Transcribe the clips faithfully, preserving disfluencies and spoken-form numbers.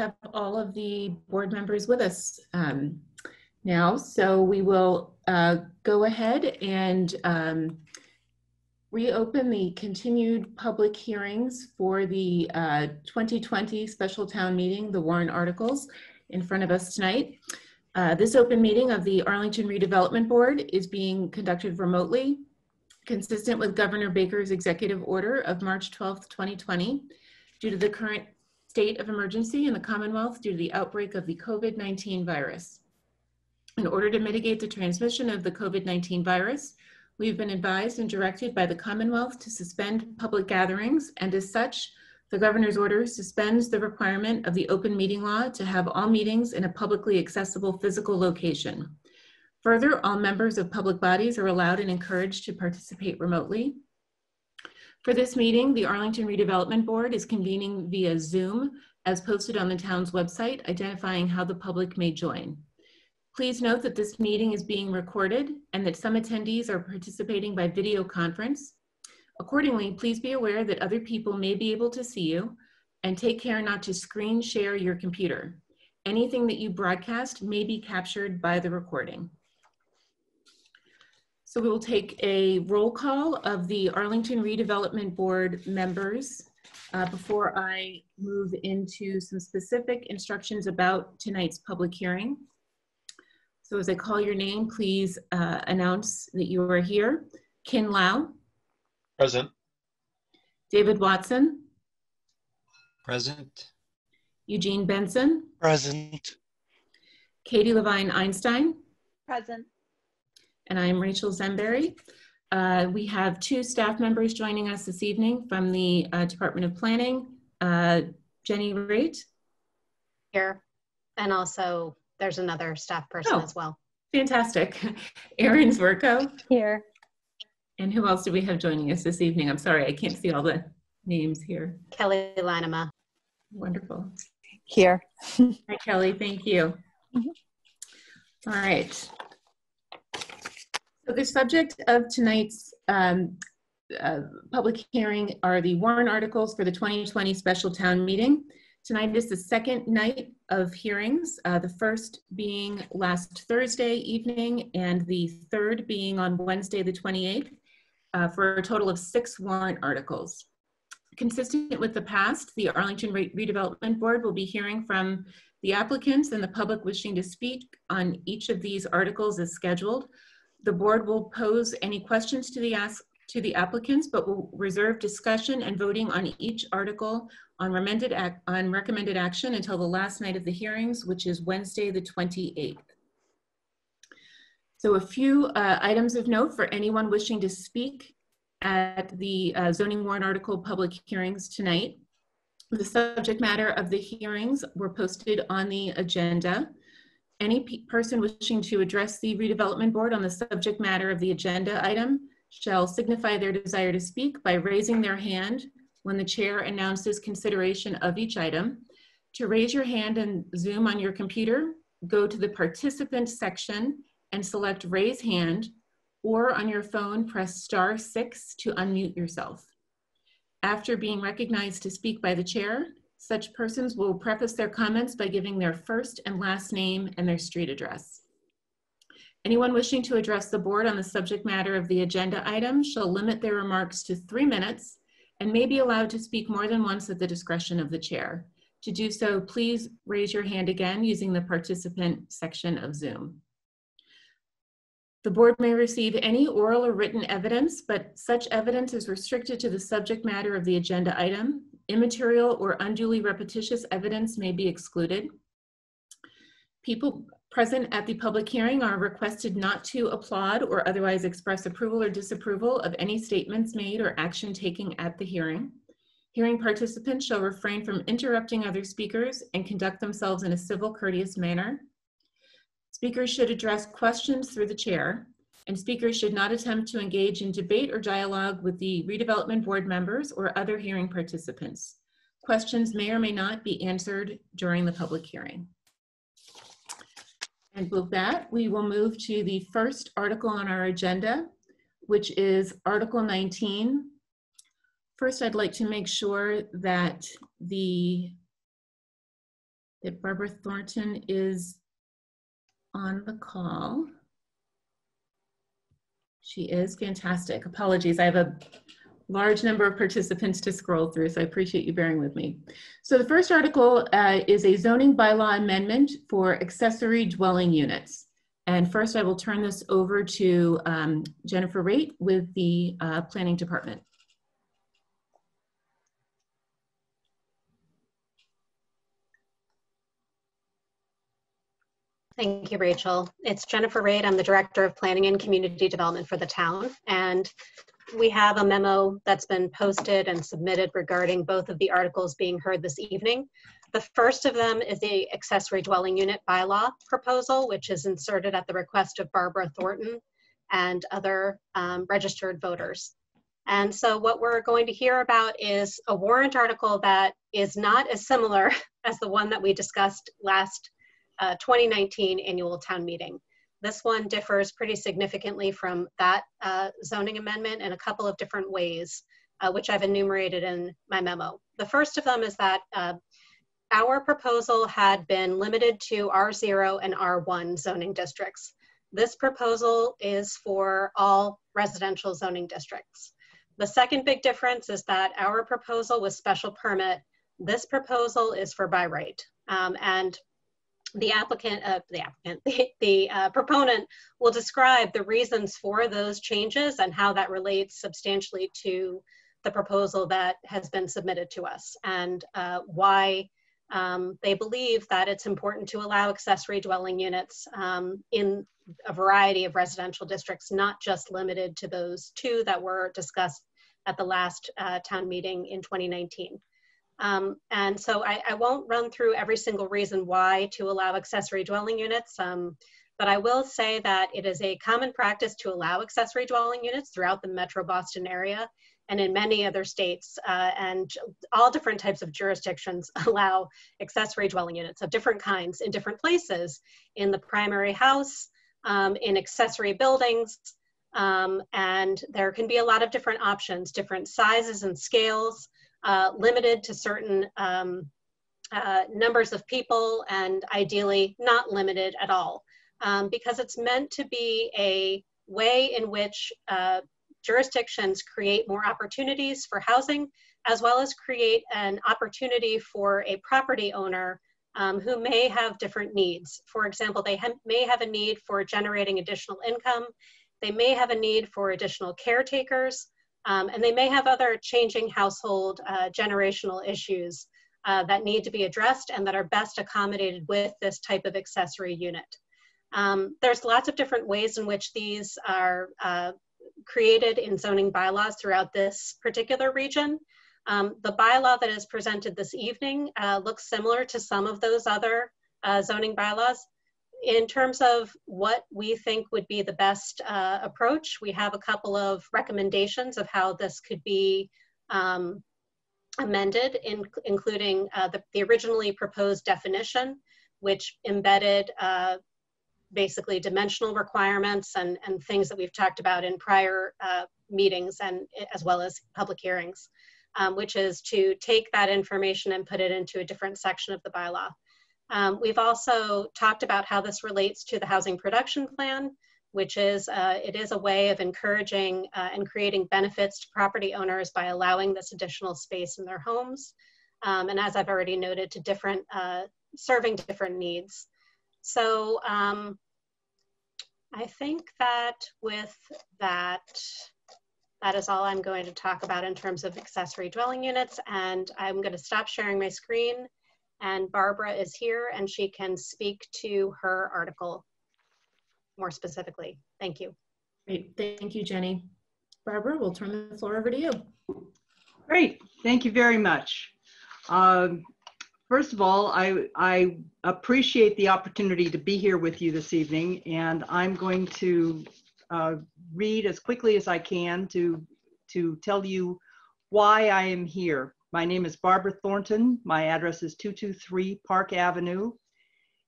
have all of the board members with us um, now, so we will uh, go ahead and um, reopen the continued public hearings for the uh, twenty twenty special town meeting, the warrant articles in front of us tonight. Uh, this open meeting of the Arlington Redevelopment Board is being conducted remotely, consistent with Governor Baker's executive order of March twelfth, twenty twenty, due to the current state of emergency in the Commonwealth due to the outbreak of the COVID nineteen virus. In order to mitigate the transmission of the COVID nineteen virus, we've been advised and directed by the Commonwealth to suspend public gatherings, and as such, the governor's order suspends the requirement of the open meeting law to have all meetings in a publicly accessible physical location. Further, all members of public bodies are allowed and encouraged to participate remotely. For this meeting, the Arlington Redevelopment Board is convening via Zoom as posted on the town's website, identifying how the public may join. Please note that this meeting is being recorded and that some attendees are participating by video conference. Accordingly, please be aware that other people may be able to see you, and take care not to screen share your computer. Anything that you broadcast may be captured by the recording. So we will take a roll call of the Arlington Redevelopment Board members uh, before I move into some specific instructions about tonight's public hearing. So as I call your name, please uh, announce that you are here. Kin Lau. Present. David Watson. Present. Eugene Benson. Present. Katie Levine Einstein. Present. And I'm Rachel Zemberry. Uh, we have two staff members joining us this evening from the uh, Department of Planning. Uh, Jenny Raitt. Here. And also there's another staff person oh, as well. Fantastic. Erin Zwerko. Here. And who else do we have joining us this evening? I'm sorry, I can't see all the names here. Kelly Lenihan. Wonderful. Here. Hi, Kelly. Thank you. Mm-hmm. All right. So the subject of tonight's um, uh, public hearing are the warrant articles for the twenty twenty special town meeting. Tonight is the second night of hearings, uh, the first being last Thursday evening and the third being on Wednesday the twenty-eighth, uh, for a total of six warrant articles. Consistent with the past, the Arlington Redevelopment Board will be hearing from the applicants and the public wishing to speak on each of these articles as scheduled. The board will pose any questions to the, ask, to the applicants, but will reserve discussion and voting on each article on, ac on recommended action until the last night of the hearings, which is Wednesday the twenty-eighth. So a few uh, items of note for anyone wishing to speak at the uh, zoning warrant article public hearings tonight. The subject matter of the hearings were posted on the agenda. Any pe person wishing to address the redevelopment board on the subject matter of the agenda item shall signify their desire to speak by raising their hand when the chair announces consideration of each item. To raise your hand and Zoom on your computer, go to the participant section and select raise hand, or on your phone, press star six to unmute yourself. After being recognized to speak by the chair, such persons will preface their comments by giving their first and last name and their street address. Anyone wishing to address the board on the subject matter of the agenda item shall limit their remarks to three minutes and may be allowed to speak more than once at the discretion of the chair. To do so, please raise your hand again using the participant section of Zoom. The board may receive any oral or written evidence, but such evidence is restricted to the subject matter of the agenda item. Immaterial or unduly repetitious evidence may be excluded. People present at the public hearing are requested not to applaud or otherwise express approval or disapproval of any statements made or action taken at the hearing. Hearing participants shall refrain from interrupting other speakers and conduct themselves in a civil, courteous manner. Speakers should address questions through the chair, and speakers should not attempt to engage in debate or dialogue with the redevelopment board members or other hearing participants. Questions may or may not be answered during the public hearing. And with that, we will move to the first article on our agenda, which is Article nineteen. First, I'd like to make sure that the that Barbara Thornton is on the call. She is fantastic. Apologies, I have a large number of participants to scroll through, so I appreciate you bearing with me. So the first article uh, is a zoning bylaw amendment for accessory dwelling units. And first I will turn this over to um, Jennifer Raitt with the uh, Planning Department. Thank you, Rachel. It's Jennifer Raitt. I'm the Director of Planning and Community Development for the town. And we have a memo that's been posted and submitted regarding both of the articles being heard this evening. The first of them is the accessory dwelling unit bylaw proposal, which is inserted at the request of Barbara Thornton and other um, registered voters. And so what we're going to hear about is a warrant article that is not as similar as the one that we discussed last Uh, twenty nineteen annual town meeting. This one differs pretty significantly from that uh, zoning amendment in a couple of different ways, uh, which I've enumerated in my memo. The first of them is that uh, our proposal had been limited to R zero and R one zoning districts. This proposal is for all residential zoning districts. The second big difference is that our proposal was special permit. This proposal is for by right. Um, and The applicant, uh, the applicant, the, the uh, proponent will describe the reasons for those changes and how that relates substantially to the proposal that has been submitted to us, and uh, why um, they believe that it's important to allow accessory dwelling units um, in a variety of residential districts, not just limited to those two that were discussed at the last uh, town meeting in twenty nineteen. Um, and so I, I won't run through every single reason why to allow accessory dwelling units, um, but I will say that it is a common practice to allow accessory dwelling units throughout the Metro Boston area and in many other states, uh, and all different types of jurisdictions allow accessory dwelling units of different kinds in different places, in the primary house, um, in accessory buildings, um, and there can be a lot of different options, different sizes and scales, Uh, limited to certain um, uh, numbers of people, and ideally not limited at all, um, because it's meant to be a way in which uh, jurisdictions create more opportunities for housing, as well as create an opportunity for a property owner um, who may have different needs. For example, they ha- may have a need for generating additional income, they may have a need for additional caretakers, Um, and they may have other changing household uh, generational issues uh, that need to be addressed and that are best accommodated with this type of accessory unit. Um, there's lots of different ways in which these are uh, created in zoning bylaws throughout this particular region. Um, the bylaw that is presented this evening uh, looks similar to some of those other uh, zoning bylaws. In terms of what we think would be the best uh, approach, we have a couple of recommendations of how this could be um, amended, in, including uh, the, the originally proposed definition, which embedded uh, basically dimensional requirements and, and things that we've talked about in prior uh, meetings and as well as public hearings, um, which is to take that information and put it into a different section of the bylaw. Um, we've also talked about how this relates to the housing production plan, which is, uh, it is a way of encouraging uh, and creating benefits to property owners by allowing this additional space in their homes. Um, and as I've already noted, to different, uh, serving different needs. So um, I think that with that, that is all I'm going to talk about in terms of accessory dwelling units. And I'm going to stop sharing my screen. And Barbara is here and she can speak to her article more specifically. Thank you. Great, thank you, Jenny. Barbara, we'll turn the floor over to you. Great, thank you very much. Um, first of all, I, I appreciate the opportunity to be here with you this evening, and I'm going to uh, read as quickly as I can to, to tell you why I am here. My name is Barbara Thornton. My address is two two three Park Avenue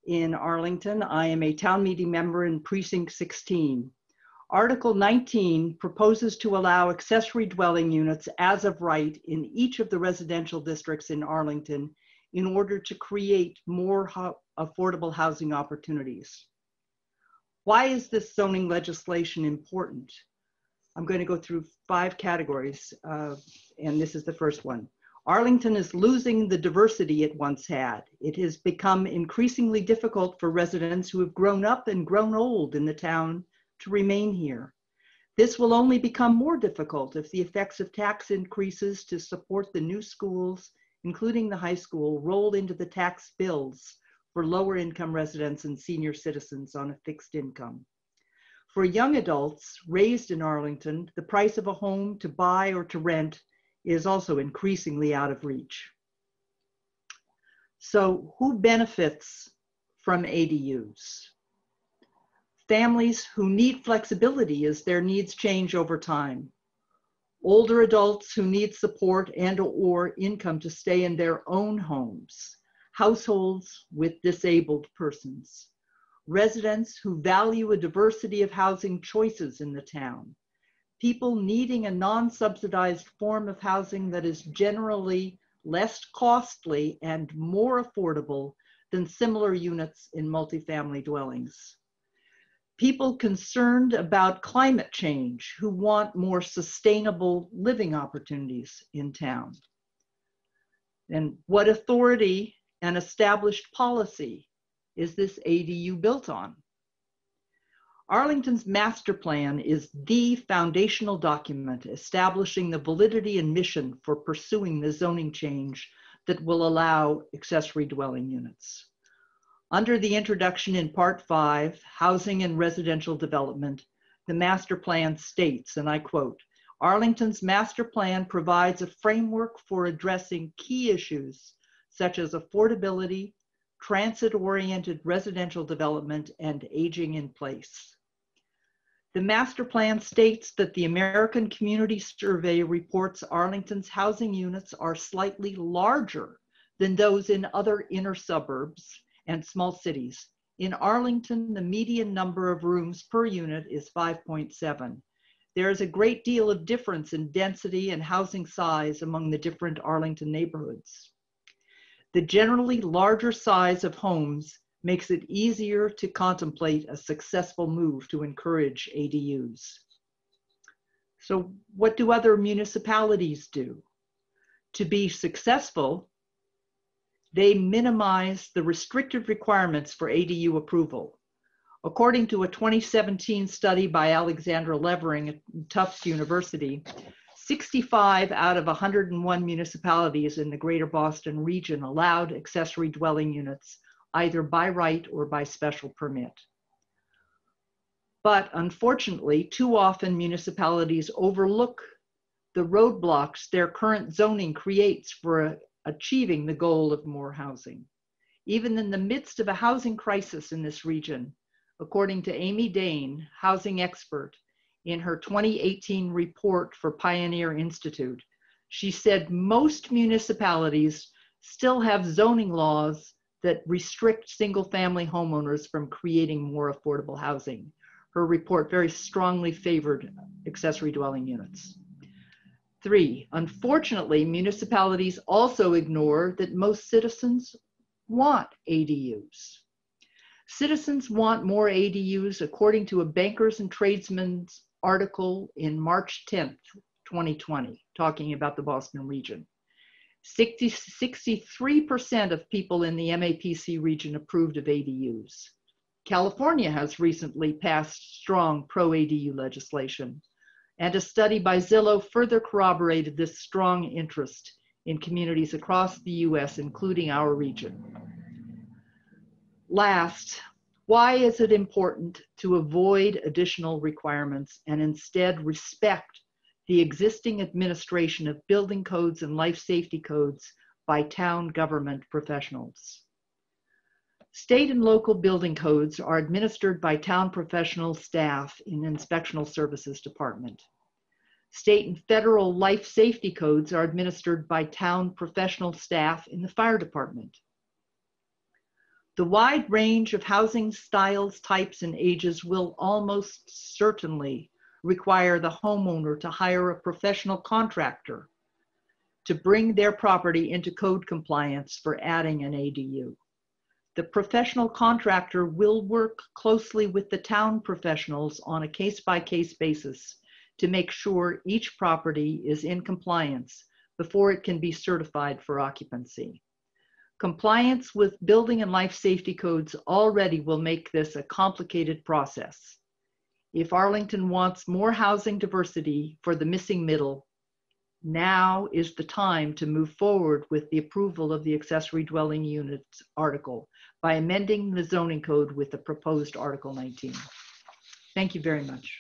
in Arlington. I am a town meeting member in Precinct sixteen. Article nineteen proposes to allow accessory dwelling units as of right in each of the residential districts in Arlington, in order to create more ho- affordable housing opportunities. Why is this zoning legislation important? I'm going to go through five categories, uh, and this is the first one. Arlington is losing the diversity it once had. It has become increasingly difficult for residents who have grown up and grown old in the town to remain here. This will only become more difficult if the effects of tax increases to support the new schools, including the high school, roll into the tax bills for lower income residents and senior citizens on a fixed income. For young adults raised in Arlington, the price of a home to buy or to rent is also increasingly out of reach. So who benefits from A D Us? Families who need flexibility as their needs change over time. Older adults who need support and or income to stay in their own homes. Households with disabled persons. Residents who value a diversity of housing choices in the town. People needing a non-subsidized form of housing that is generally less costly and more affordable than similar units in multifamily dwellings. People concerned about climate change who want more sustainable living opportunities in town. And what authority and established policy is this A D U built on? Arlington's master plan is the foundational document establishing the validity and mission for pursuing the zoning change that will allow accessory dwelling units. Under the introduction in part five, housing and residential development, the master plan states, and I quote, "Arlington's master plan provides a framework for addressing key issues such as affordability, transit-oriented residential development, and aging in place." The master plan states that the American Community Survey reports Arlington's housing units are slightly larger than those in other inner suburbs and small cities. In Arlington, the median number of rooms per unit is five point seven. There is a great deal of difference in density and housing size among the different Arlington neighborhoods. The generally larger size of homes makes it easier to contemplate a successful move to encourage A D Us. So what do other municipalities do? To be successful, they minimize the restrictive requirements for A D U approval. According to a twenty seventeen study by Alexandra Levering at Tufts University, sixty-five out of one hundred one municipalities in the greater Boston region allowed accessory dwelling units, either by right or by special permit. But unfortunately, too often municipalities overlook the roadblocks their current zoning creates for achieving the goal of more housing. Even in the midst of a housing crisis in this region, according to Amy Dane, housing expert, in her twenty eighteen report for Pioneer Institute, she said most municipalities still have zoning laws that restrict single-family homeowners from creating more affordable housing. Her report very strongly favored accessory dwelling units. Three, unfortunately, municipalities also ignore that most citizens want A D Us. Citizens want more A D Us according to a Bankers and Tradesmen's article in March tenth, twenty twenty, talking about the Boston region. sixty-three percent of people in the M A P C region approved of A D Us. California has recently passed strong pro-A D U legislation, and a study by Zillow further corroborated this strong interest in communities across the U S, including our region. Last, why is it important to avoid additional requirements and instead respect the existing administration of building codes and life safety codes by town government professionals? State and local building codes are administered by town professional staff in Inspectional Services Department. State and federal life safety codes are administered by town professional staff in the fire department. The wide range of housing styles, types, and ages will almost certainly require the homeowner to hire a professional contractor to bring their property into code compliance for adding an A D U. The professional contractor will work closely with the town professionals on a case-by-case basis to make sure each property is in compliance before it can be certified for occupancy. Compliance with building and life safety codes already will make this a complicated process. If Arlington wants more housing diversity for the missing middle, now is the time to move forward with the approval of the accessory dwelling units article by amending the zoning code with the proposed Article nineteen. Thank you very much.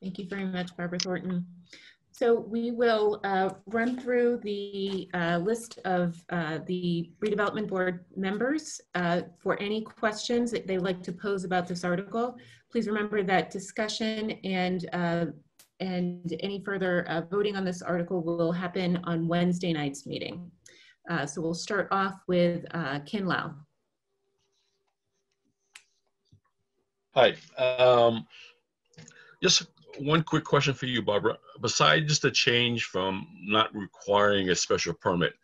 Thank you very much, Barbara Thornton. So we will uh, run through the uh, list of uh, the Redevelopment Board members uh, for any questions that they like to pose about this article. Please remember that discussion and uh, and any further uh, voting on this article will happen on Wednesday night's meeting. Uh, so we'll start off with uh, Kin Lau. Hi. Um, just one quick question for you, Barbara. Besides just the change from not requiring a special permit,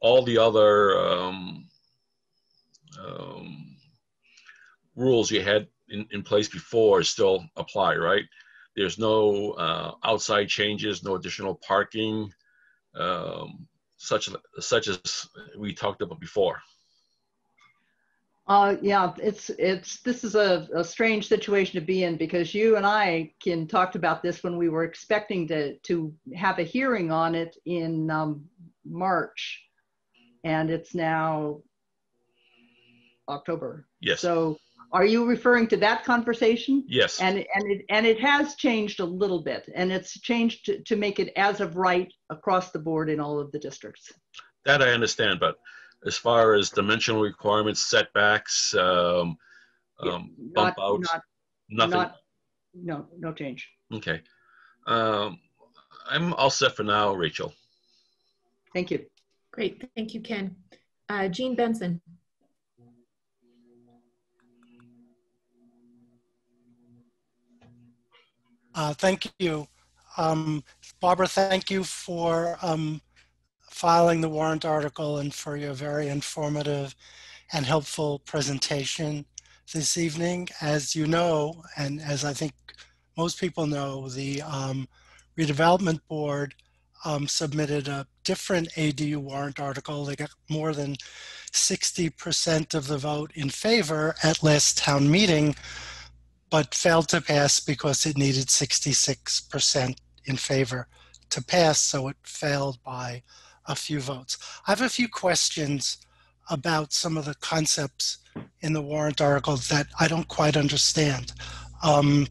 all the other um, um, rules you had in, in place before still apply, right? There's no uh, outside changes, no additional parking, um, such, such as we talked about before. Uh, yeah, it's, it's, this is a, a strange situation to be in, because you and I, Kin, talked about this when we were expecting to, to have a hearing on it in um, March, and it's now October. Yes. So are you referring to that conversation? Yes. And, and, it, and it has changed a little bit, and it's changed to, to make it as of right across the board in all of the districts. That I understand, but as far as dimensional requirements, setbacks, um, um, not, bump outs, not, nothing? Not, no, no change. Okay. Um, I'm all set for now, Rachel. Thank you. Great. Thank you, Kin. Uh, Jean Benson. Uh, thank you. Um, Barbara, thank you for um, filing the warrant article and for your very informative and helpful presentation this evening. As you know, and as I think most people know, the um, Redevelopment Board um, submitted a different A D U warrant article. They got more than sixty percent of the vote in favor at last town meeting, but failed to pass because it needed sixty-six percent in favor to pass, so it failed by a few votes. I have a few questions about some of the concepts in the warrant article that I don't quite understand. Um,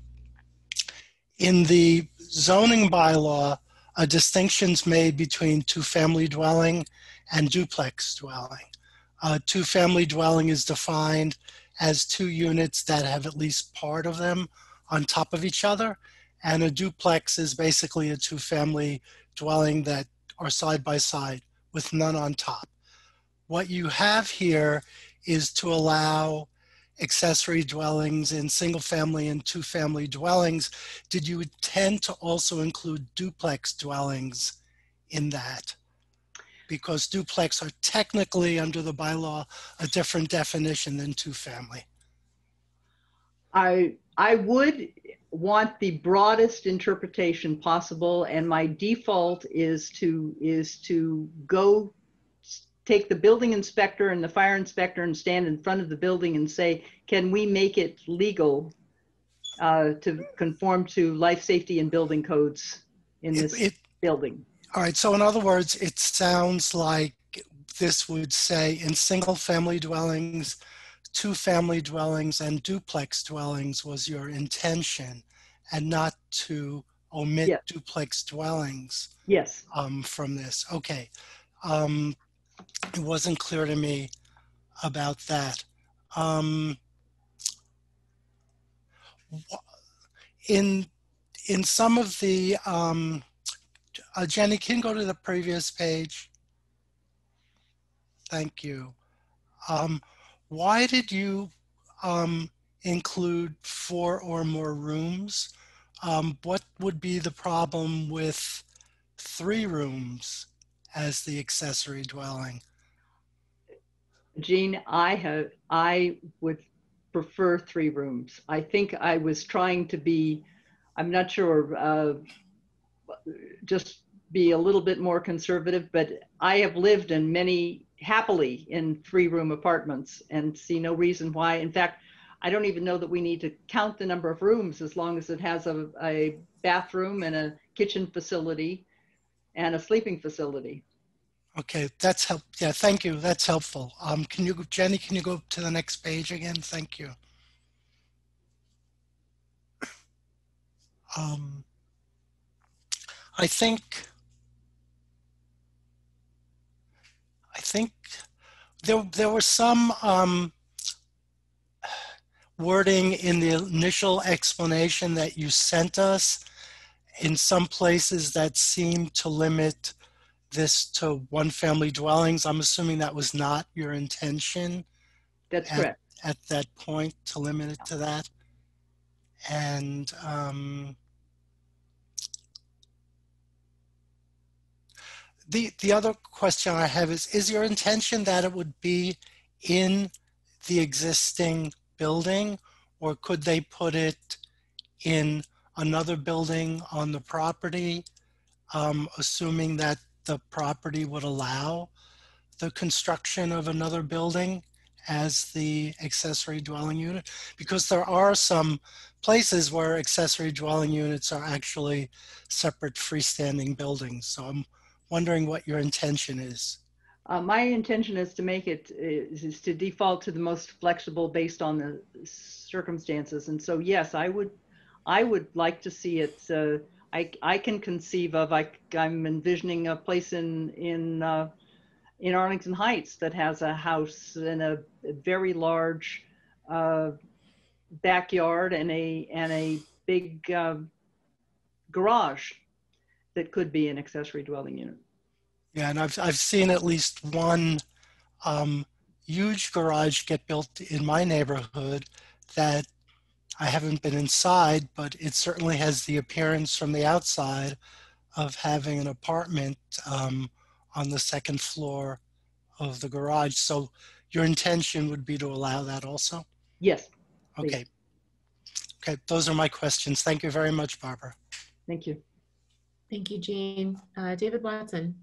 in the zoning bylaw, a distinction's made between two-family dwelling and duplex dwelling. Uh, two-family dwelling is defined as two units that have at least part of them on top of each other, and a duplex is basically a two-family dwelling that are side by side with none on top. What you have here is to allow accessory dwellings in single family and two family dwellings. Did you intend to also include duplex dwellings in that? Because duplex are technically under the bylaw a different definition than two family. I, I would want the broadest interpretation possible, and my default is to is to go take the building inspector and the fire inspector and stand in front of the building and say, can we make it legal uh, to conform to life safety and building codes in this it, it, building? All right, so in other words, it sounds like this would say in single family dwellings, two family dwellings and duplex dwellings was your intention, and not to omit yes. duplex dwellings yes. um, from this. Okay, um, it wasn't clear to me about that. Um, in, in some of the, um, uh, Jenny, can you go to the previous page? Thank you. Um, Why did you um, include four or more rooms Um, what would be the problem with three rooms as the accessory dwelling? Jean, I have, I would prefer three rooms. I think I was trying to be, I'm not sure, uh, just be a little bit more conservative, but I have lived in many, happily in three room apartments and see no reason why. In fact, I don't even know that we need to count the number of rooms as long as it has a, a bathroom and a kitchen facility and a sleeping facility. Okay, that's help. Yeah, thank you. That's helpful. Um, can you, Jenny, can you go to the next page again? Thank you. Um, I think, I think there, there was some um, wording in the initial explanation that you sent us in some places that seemed to limit this to one family dwellings. I'm assuming that was not your intention. That's at, correct. At that point, to limit it to that. And um, the, the other question I have is, is your intention that it would be in the existing building, or could they put it in another building on the property, um, assuming that the property would allow the construction of another building as the accessory dwelling unit? Because there are some places where accessory dwelling units are actually separate freestanding buildings. So I'm wondering what your intention is. Uh, my intention is to make it, is, is to default to the most flexible based on the circumstances. And so, yes, I would, I would like to see it, uh, I, I can conceive of, I, I'm envisioning a place in, in, uh, in Arlington Heights that has a house and a very large uh, backyard and a, and a big uh, garage that could be an accessory dwelling unit. Yeah, and I've, I've seen at least one um, huge garage get built in my neighborhood that I haven't been inside, but it certainly has the appearance from the outside of having an apartment um, on the second floor of the garage. So your intention would be to allow that also? Yes. Okay. Please. Okay, those are my questions. Thank you very much, Barbara. Thank you. Thank you, Jean. Uh, David Watson.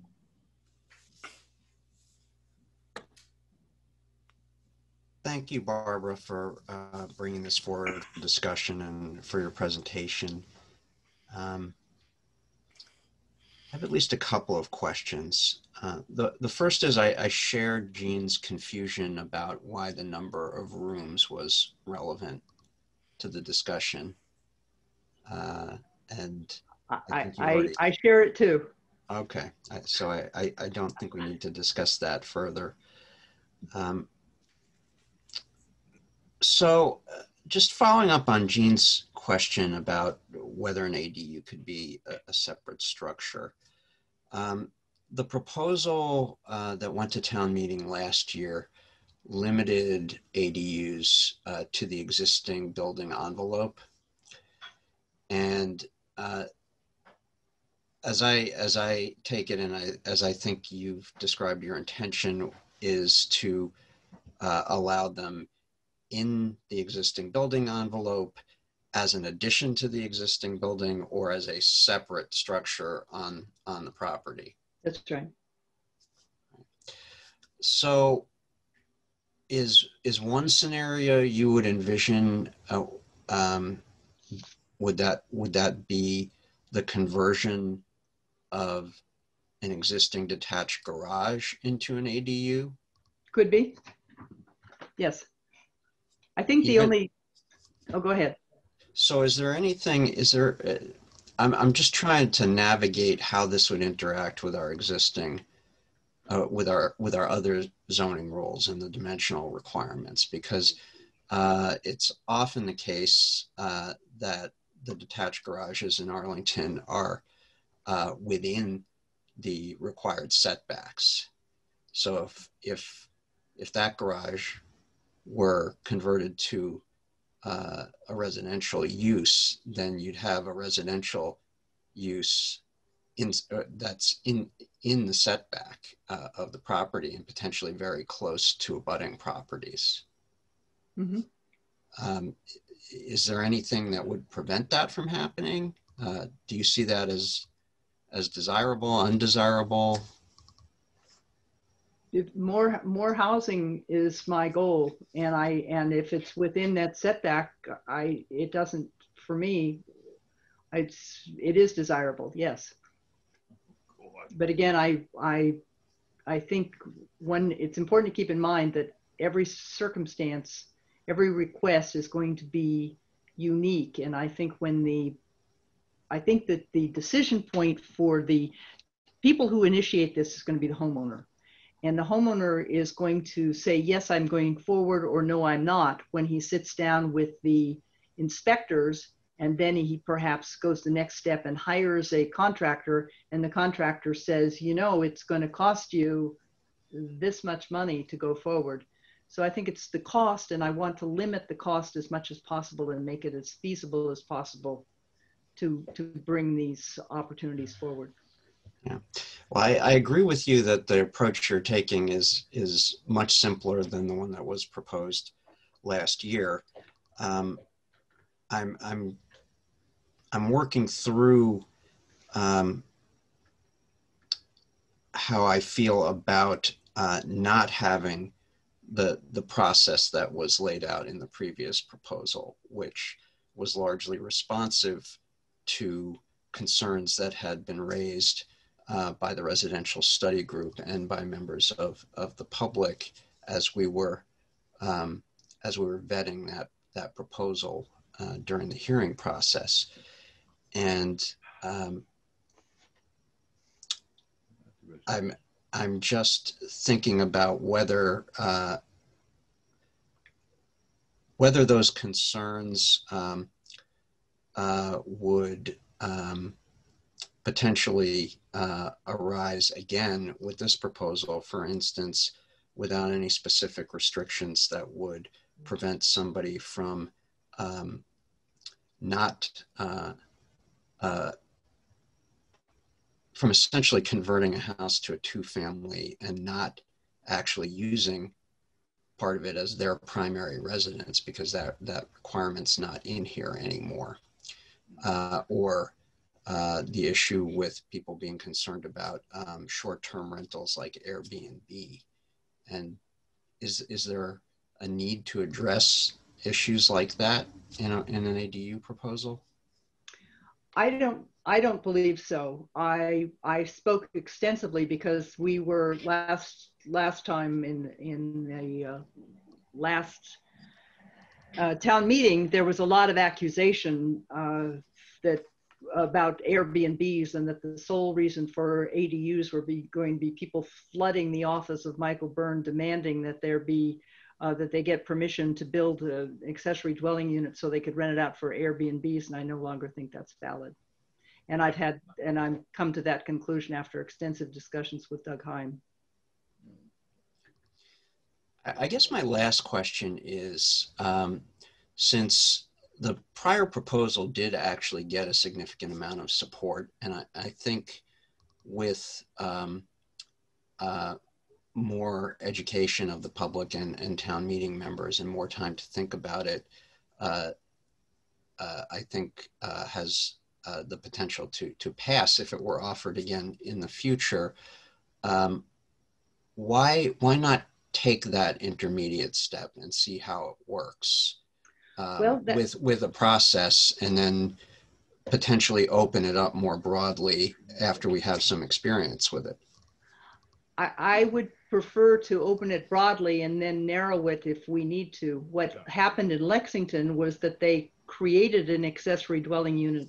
Thank you, Barbara, for uh, bringing this forward for discussion and for your presentation. Um, I have at least a couple of questions. Uh, the, the first is I, I shared Jean's confusion about why the number of rooms was relevant to the discussion. Uh, and I, I, I, already... I share it too. Okay, I, so I, I, I don't think we need to discuss that further. Um, So uh, just following up on Jean's question about whether an A D U could be a, a separate structure. Um, the proposal uh, that went to town meeting last year limited A D Us uh, to the existing building envelope. And uh, as I, as I take it, and I, as I think you've described, your intention is to uh, allow them in the existing building envelope as an addition to the existing building or as a separate structure on, on the property. That's right. So is, is one scenario you would envision, uh, um, would that, would that be the conversion of an existing detached garage into an A D U? Could be, yes. I think the only, oh, go ahead. So is there anything, is there, I'm, I'm just trying to navigate how this would interact with our existing, uh, with our, with our other zoning rules and the dimensional requirements, because uh, it's often the case uh, that the detached garages in Arlington are uh, within the required setbacks. So if, if, if that garage were converted to uh, a residential use, then you'd have a residential use in, uh, that's in, in the setback uh, of the property and potentially very close to abutting properties. Mm-hmm. Um, is there anything that would prevent that from happening? Uh, do you see that as, as desirable, undesirable? If more, more housing is my goal, and I, and if it's within that setback, I, it doesn't, for me, it's, it is desirable, yes. But again, I, I, I think one, it's important to keep in mind that every circumstance, every request is going to be unique. And I think when the, I think that the decision point for the people who initiate this is going to be the homeowner. And the homeowner is going to say, yes, I'm going forward, or no, I'm not, when he sits down with the inspectors, and then he perhaps goes the next step and hires a contractor, and the contractor says, you know, it's going to cost you this much money to go forward. So I think it's the cost, and I want to limit the cost as much as possible and make it as feasible as possible to, to bring these opportunities forward. Yeah. Well, I, I agree with you that the approach you're taking is, is much simpler than the one that was proposed last year. Um, I'm, I'm, I'm working through um, how I feel about uh, not having the, the process that was laid out in the previous proposal, which was largely responsive to concerns that had been raised Uh, by the residential study group and by members of, of the public as we were um, as we were vetting that, that proposal uh, during the hearing process. And um, I'm, I'm just thinking about whether, uh, whether those concerns um, uh, would um, potentially uh, arise again with this proposal, for instance, without any specific restrictions that would prevent somebody from um, not, uh, uh, from essentially converting a house to a two-family and not actually using part of it as their primary residence, because that, that requirement's not in here anymore. Uh, or Uh, the issue with people being concerned about um, short-term rentals like Airbnb. And is, is there a need to address issues like that in, a, in an A D U proposal? I don't, I don't believe so. I, I spoke extensively because we were last, last time in, in the uh, last uh, town meeting, there was a lot of accusation uh, that about Airbnbs, and that the sole reason for A D Us were be going to be people flooding the office of Michael Byrne demanding that there be, uh, that they get permission to build an accessory dwelling unit so they could rent it out for Airbnbs, and I no longer think that's valid. And I've had, and I've come to that conclusion after extensive discussions with Doug Heim. I guess my last question is, um, since the prior proposal did actually get a significant amount of support, and I, I think with um, uh, more education of the public and, and town meeting members and more time to think about it, uh, uh, I think uh, has uh, the potential to, to pass if it were offered again in the future. Um, why, why not take that intermediate step and see how it works? Uh, well, that, with, with a process, and then potentially open it up more broadly after we have some experience with it. I, I would prefer to open it broadly and then narrow it if we need to. What yeah. happened in Lexington was that they created an accessory dwelling unit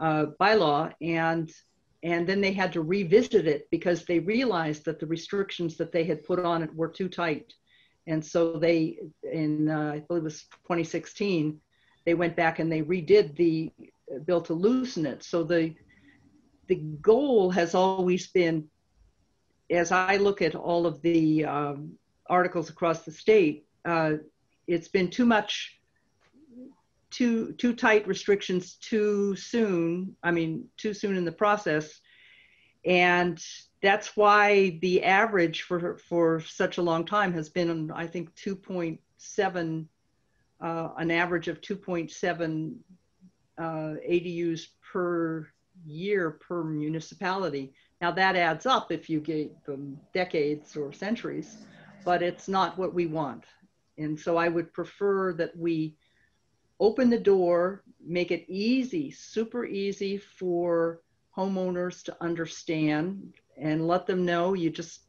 uh, bylaw, and, and then they had to revisit it because they realized that the restrictions that they had put on it were too tight. And so they, in uh, I believe it was twenty sixteen, they went back and they redid the uh, bill to loosen it. So the, the goal has always been, as I look at all of the um, articles across the state, uh, it's been too much too too tight restrictions too soon. I mean, too soon in the process, and that's why the average for for such a long time has been, I think, two point seven, uh, an average of two point seven uh, A D Us per year per municipality. Now that adds up if you gave them decades or centuries, but it's not what we want. And so I would prefer that we open the door, make it easy, super easy for homeowners to understand, and let them know you just,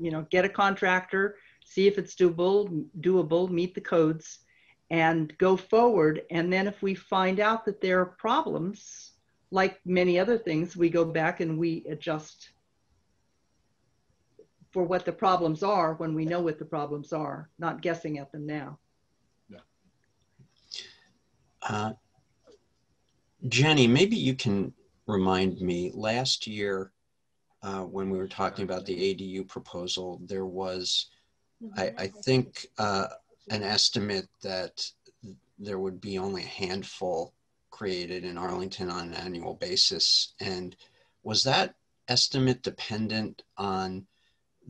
you know, get a contractor, see if it's doable, doable, meet the codes, and go forward. And then if we find out that there are problems, like many other things, we go back and we adjust for what the problems are when we know what the problems are, not guessing at them now. Yeah. Uh, Jenny, maybe you can remind me, last year uh, when we were talking about the A D U proposal, there was, I, I think, uh, an estimate that there would be only a handful created in Arlington on an annual basis. And was that estimate dependent on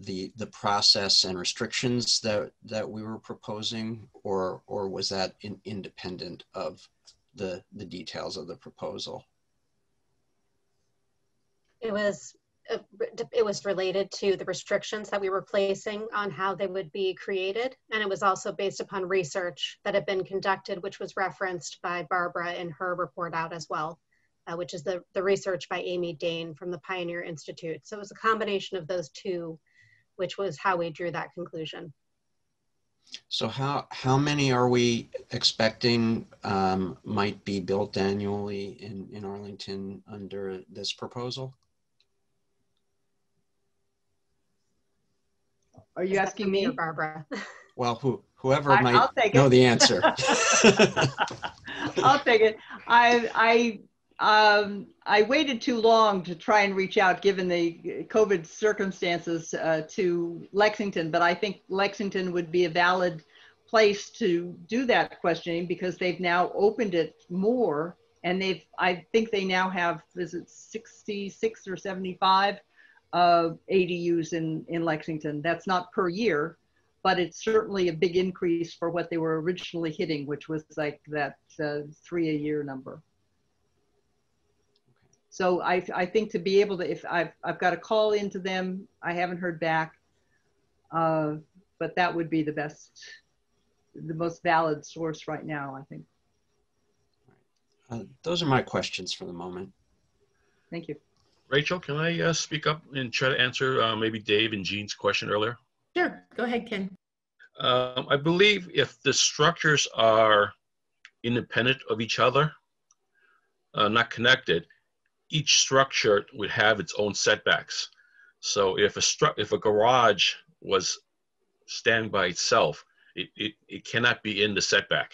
the the process and restrictions that that we were proposing, or or was that in, independent of the the details of the proposal? It was it was related to the restrictions that we were placing on how they would be created. And it was also based upon research that had been conducted, which was referenced by Barbara in her report out as well, uh, which is the, the research by Amy Dane from the Pioneer Institute. So it was a combination of those two, which was how we drew that conclusion. So how, how many are we expecting um, might be built annually in, in Arlington under this proposal? Are you asking me or Barbara? Well, who, whoever I, might know it. the answer. I'll take it. I, I, um, I waited too long to try and reach out, given the COVID circumstances, uh, to Lexington, but I think Lexington would be a valid place to do that questioning, because they've now opened it more, and they've, I think they now have, is it sixty-six or seventy-five? Uh, A D Us in, in Lexington. That's not per year, but it's certainly a big increase for what they were originally hitting, which was like that uh, three a year number. So I, I think to be able to, if I've, I've got a call into them, I haven't heard back, uh, but that would be the best, the most valid source right now, I think. Uh, those are my questions for the moment. Thank you. Rachel, can I uh, speak up and try to answer uh, maybe Dave and Jean's question earlier? Sure, go ahead, Ken. Um, I believe if the structures are independent of each other, uh, not connected, each structure would have its own setbacks. So if a stru if a garage was standing by itself, it, it it cannot be in the setback.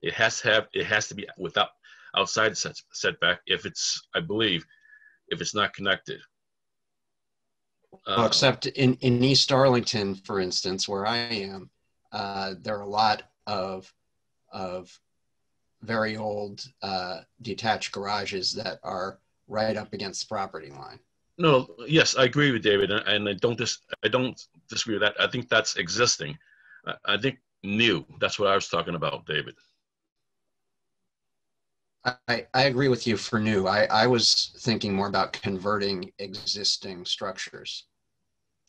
It has to have it has to be without outside the set setback. If it's, I believe, if it's not connected. Uh, well, except in, in East Arlington, for instance, where I am, uh, there are a lot of, of very old uh, detached garages that are right up against the property line. No, yes, I agree with David, and, and I, don't dis I don't disagree with that. I think that's existing. I, I think new, that's what I was talking about, David. I, I agree with you for new. I, I was thinking more about converting existing structures.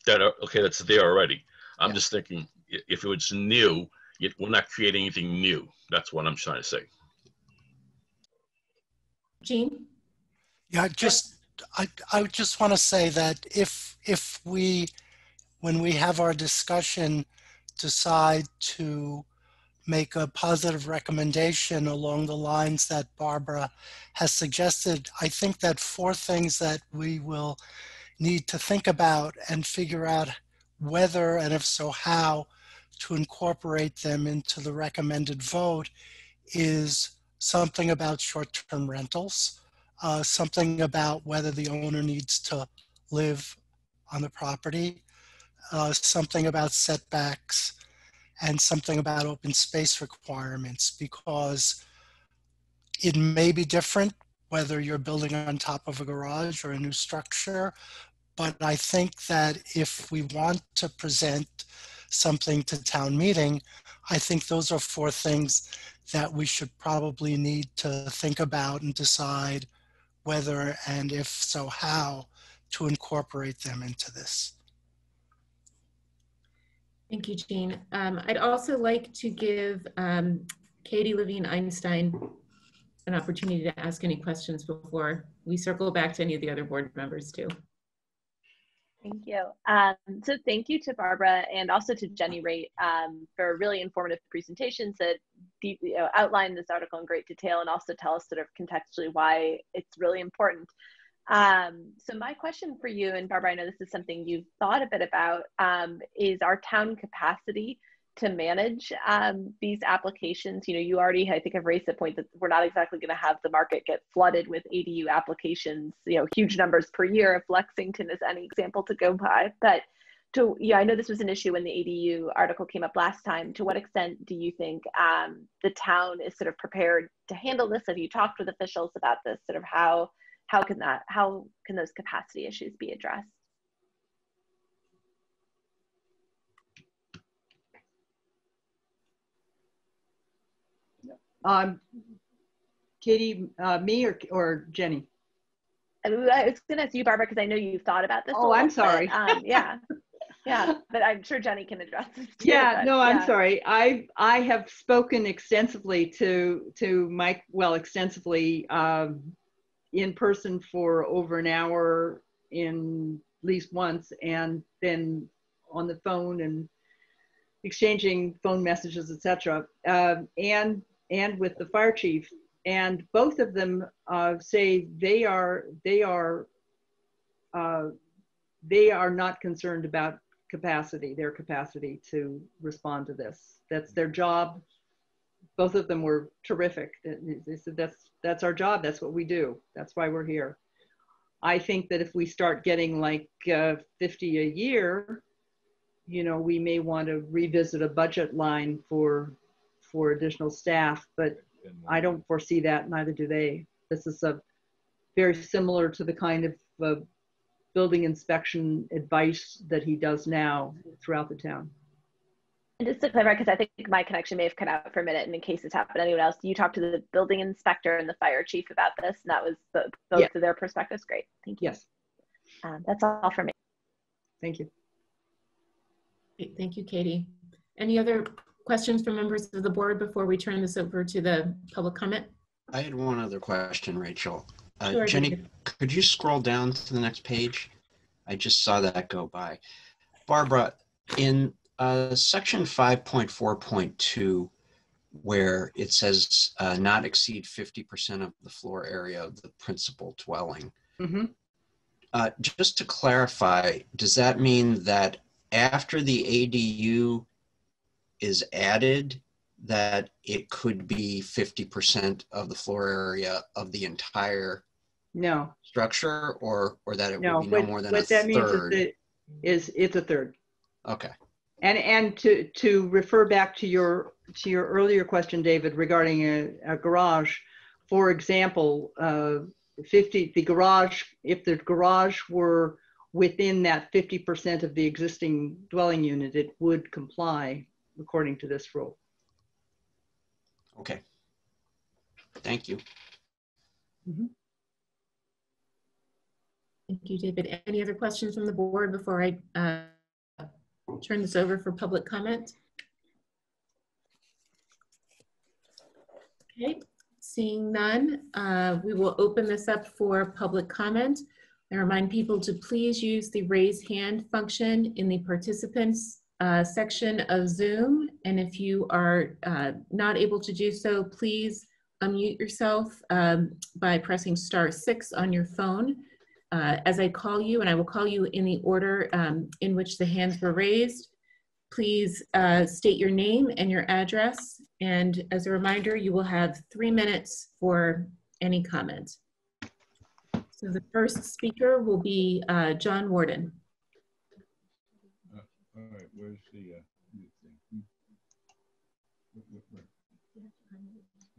That are, okay, that's there already. I'm yeah. just thinking if it was new, it, we're not creating anything new. That's what I'm trying to say. Gene? Yeah, just I, I just want to say that if, if we, when we have our discussion, decide to make a positive recommendation along the lines that Barbara has suggested, I think that four things that we will need to think about and figure out whether, and if so, how to incorporate them into the recommended vote is something about short-term rentals, uh, something about whether the owner needs to live on the property, uh, something about setbacks, and something about open space requirements, because it may be different whether you're building on top of a garage or a new structure. But I think that if we want to present something to town meeting, I think those are four things that we should probably need to think about and decide whether, and if so, how to incorporate them into this. Thank you, Jean. Um, I'd also like to give um, Katie Levine Einstein an opportunity to ask any questions before we circle back to any of the other board members too. Thank you. Um, so thank you to Barbara and also to Jenny Raitt um, for really informative presentations that deep, you know, outline this article in great detail and also tell us sort of contextually why it's really important. Um, so my question for you, and Barbara, I know this is something you've thought a bit about, um, is our town capacity to manage um, these applications. You know, you already, I think, have raised the point that we're not exactly going to have the market get flooded with A D U applications, you know, huge numbers per year, if Lexington is any example to go by. But to, yeah, I know this was an issue when the A D U article came up last time. To what extent do you think um, the town is sort of prepared to handle this? Have you talked with officials about this? Sort of how, how can that, how can those capacity issues be addressed? Um, Katie, uh, me or, or Jenny? I was going to ask you, Barbara, because I know you've thought about this. Oh, I'm sorry. Bit. Um, yeah. Yeah. But I'm sure Jenny can address this too. Yeah. But, no, I'm yeah. sorry. I, I have spoken extensively to, to Mike, well, extensively um, in person for over an hour in at least once, and then on the phone and exchanging phone messages, et cetera. Um, and and with the fire chief, and both of them uh, say they are they are uh, they are not concerned about capacity, their capacity to respond to this. That's their job. Both of them were terrific. They said that's that's our job. That's what we do. That's why we're here. I think that if we start getting like uh, fifty a year, you know, we may want to revisit a budget line for. for additional staff, but I don't foresee that, neither do they. This is a very similar to the kind of uh, building inspection advice that he does now throughout the town. And just to clarify, because I think my connection may have cut out for a minute, and in case it's happened to anyone else, you talked to the building inspector and the fire chief about this, and that was the, both yeah. of their perspectives. Great, thank you. Yes. Um, that's all for me. Thank you. Thank you, Katie. Any other questions from members of the board before we turn this over to the public comment? I had one other question, Rachel. Uh, sure, Jenny, David. Could you scroll down to the next page? I just saw that go by. Barbara, in uh, section five point four point two, where it says uh, not exceed fifty percent of the floor area of the principal dwelling. Mm-hmm. uh, just to clarify, does that mean that after the A D U is added that it could be fifty percent of the floor area of the entire no. structure, or or that it no. would be no what, more than what a that third? Means is, it's a third. Okay. And and to to refer back to your to your earlier question, David, regarding a, a garage, for example, uh, fifty the garage if the garage were within that fifty percent of the existing dwelling unit, it would comply according to this rule. Okay. Thank you. Mm-hmm. Thank you, David. Any other questions from the board before I uh, turn this over for public comment? Okay, seeing none, uh, we will open this up for public comment. I remind people to please use the raise hand function in the participants Uh, section of Zoom, and if you are uh, not able to do so, please unmute yourself um, by pressing star six on your phone uh, as I call you, and I will call you in the order um, in which the hands were raised. Please uh, state your name and your address, and as a reminder, you will have three minutes for any comment. So the first speaker will be uh, John Warden. All right, where's the uh, thing?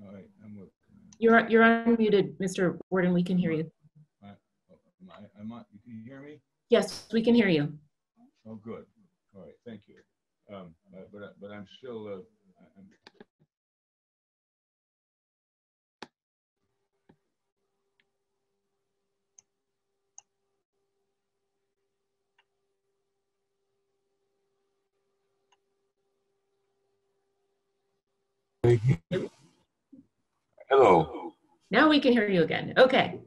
All right, I'm with. You're you're unmuted, Mister Warden. We can hear you. I, I, I'm not, you can hear me? Yes, we can hear you. Oh, good. All right, thank you. Um, but but I'm still. Uh, I'm, Hello. Now we can hear you again. Okay.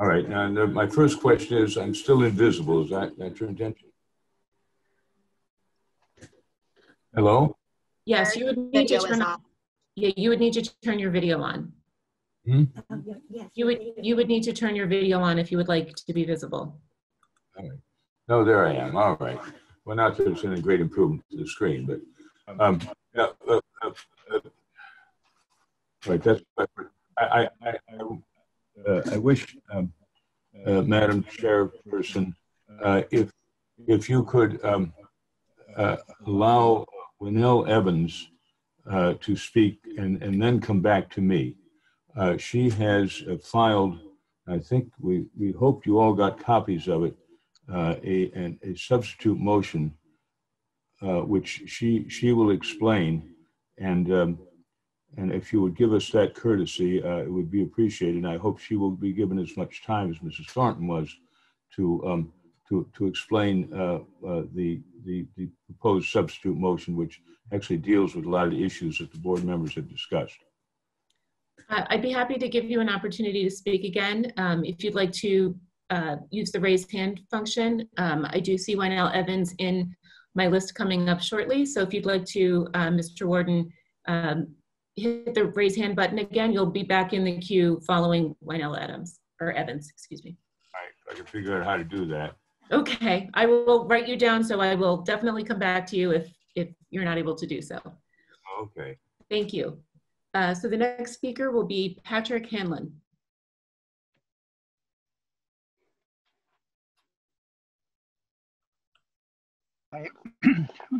All right. Now, my first question is, I'm still invisible. Is that, that's your intention? Hello? Yes, you would need to turn on. Yeah, you would need to turn your video on. Hmm? You would you would need to turn your video on if you would like to be visible. All right. No, there I am. All right. Well, not that it's a great improvement to the screen, but um, yeah, uh, uh, uh, right, that's I I I, uh, I wish, um, uh, Madam Chairperson, uh, if if you could um, uh, allow Wynelle Evans uh, to speak and and then come back to me. Uh, she has uh, filed. I think we we hoped you all got copies of it. Uh, a an, a substitute motion, uh, which she she will explain, and. Um, And if you would give us that courtesy, uh, it would be appreciated. And I hope she will be given as much time as Missus Thornton was to um, to to explain uh, uh, the, the the proposed substitute motion, which actually deals with a lot of issues that the board members have discussed. I'd be happy to give you an opportunity to speak again um, if you'd like to uh, use the raised hand function. Um, I do see Wynelle Evans in my list coming up shortly, so if you'd like to, uh, Mister Warden. Um, hit the raise hand button again, you'll be back in the queue following Wynelle Adams, or Evans, excuse me. All right, I can figure out how to do that. Okay, I will write you down, so I will definitely come back to you if, if you're not able to do so. Okay. Thank you. Uh, so the next speaker will be Patrick Hanlon. Hi,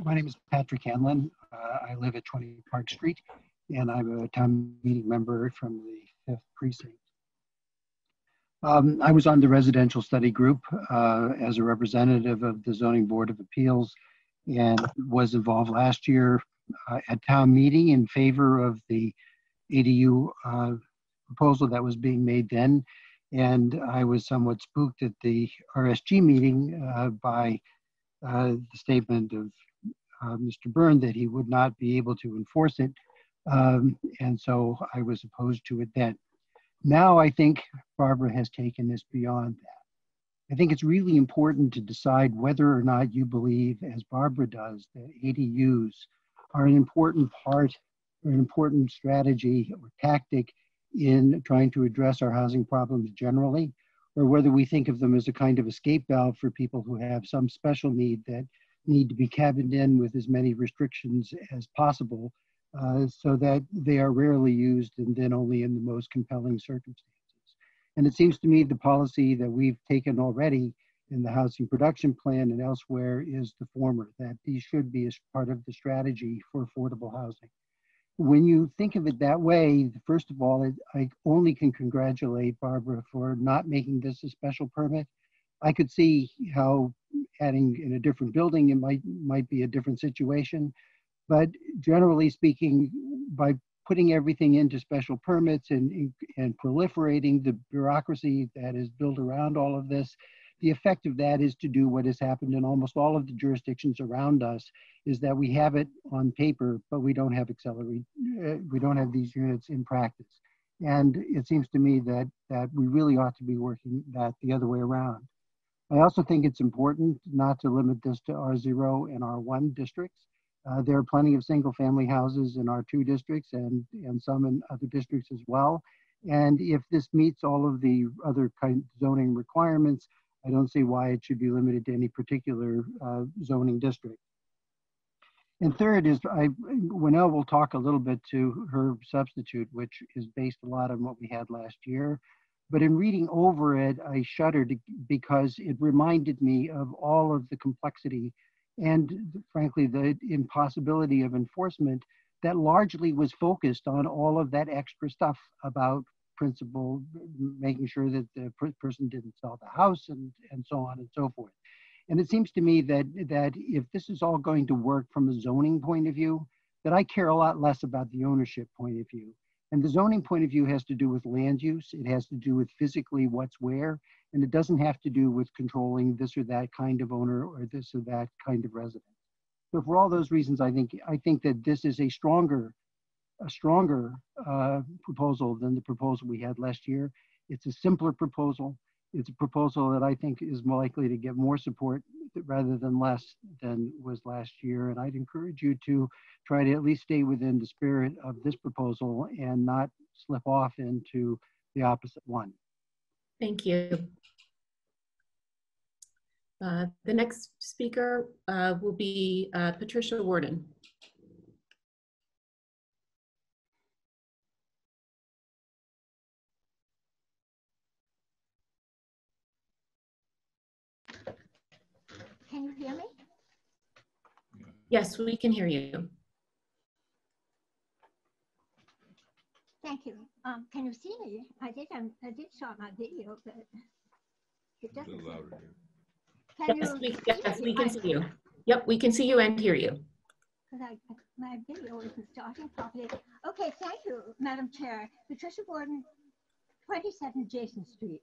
my name is Patrick Hanlon. Uh, I live at twenty Park Street. And I'm a town meeting member from the fifth precinct. Um, I was on the residential study group uh, as a representative of the Zoning Board of Appeals and was involved last year uh, at town meeting in favor of the A D U uh, proposal that was being made then. And I was somewhat spooked at the R S G meeting uh, by uh, the statement of uh, Mister Byrne that he would not be able to enforce it. Um, and so I was opposed to it then. Now I think Barbara has taken this beyond that. I think it's really important to decide whether or not you believe, as Barbara does, that A D Us are an important part or an important strategy or tactic in trying to address our housing problems generally, or whether we think of them as a kind of escape valve for people who have some special need that need to be cabined in with as many restrictions as possible. Uh, so that they are rarely used and then only in the most compelling circumstances. And it seems to me the policy that we've taken already in the housing production plan and elsewhere is the former, that these should be as part of the strategy for affordable housing. When you think of it that way, first of all, it, I only can congratulate Barbara for not making this a special permit. I could see how adding in a different building, it might, might be a different situation. But generally speaking, by putting everything into special permits and, and proliferating the bureaucracy that is built around all of this, the effect of that is to do what has happened in almost all of the jurisdictions around us, is that we have it on paper, but we don't have accelerate, uh, we don't have these units in practice. And it seems to me that, that we really ought to be working that the other way around. I also think it's important not to limit this to R zero and R one districts. Uh, there are plenty of single-family houses in our two districts and, and some in other districts as well. And if this meets all of the other kind of zoning requirements, I don't see why it should be limited to any particular uh, zoning district. And third is, I, Wynelle will talk a little bit to her substitute, which is based a lot on what we had last year. But in reading over it, I shuddered because it reminded me of all of the complexity and frankly, the impossibility of enforcement that largely was focused on all of that extra stuff about principal, making sure that the person didn't sell the house and, and so on and so forth. And it seems to me that, that if this is all going to work from a zoning point of view, that I care a lot less about the ownership point of view. And the zoning point of view has to do with land use. It has to do with physically what's where, and it doesn't have to do with controlling this or that kind of owner or this or that kind of resident. So for all those reasons, I think I think that this is a stronger, a stronger uh, proposal than the proposal we had last year. It's a simpler proposal. It's a proposal that I think is more likely to get more support rather than less than was last year. And I'd encourage you to try to at least stay within the spirit of this proposal and not slip off into the opposite one. Thank you. Uh, the next speaker uh, will be uh, Patricia Warden. Can you hear me? Yes, we can hear you. Thank you. Um, can you see me? I did. Um, I did start my video, but it doesn't. Can yes, you we, yes, we can I, see you. Yep, we can see you and hear you. I, my video isn't starting properly. Okay, thank you, Madam Chair. Patricia Warden, twenty-seven Jason Street.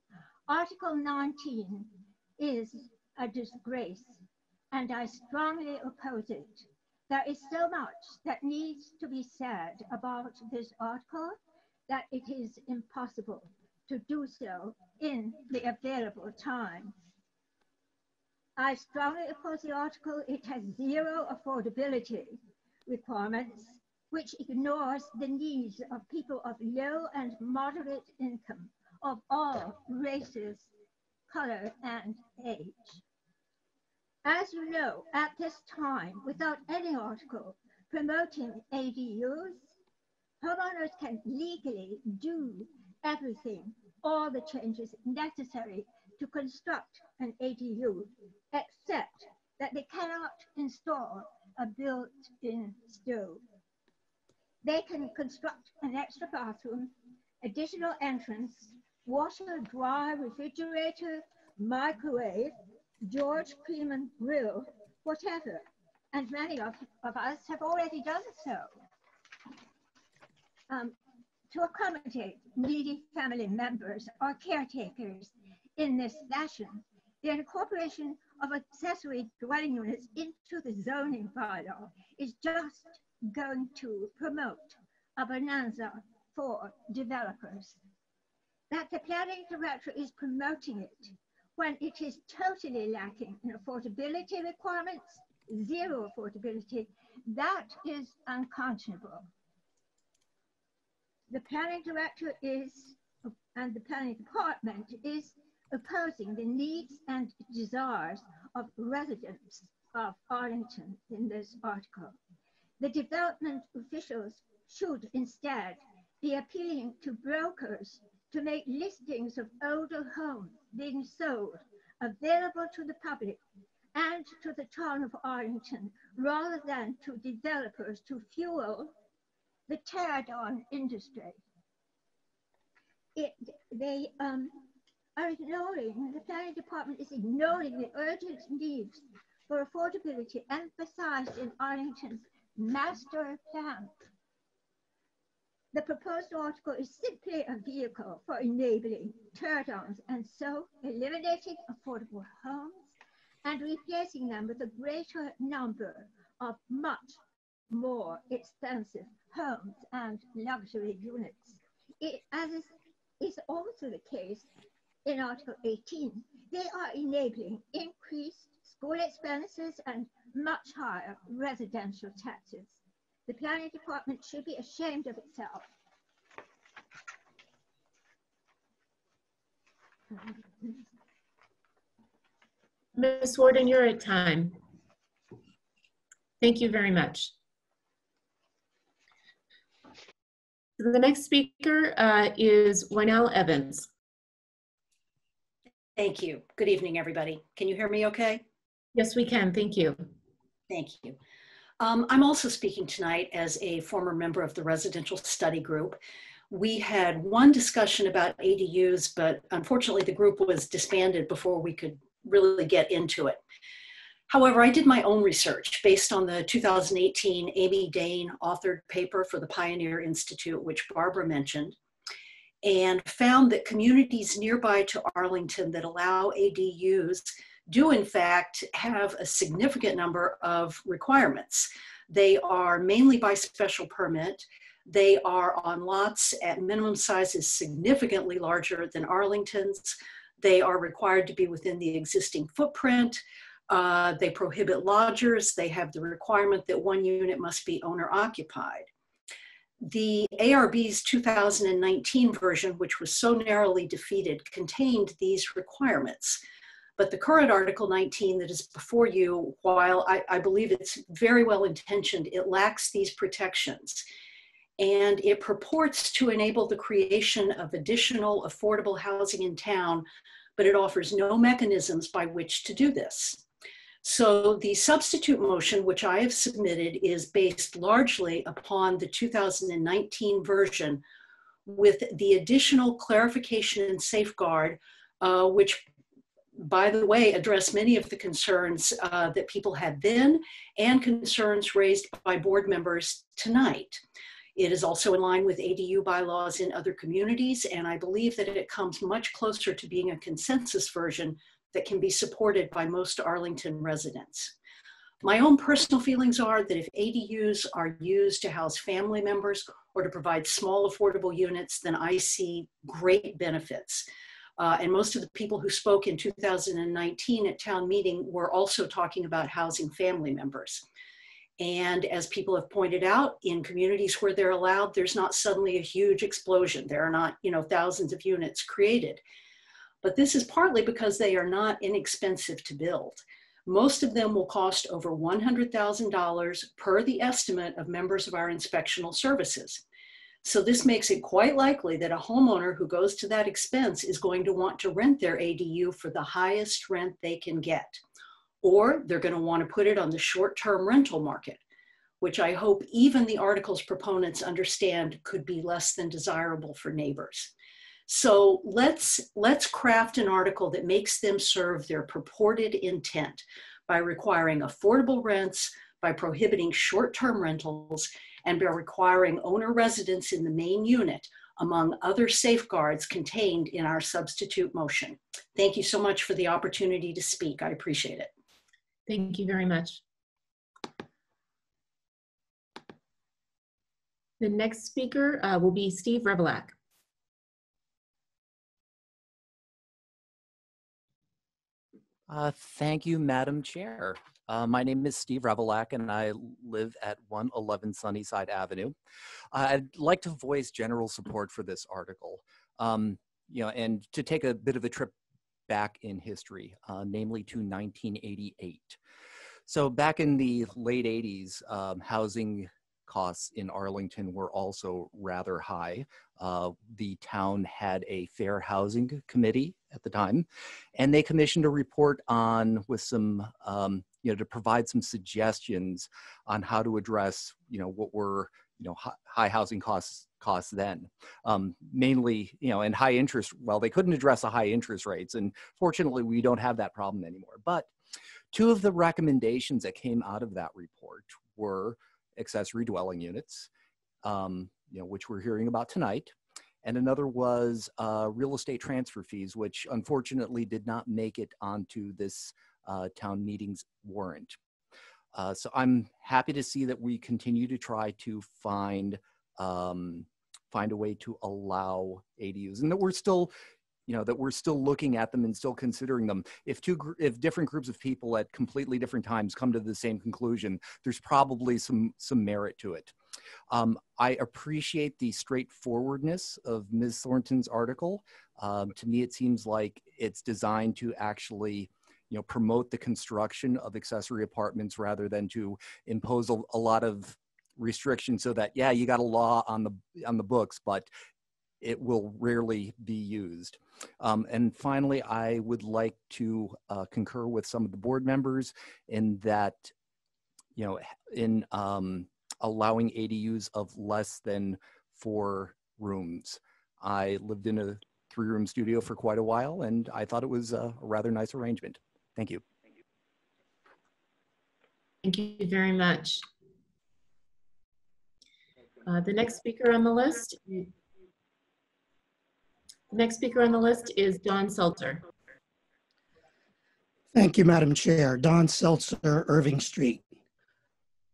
Article nineteen is a disgrace, and I strongly oppose it. There is so much that needs to be said about this article that it is impossible to do so in the available time. I strongly oppose the article. It has zero affordability requirements, which ignores the needs of people of low and moderate income of all races, color, and age. As you know, at this time, without any article promoting A D Us, homeowners can legally do everything, all the changes necessary to construct an A D U, except that they cannot install a built-in stove. They can construct an extra bathroom, additional entrance, washer, dryer, refrigerator, microwave, George Creeman grill, whatever, and many of, of us have already done so um, to accommodate needy family members or caretakers. In this fashion, the incorporation of accessory dwelling units into the zoning bylaw is just going to promote a bonanza for developers. That the planning director is promoting it when it is totally lacking in affordability requirements, zero affordability, that is unconscionable. The planning director is, and the planning department is opposing the needs and desires of residents of Arlington in this article. The development officials should instead be appealing to brokers to make listings of older homes being sold available to the public and to the town of Arlington, rather than to developers to fuel the teardown industry. It, they um, are ignoring, the planning department is ignoring the urgent needs for affordability emphasized in Arlington's master plan. The proposed article is simply a vehicle for enabling teardowns, and so eliminating affordable homes and replacing them with a greater number of much more expensive homes and luxury units. It, as is, is also the case in Article eighteen, they are enabling increased school expenses and much higher residential taxes. The planning department should be ashamed of itself. Miz Warden, you're at time. Thank you very much. The next speaker uh, is Wynelle Evans. Thank you. Good evening, everybody. Can you hear me okay? Yes, we can. Thank you. Thank you. Um, I'm also speaking tonight as a former member of the residential study group. We had one discussion about A D Us, but unfortunately the group was disbanded before we could really get into it. However, I did my own research based on the two thousand eighteen Amy Dane authored paper for the Pioneer Institute, which Barbara mentioned, and found that communities nearby to Arlington that allow A D Us do in fact have a significant number of requirements. They are mainly by special permit. They are on lots at minimum sizes significantly larger than Arlington's. They are required to be within the existing footprint. Uh, they prohibit lodgers. They have the requirement that one unit must be owner-occupied. The A R B's two thousand nineteen version, which was so narrowly defeated, contained these requirements. But the current Article nineteen that is before you, while I, I believe it's very well intentioned, it lacks these protections. And it purports to enable the creation of additional affordable housing in town, but it offers no mechanisms by which to do this. So the substitute motion, which I have submitted, is based largely upon the two thousand nineteen version with the additional clarification and safeguard, uh, which, by the way, address many of the concerns uh, that people had then and concerns raised by board members tonight. It is also in line with A D U bylaws in other communities, and I believe that it comes much closer to being a consensus version that can be supported by most Arlington residents. My own personal feelings are that if A D Us are used to house family members or to provide small affordable units, then I see great benefits. Uh, and most of the people who spoke in two thousand nineteen at town meeting were also talking about housing family members. And as people have pointed out, in communities where they're allowed, there's not suddenly a huge explosion. There are not, you know, thousands of units created. But this is partly because they are not inexpensive to build. Most of them will cost over one hundred thousand dollars per the estimate of members of our inspectional services. So this makes it quite likely that a homeowner who goes to that expense is going to want to rent their A D U for the highest rent they can get. Or they're going to want to put it on the short-term rental market, which I hope even the article's proponents understand could be less than desirable for neighbors. So let's, let's craft an article that makes them serve their purported intent by requiring affordable rents, by prohibiting short-term rentals, and by requiring owner residence in the main unit, among other safeguards contained in our substitute motion. Thank you so much for the opportunity to speak. I appreciate it. Thank you very much. The next speaker uh, will be Steve Revelak. Uh, thank you, Madam Chair. Uh, my name is Steve Revelak, and I live at one eleven Sunnyside Avenue. I'd like to voice general support for this article, um, you know, and to take a bit of a trip back in history, uh, namely to nineteen eighty-eight. So back in the late eighties, um, housing costs in Arlington were also rather high. Uh, the town had a fair housing committee at the time, and they commissioned a report on with some, um, you know, to provide some suggestions on how to address, you know, what were, you know, high housing costs costs then, um, mainly, you know, and high interest. Well, they couldn't address the high interest rates, and fortunately, we don't have that problem anymore. But two of the recommendations that came out of that report were accessory dwelling units, um, you know, which we're hearing about tonight, and another was uh, real estate transfer fees, which unfortunately did not make it onto this uh, town meeting's warrant. Uh, so I'm happy to see that we continue to try to find um, find a way to allow A D Us, and that we're still, you know, that we're still looking at them and still considering them. If two, gr if different groups of people at completely different times come to the same conclusion, there's probably some some merit to it. Um, I appreciate the straightforwardness of Miz Thornton's article. Um, to me, it seems like it's designed to actually, you know, promote the construction of accessory apartments rather than to impose a, a lot of restrictions so that, yeah, you got a law on the, on the books, but it will rarely be used. Um, and finally, I would like to uh, concur with some of the board members in that you know, in um, allowing A D Us of less than four rooms. I lived in a three-room studio for quite a while, and I thought it was a rather nice arrangement. Thank you. Thank you very much. Uh, the next speaker on the list, the next speaker on the list is Don Seltzer. Thank you, Madam Chair. Don Seltzer, Irving Street.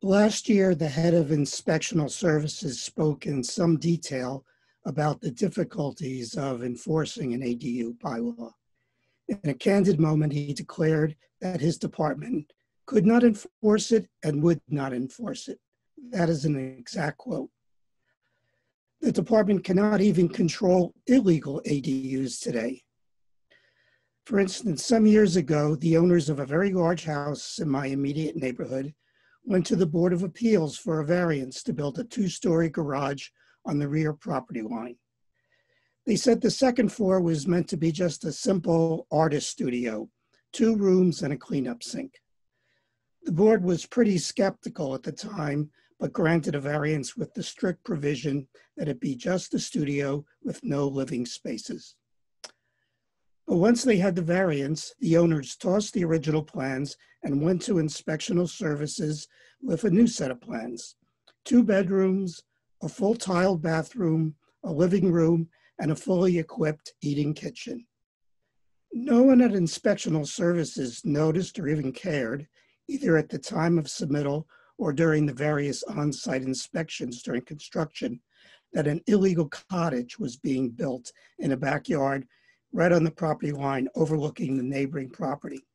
Last year, the head of inspectional services spoke in some detail about the difficulties of enforcing an A D U bylaw. In a candid moment, he declared that his department could not enforce it and would not enforce it. That is an exact quote. The department cannot even control illegal A D Us today. For instance, some years ago, the owners of a very large house in my immediate neighborhood went to the Board of Appeals for a variance to build a two-story garage on the rear property line. They said the second floor was meant to be just a simple artist studio, two rooms and a cleanup sink. The board was pretty skeptical at the time, but granted a variance with the strict provision that it be just a studio with no living spaces. But once they had the variance, the owners tossed the original plans and went to inspectional services with a new set of plans. Two bedrooms, a full tiled bathroom, a living room, and a fully equipped eating kitchen. No one at inspectional services noticed or even cared, either at the time of submittal or during the various on-site inspections during construction, that an illegal cottage was being built in a backyard right on the property line overlooking the neighboring property.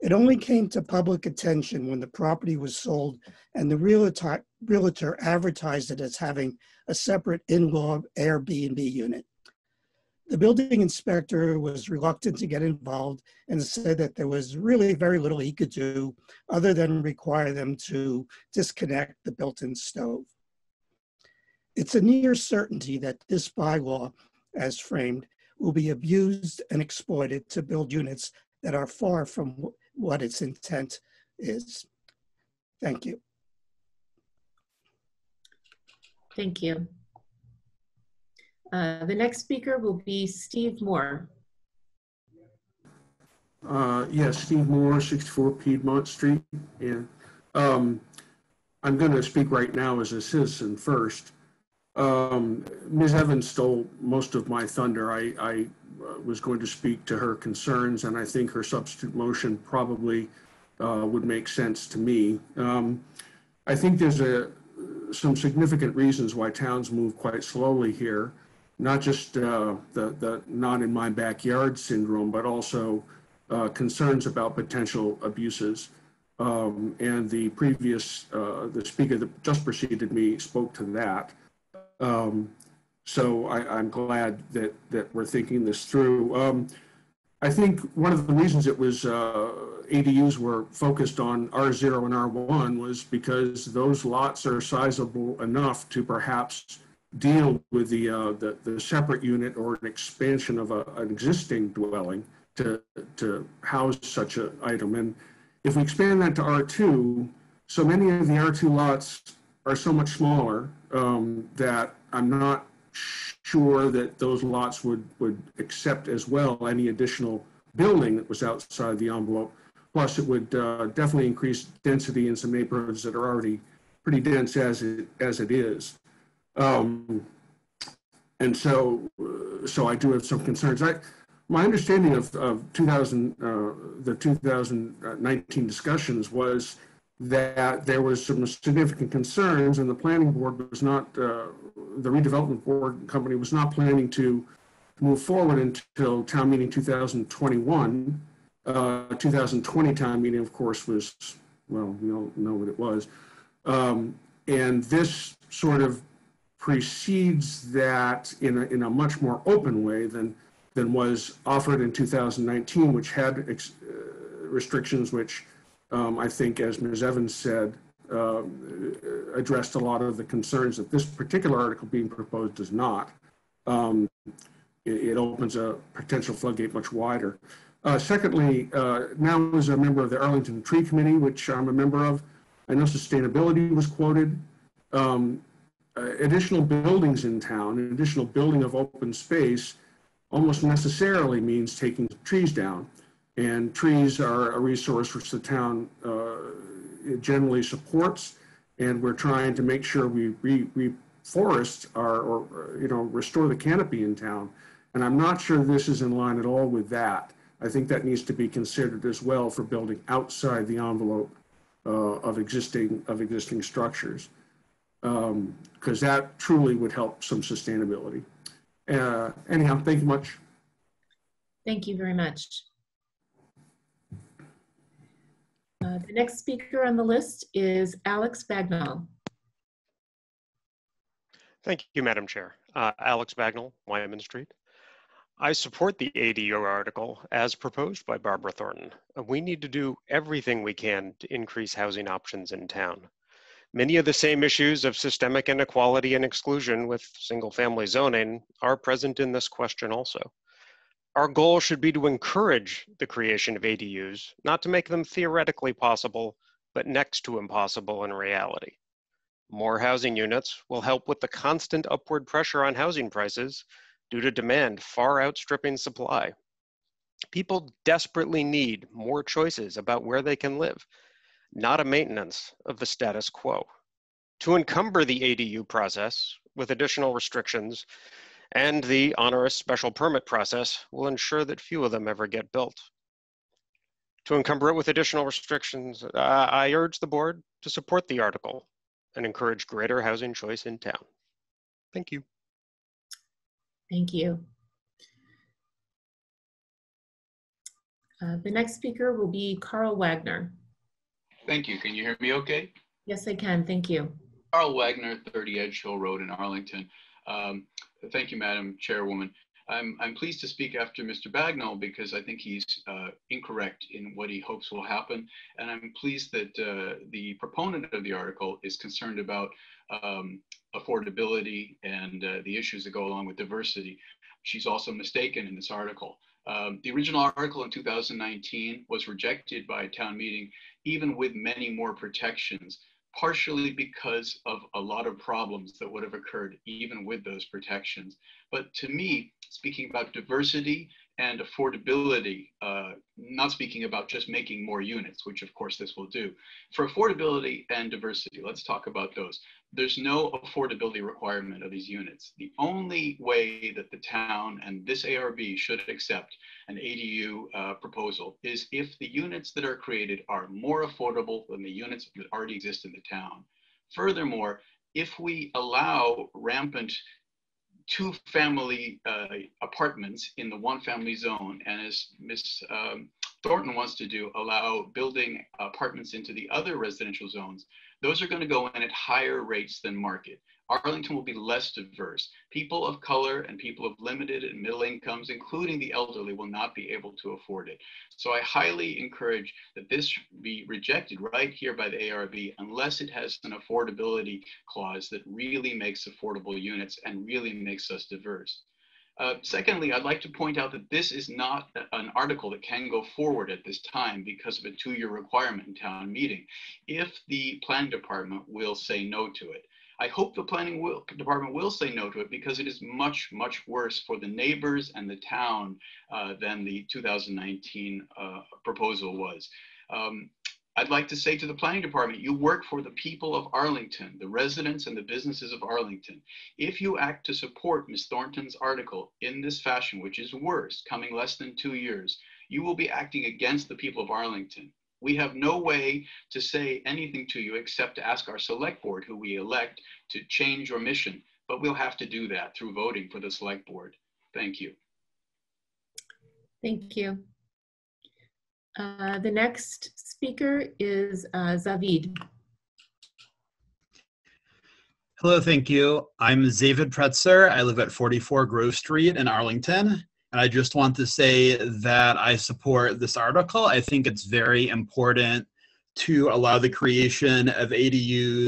It only came to public attention when the property was sold and the realtor, realtor advertised it as having a separate in-law Airbnb unit. The building inspector was reluctant to get involved and said that there was really very little he could do other than require them to disconnect the built-in stove. It's a near certainty that this bylaw, as framed, will be abused and exploited to build units that are far from what its intent is. Thank you. Thank you. Uh, the next speaker will be Steve Moore. Uh, yes, yeah, Steve Moore, sixty-four Piedmont Street. Yeah. Um, I'm going to speak right now as a citizen first. Um, Miz Evans stole most of my thunder. I, I was going to speak to her concerns, and I think her substitute motion probably uh, would make sense to me. Um, I think there's a, some significant reasons why towns move quite slowly here, not just uh, the, the not in my backyard syndrome, but also uh, concerns about potential abuses. Um, and the previous, uh, the speaker that just preceded me spoke to that. Um, so I, I'm glad that, that we're thinking this through. Um, I think one of the reasons it was uh, A D Us were focused on R zero and R one was because those lots are sizable enough to perhaps deal with the, uh, the, the separate unit or an expansion of a, an existing dwelling to, to house such an item. And if we expand that to R two, so many of the R two lots are so much smaller um, that I'm not sure that those lots would, would accept as well any additional building that was outside the envelope. Plus, it would uh, definitely increase density in some neighborhoods that are already pretty dense as it, as it is. Um, and so, so I do have some concerns. I, my understanding of, of two thousand, uh, the twenty nineteen discussions was that there was some significant concerns, and the planning board was not, uh, the redevelopment board company was not planning to move forward until town meeting two thousand twenty-one. Uh, two thousand twenty town meeting, of course, was, well, we don't know what it was. Um, and this sort of precedes that in a, in a much more open way than, than was offered in two thousand nineteen, which had ex uh, restrictions which Um, I think, as Miz Evans said, uh, addressed a lot of the concerns that this particular article being proposed does not. Um, it, it opens a potential floodgate much wider. Uh, secondly, uh, now as a member of the Arlington Tree Committee, which I'm a member of, I know sustainability was quoted. Um, uh, additional buildings in town, an additional building of open space almost necessarily means taking trees down. And trees are a resource which the town uh, generally supports. And we're trying to make sure we re reforest our, or, you know, restore the canopy in town. And I'm not sure this is in line at all with that. I think that needs to be considered as well for building outside the envelope uh, of existing of existing structures, because um, that truly would help some sustainability. Uh, anyhow, thank you much. Thank you very much. Uh, the next speaker on the list is Alex Bagnall. Thank you, Madam Chair. Uh, Alex Bagnall, Wyoming Street. I support the A D U article as proposed by Barbara Thornton. We need to do everything we can to increase housing options in town. Many of the same issues of systemic inequality and exclusion with single-family zoning are present in this question also. Our goal should be to encourage the creation of A D Us, not to make them theoretically possible, but next to impossible in reality. More housing units will help with the constant upward pressure on housing prices due to demand far outstripping supply. People desperately need more choices about where they can live, not a maintenance of the status quo. To encumber the A D U process with additional restrictions and the onerous special permit process will ensure that few of them ever get built. To encumber it with additional restrictions, uh, I urge the board to support the article and encourage greater housing choice in town. Thank you. Thank you. Uh, the next speaker will be Carl Wagner. Thank you. Can you hear me okay? Yes, I can. Thank you. Carl Wagner, thirty Edge Hill Road in Arlington. Um, thank you, Madam Chairwoman. I'm, I'm pleased to speak after Mister Bagnall because I think he's uh, incorrect in what he hopes will happen. And I'm pleased that uh, the proponent of the article is concerned about um, affordability and uh, the issues that go along with diversity. She's also mistaken in this article. Um, the original article in two thousand nineteen was rejected by a town meeting, even with many more protections, partially because of a lot of problems that would have occurred even with those protections. But to me, speaking about diversity and affordability, uh, not speaking about just making more units, which of course this will do. For affordability and diversity, let's talk about those. There's no affordability requirement of these units. The only way that the town and this A R B should accept an A D U uh, proposal is if the units that are created are more affordable than the units that already exist in the town. Furthermore, if we allow rampant two family uh, apartments in the one family zone, and as Miz Um, Thornton wants to do, allow building apartments into the other residential zones, those are going to go in at higher rates than market. Arlington will be less diverse. People of color and people of limited and middle incomes, including the elderly, will not be able to afford it. So I highly encourage that this be rejected right here by the A R B unless it has an affordability clause that really makes affordable units and really makes us diverse. Uh, secondly, I'd like to point out that this is not an article that can go forward at this time because of a two-year requirement in town meeting, if the planning department will say no to it. I hope the planning will, department will say no to it because it is much, much worse for the neighbors and the town uh, than the two thousand nineteen uh, proposal was. Um, I'd like to say to the planning department, you work for the people of Arlington, the residents and the businesses of Arlington. If you act to support Miz Thornton's article in this fashion, which is worse, coming less than two years, you will be acting against the people of Arlington. We have no way to say anything to you except to ask our select board, who we elect, to change your mission, but we'll have to do that through voting for the select board. Thank you. Thank you. Uh, the next speaker is uh, Zavid. Hello, thank you. I'm Zavid Pretzer. I live at forty-four Grove Street in Arlington. And I just want to say that I support this article. I think it's very important to allow the creation of A D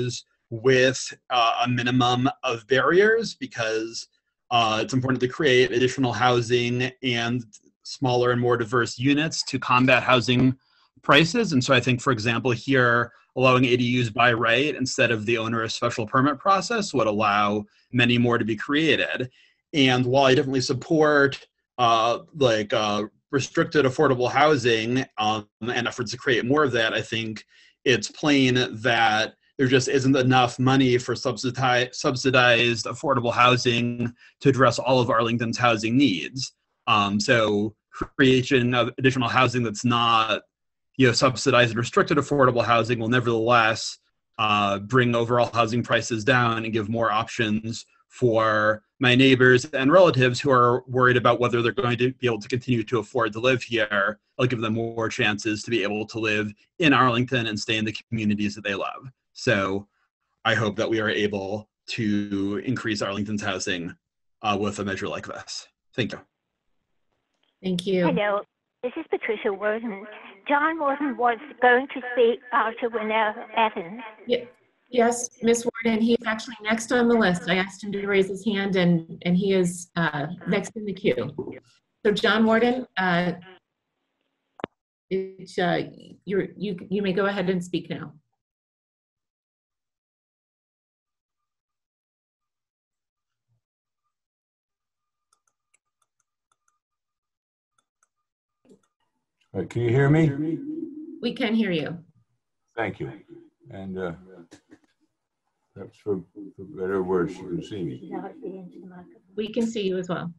Us with uh, a minimum of barriers because uh, it's important to create additional housing and smaller and more diverse units to combat housing prices. And so I think, for example, here, allowing A D Us by right instead of the onerous special permit process would allow many more to be created. And while I definitely support uh, like uh, restricted affordable housing um, and efforts to create more of that, I think it's plain that there just isn't enough money for subsidized subsidized affordable housing to address all of Arlington's housing needs. Um, so creation of additional housing that's not, you know, subsidized and restricted affordable housing will nevertheless uh, bring overall housing prices down and give more options for my neighbors and relatives who are worried about whether they're going to be able to continue to afford to live here. I'll give them more chances to be able to live in Arlington and stay in the communities that they love. So I hope that we are able to increase Arlington's housing uh, with a measure like this. Thank you. Thank you. Hello, this is Patricia Warden. John Warden was going to speak after Wynelle Evans. Yeah. Yes, Miz Warden, he's actually next on the list. I asked him to raise his hand, and, and he is uh, next in the queue. So John Warden, uh, it, uh, you're, you, you may go ahead and speak now. All right, can you hear me? We can hear you. Thank you. And uh, perhaps for, for better words, you can see me. We can see you as well.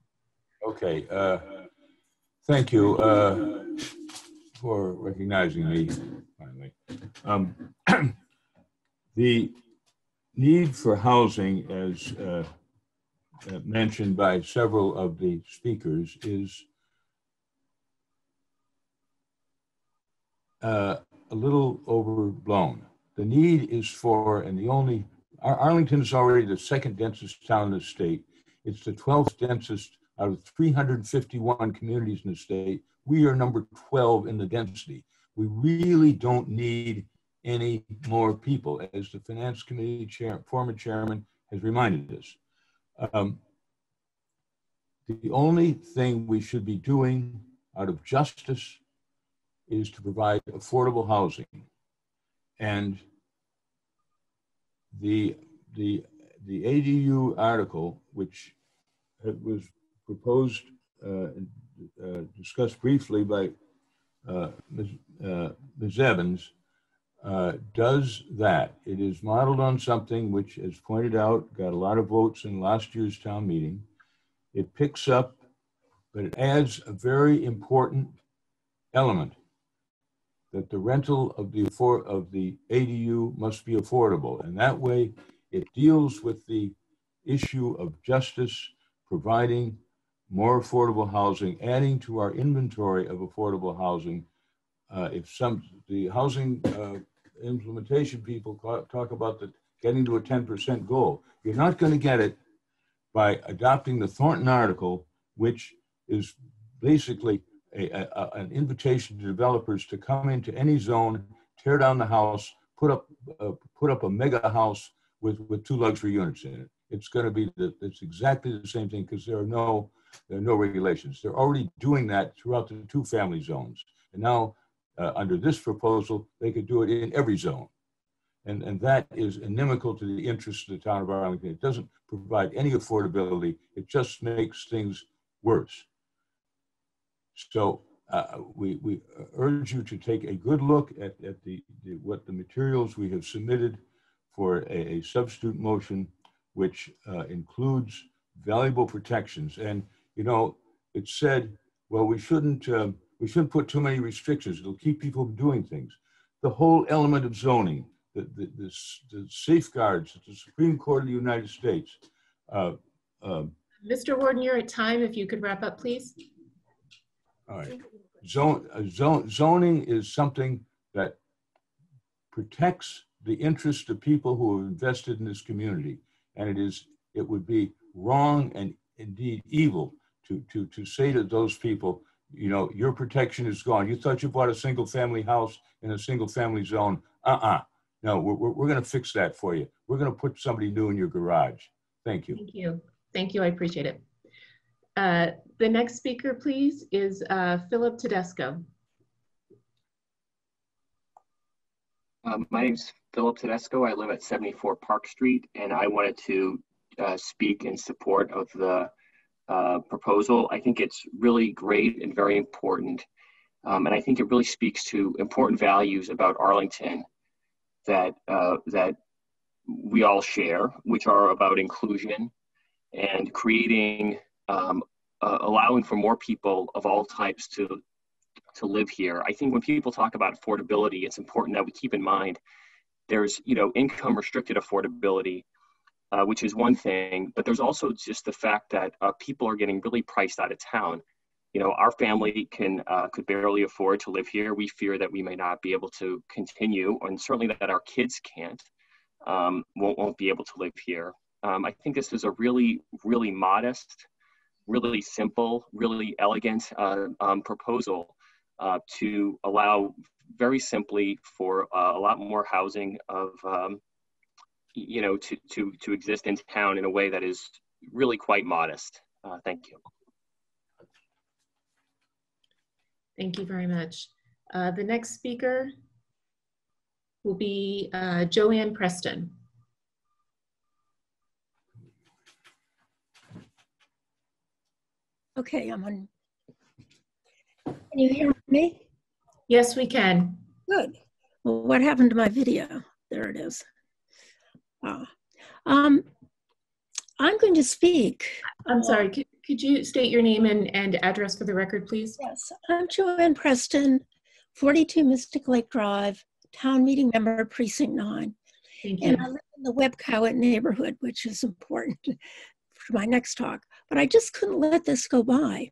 Okay. Uh, thank you uh, for recognizing me, finally. Um, the need for housing, as uh, mentioned by several of the speakers, is uh, a little overblown. The need is for, and the only, Arlington is already the second densest town in the state. It's the twelfth densest out of three hundred fifty-one communities in the state. We are number twelve in the density. We really don't need any more people, as the Finance Committee chair, former chairman has reminded us. Um, the only thing we should be doing out of justice is to provide affordable housing. And the, the, the A D U article, which was proposed uh, and uh, discussed briefly by uh, Miz Uh, Miz Evans, uh, does that. It is modeled on something which, as pointed out, got a lot of votes in last year's town meeting. It picks up, but it adds a very important element, that the rental of the, of the A D U must be affordable. And that way it deals with the issue of justice, providing more affordable housing, adding to our inventory of affordable housing. Uh, if some, the housing uh, implementation people talk about the, getting to a ten percent goal. You're not gonna get it by adopting the Thornton article, which is basically A, a, an invitation to developers to come into any zone, tear down the house, put up uh, put up a mega house with with two luxury units in it. It's going to be the, it's exactly the same thing, because there are no there are no regulations. They're already doing that throughout the two family zones, and now uh, under this proposal they could do it in every zone, and and that is inimical to the interests of the town of Arlington. It doesn't provide any affordability. It just makes things worse. So uh, we, we urge you to take a good look at, at the, the, what the materials we have submitted for a, a substitute motion, which uh, includes valuable protections. And, you know, it said, well, we shouldn't, uh, we shouldn't put too many restrictions. It'll keep people from doing things. The whole element of zoning, the, the, the, the safeguards that the Supreme Court of the United States. Uh, uh, Mister Warden, you're at time. If you could wrap up, please. All right. Zone, uh, zone, zoning is something that protects the interest of people who have invested in this community, and it is it would be wrong and indeed evil to to to say to those people, you know, your protection is gone. You thought you bought a single-family house in a single-family zone. Uh-uh. No, we're we're, we're going to fix that for you. We're going to put somebody new in your garage. Thank you. Thank you. Thank you. I appreciate it. Uh, the next speaker, please, is uh, Philip Tedesco. Uh, my name's Philip Tedesco. I live at seventy-four Park Street, and I wanted to uh, speak in support of the uh, proposal. I think it's really great and very important. Um, and I think it really speaks to important values about Arlington that, uh, that we all share, which are about inclusion and creating, um, uh, allowing for more people of all types to, to live here. I think when people talk about affordability, it's important that we keep in mind there's, you know, income restricted affordability, uh, which is one thing, but there's also just the fact that uh, people are getting really priced out of town. You know, our family can uh, could barely afford to live here. We fear that we may not be able to continue, and certainly that our kids can't, um, won't, won't be able to live here. Um, I think this is a really, really modest, really simple, really elegant uh, um, proposal uh, to allow very simply for uh, a lot more housing of, um, you know, to, to, to exist in town in a way that is really quite modest. Uh, thank you. Thank you very much. Uh, the next speaker will be uh, Joanne Preston. Okay, I'm on. Can you hear me? Yes, we can. Good. Well, what happened to my video? There it is. Uh, um, I'm going to speak. I'm sorry. Could, could you state your name and, and address for the record, please? Yes, I'm Joanne Preston, forty-two Mystic Lake Drive, Town Meeting Member, Precinct nine. Thank you. And I live in the Webcowit neighborhood, which is important for my next talk. But I just couldn't let this go by.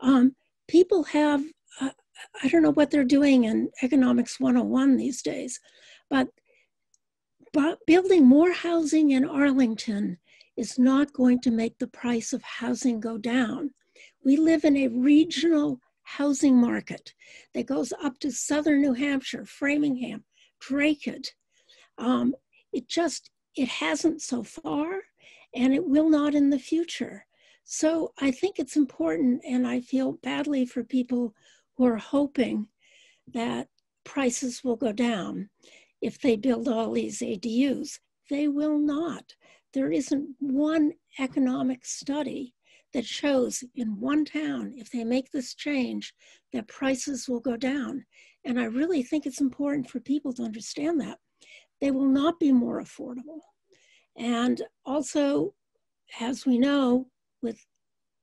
Um, people have, uh, I don't know what they're doing in Economics one oh one these days, but, but building more housing in Arlington is not going to make the price of housing go down. We live in a regional housing market that goes up to Southern New Hampshire, Framingham, Dracut. Um, it just, it hasn't so far, and it will not in the future. So I think it's important, and I feel badly for people who are hoping that prices will go down if they build all these A D Us. They will not. There isn't one economic study that shows in one town, if they make this change, that prices will go down. And I really think it's important for people to understand that. They will not be more affordable. And also, as we know, with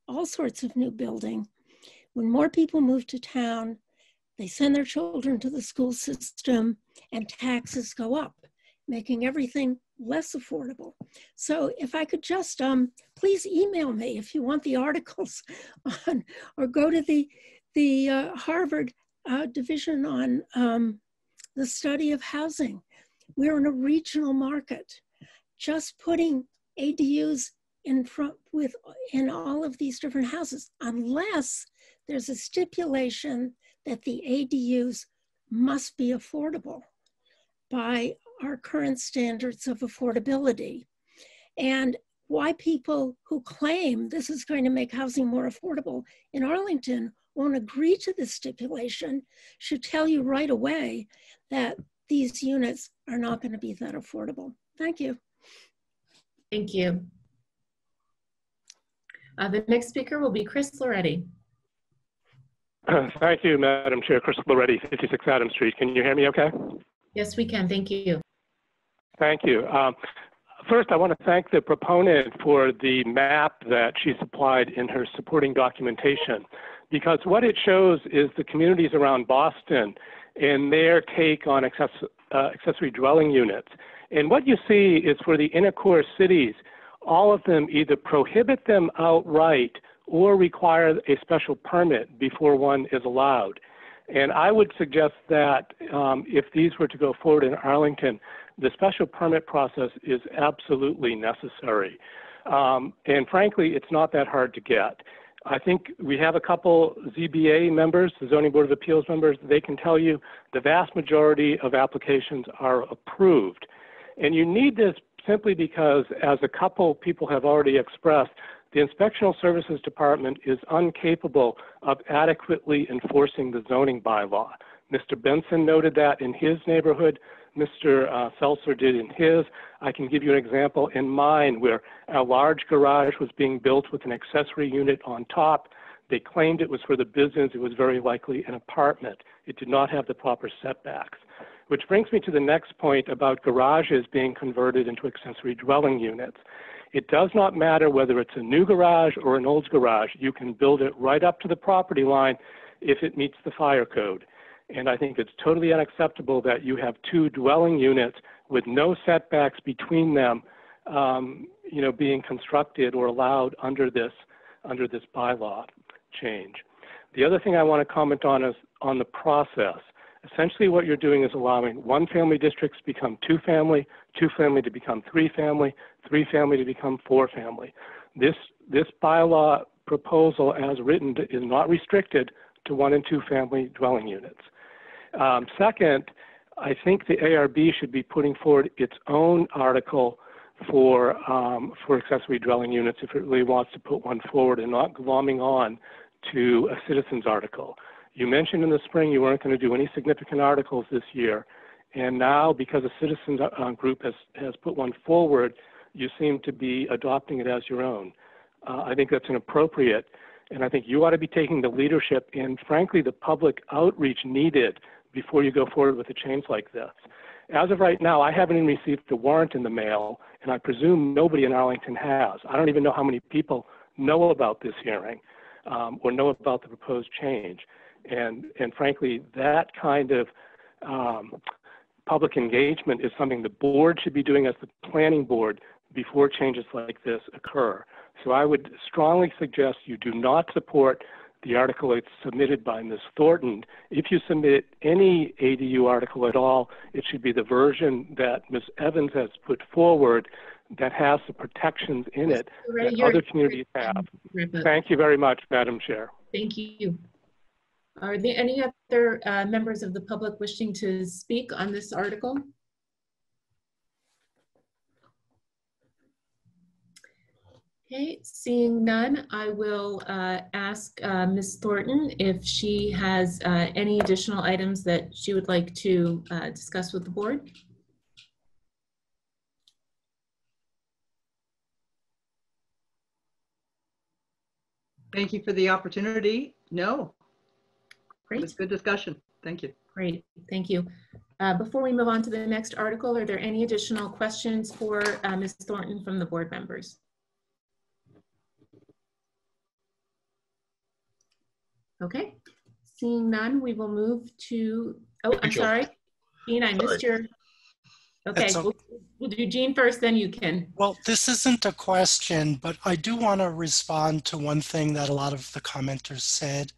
all sorts of new building, when more people move to town, they send their children to the school system and taxes go up, making everything less affordable. So if I could just, um, please email me if you want the articles on, or go to the, the uh, Harvard uh, division on um, the study of housing. We're in a regional market. Just putting A D Us in front with, in all of these different houses, unless there's a stipulation that the A D Us must be affordable by our current standards of affordability. And why people who claim this is going to make housing more affordable in Arlington won't agree to this stipulation should tell you right away that these units are not going to be that affordable. Thank you. Thank you. Uh, the next speaker will be Chris Loretti. Uh, thank you, Madam Chair. Chris Loretti, fifty-six Adams Street. Can you hear me okay? Yes, we can. Thank you. Thank you. Um, first, I want to thank the proponent for the map that she supplied in her supporting documentation, because what it shows is the communities around Boston and their take on access, uh, accessory dwelling units. And what you see is for the inner core cities, all of them either prohibit them outright or require a special permit before one is allowed. And I would suggest that um, if these were to go forward in Arlington, the special permit process is absolutely necessary. Um, and frankly, it's not that hard to get. I think we have a couple Z B A members, the Zoning Board of Appeals members, they can tell you the vast majority of applications are approved. And you need this simply because, as a couple people have already expressed, the Inspectional Services Department is incapable of adequately enforcing the zoning bylaw. Mister Benson noted that in his neighborhood. Mister Uh, Seltzer did in his. I can give you an example in mine where a large garage was being built with an accessory unit on top. They claimed it was for the business. It was very likely an apartment. It did not have the proper setbacks. Which brings me to the next point about garages being converted into accessory dwelling units. It does not matter whether it's a new garage or an old garage. You can build it right up to the property line if it meets the fire code. And I think it's totally unacceptable that you have two dwelling units with no setbacks between them, um, you know, being constructed or allowed under this, under this bylaw change. The other thing I want to comment on is on the process. Essentially what you're doing is allowing one family districts to become two family, two family to become three family, three family to become four family. This, this bylaw proposal as written is not restricted to one and two family dwelling units. Um, second, I think the A R B should be putting forward its own article for, um, for accessory dwelling units if it really wants to put one forward and not glomming on to a citizens article. You mentioned in the spring you weren't going to do any significant articles this year, and now because a citizens uh, group has, has put one forward, you seem to be adopting it as your own. Uh, I think that's inappropriate, and I think you ought to be taking the leadership and, frankly, the public outreach needed before you go forward with a change like this. As of right now, I haven't even received the warrant in the mail, and I presume nobody in Arlington has. I don't even know how many people know about this hearing um, or know about the proposed change. And, and frankly, that kind of um, public engagement is something the board should be doing as the planning board before changes like this occur. So I would strongly suggest you do not support the article it's submitted by Miz Thornton. If you submit any A D U article at all, it should be the version that Miz Evans has put forward that has the protections in it that other communities have. Thank you very much, Madam Chair. Thank you. Are there any other uh, members of the public wishing to speak on this article? Okay, seeing none, I will uh, ask uh, Miz Thornton if she has uh, any additional items that she would like to uh, discuss with the board. Thank you for the opportunity. No. Great. It was a good discussion. Thank you. Great. Thank you. Uh, before we move on to the next article, are there any additional questions for uh, Miz Thornton from the board members? Okay. Seeing none, we will move to, oh, I'm sorry. Jean, I missed your, okay. We'll, we'll do Jean first, then you can. Well, this isn't a question, but I do want to respond to one thing that a lot of the commenters said.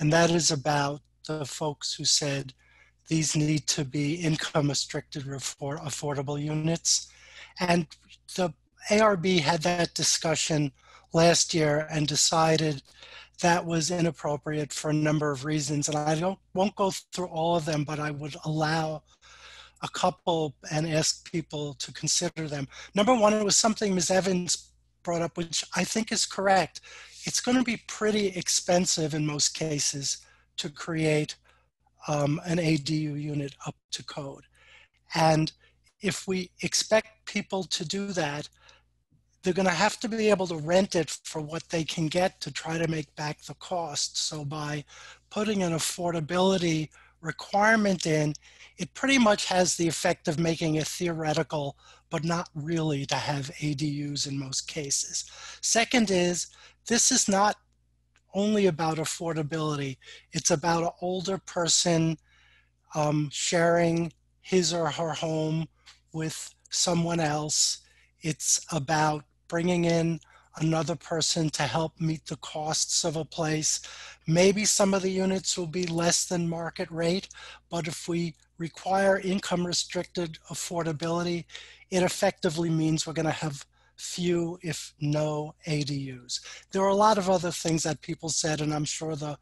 And that is about the folks who said these need to be income restricted for affordable units. And the A R B had that discussion last year and decided that was inappropriate for a number of reasons. And I don't, won't go through all of them, but I would allow a couple and ask people to consider them. Number one, it was something Miz Evans brought up, which I think is correct. It's going to be pretty expensive in most cases to create um, an A D U unit up to code. And if we expect people to do that, they're going to have to be able to rent it for what they can get to try to make back the cost. So by putting an affordability requirement in, it pretty much has the effect of making it theoretical, but not really to have A D Us in most cases. Second is, this is not only about affordability. It's about an older person um, sharing his or her home with someone else. It's about bringing in another person to help meet the costs of a place. Maybe some of the units will be less than market rate, but if we require income restricted affordability, it effectively means we're going to have few, if no, A D Us. There are a lot of other things that people said, and I'm sure the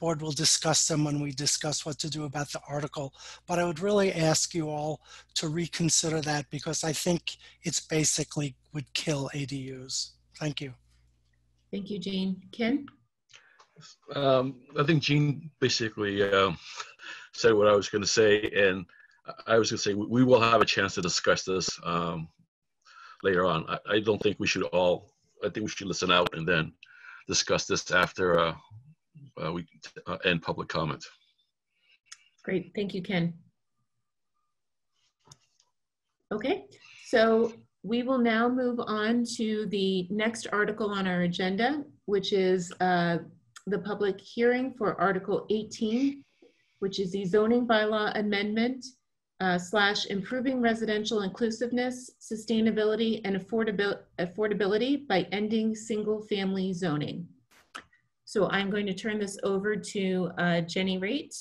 board will discuss them when we discuss what to do about the article. But I would really ask you all to reconsider that because I think it's basically would kill A D Us. Thank you. Thank you, Jean. Ken? Um, I think Jean basically um, said what I was going to say, and I was going to say, we will have a chance to discuss this um, later on. I, I don't think we should all, I think we should listen out and then discuss this after uh, uh, we uh, end public comment. Great, thank you, Ken. Okay, so we will now move on to the next article on our agenda, which is uh, the public hearing for Article eighteen, which is the zoning bylaw amendment uh, slash improving residential inclusiveness, sustainability, and affordabil affordability by ending single family zoning. So I'm going to turn this over to uh, Jenny Raitt.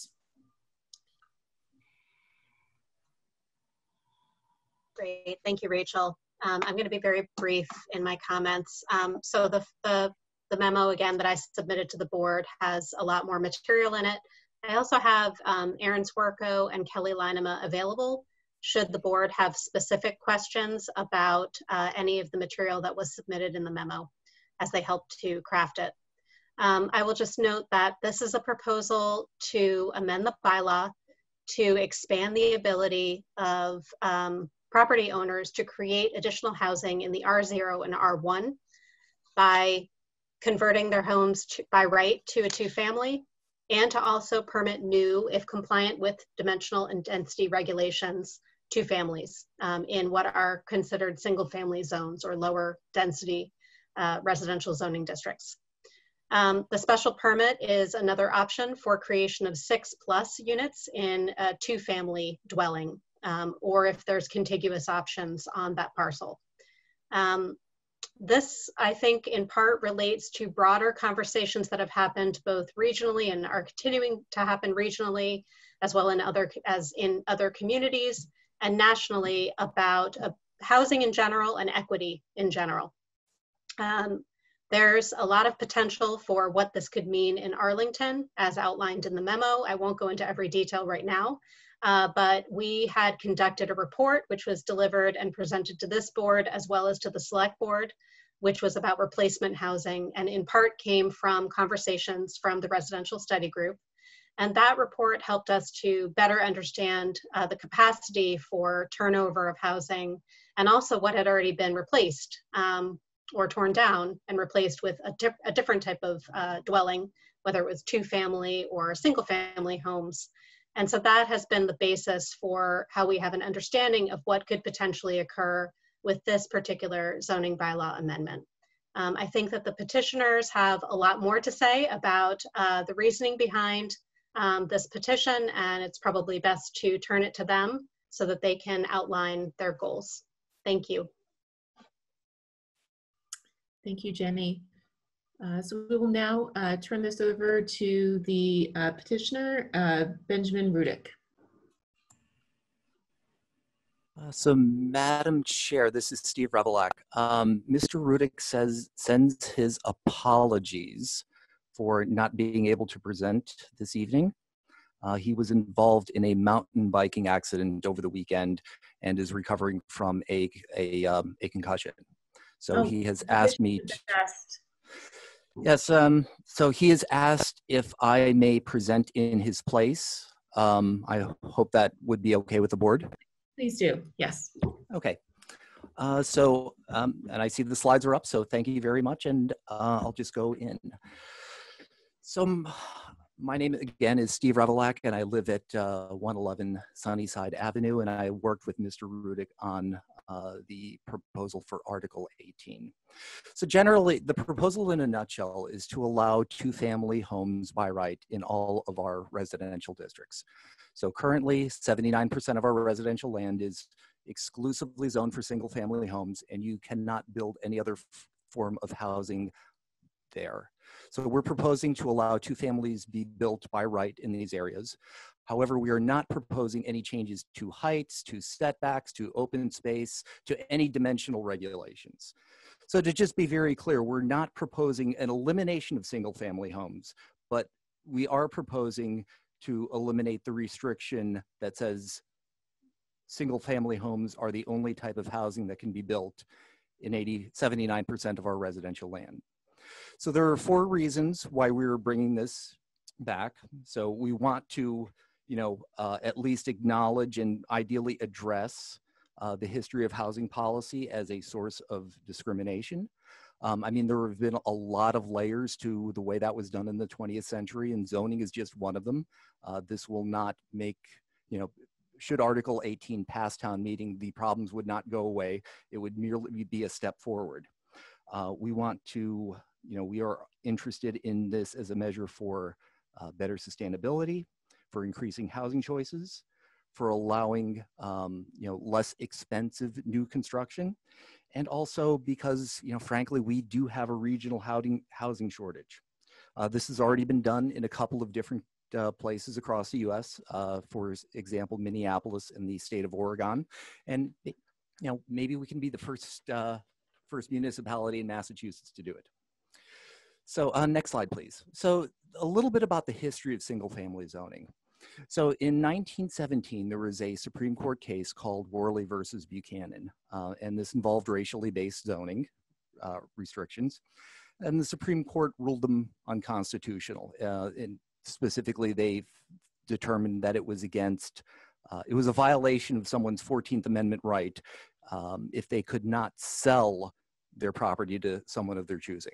Great, thank you, Rachel. Um, I'm going to be very brief in my comments. Um, so the, the, the memo, again, that I submitted to the board has a lot more material in it. I also have um, Erin Zwerko and Kelly Lenihan available should the board have specific questions about uh, any of the material that was submitted in the memo as they helped to craft it. Um, I will just note that this is a proposal to amend the bylaw to expand the ability of um, property owners to create additional housing in the R zero and R one by converting their homes to, by right to a two-family, and to also permit new, if compliant with dimensional and density regulations, to families um, in what are considered single family zones or lower density uh, residential zoning districts. Um, the special permit is another option for creation of six plus units in a two family dwelling, um, or if there's contiguous options on that parcel. Um, This, I think, in part relates to broader conversations that have happened both regionally and are continuing to happen regionally, as well in other, as in other communities and nationally, about uh, housing in general and equity in general. Um, there's a lot of potential for what this could mean in Arlington, as outlined in the memo. I won't go into every detail right now, Uh, but we had conducted a report which was delivered and presented to this board as well as to the select board, which was about replacement housing, and in part came from conversations from the residential study group. And that report helped us to better understand uh, the capacity for turnover of housing, and also what had already been replaced um, or torn down and replaced with a, diff a different type of uh, dwelling, whether it was two family or single family homes. And so that has been the basis for how we have an understanding of what could potentially occur with this particular zoning bylaw amendment. Um, I think that the petitioners have a lot more to say about uh, the reasoning behind um, this petition, and it's probably best to turn it to them so that they can outline their goals. Thank you. Thank you, Jenny. Uh, so we will now uh, turn this over to the uh, petitioner, uh, Benjamin Rudick. Uh, so, Madam Chair, this is Steve Revelak. Um, Mister Rudick says sends his apologies for not being able to present this evening. Uh, he was involved in a mountain biking accident over the weekend and is recovering from a a, um, a concussion. So oh, he has asked me. To Yes, um, so he has asked if I may present in his place. Um, I hope that would be okay with the board. Please do, yes. Okay, uh, so, um, and I see the slides are up, so thank you very much, and uh, I'll just go in. So my name again is Steve Revelak, and I live at uh, one eleven Sunnyside Avenue, and I worked with Mister Rudick on Uh, the proposal for Article eighteen. So generally, the proposal in a nutshell is to allow two-family homes by right in all of our residential districts. So currently, seventy-nine percent of our residential land is exclusively zoned for single-family homes, and you cannot build any other form of housing there. So we're proposing to allow two families be built by right in these areas. However, we are not proposing any changes to heights, to setbacks, to open space, to any dimensional regulations. So to just be very clear, we're not proposing an elimination of single family homes, but we are proposing to eliminate the restriction that says single family homes are the only type of housing that can be built in seventy-nine percent of our residential land. So there are four reasons why we're bringing this back. So we want to you know, uh, at least acknowledge and ideally address uh, the history of housing policy as a source of discrimination. Um, I mean, there have been a lot of layers to the way that was done in the twentieth century, and zoning is just one of them. Uh, this will not make, you know, should Article eighteen pass town meeting, the problems would not go away. It would merely be a step forward. Uh, we want to, you know, we are interested in this as a measure for uh, better sustainability, for increasing housing choices, for allowing, um, you know, less expensive new construction. And also because, you know, frankly, we do have a regional housing, housing shortage. Uh, this has already been done in a couple of different uh, places across the U S, uh, for example, Minneapolis and the state of Oregon. And, you know, maybe we can be the first, uh, first municipality in Massachusetts to do it. So uh, next slide, please. So a little bit about the history of single family zoning. So in nineteen seventeen, there was a Supreme Court case called Warley versus Buchanan, uh, and this involved racially based zoning uh, restrictions. And the Supreme Court ruled them unconstitutional. Uh, and specifically, they determined that it was against, uh, it was a violation of someone's fourteenth Amendment right um, if they could not sell their property to someone of their choosing.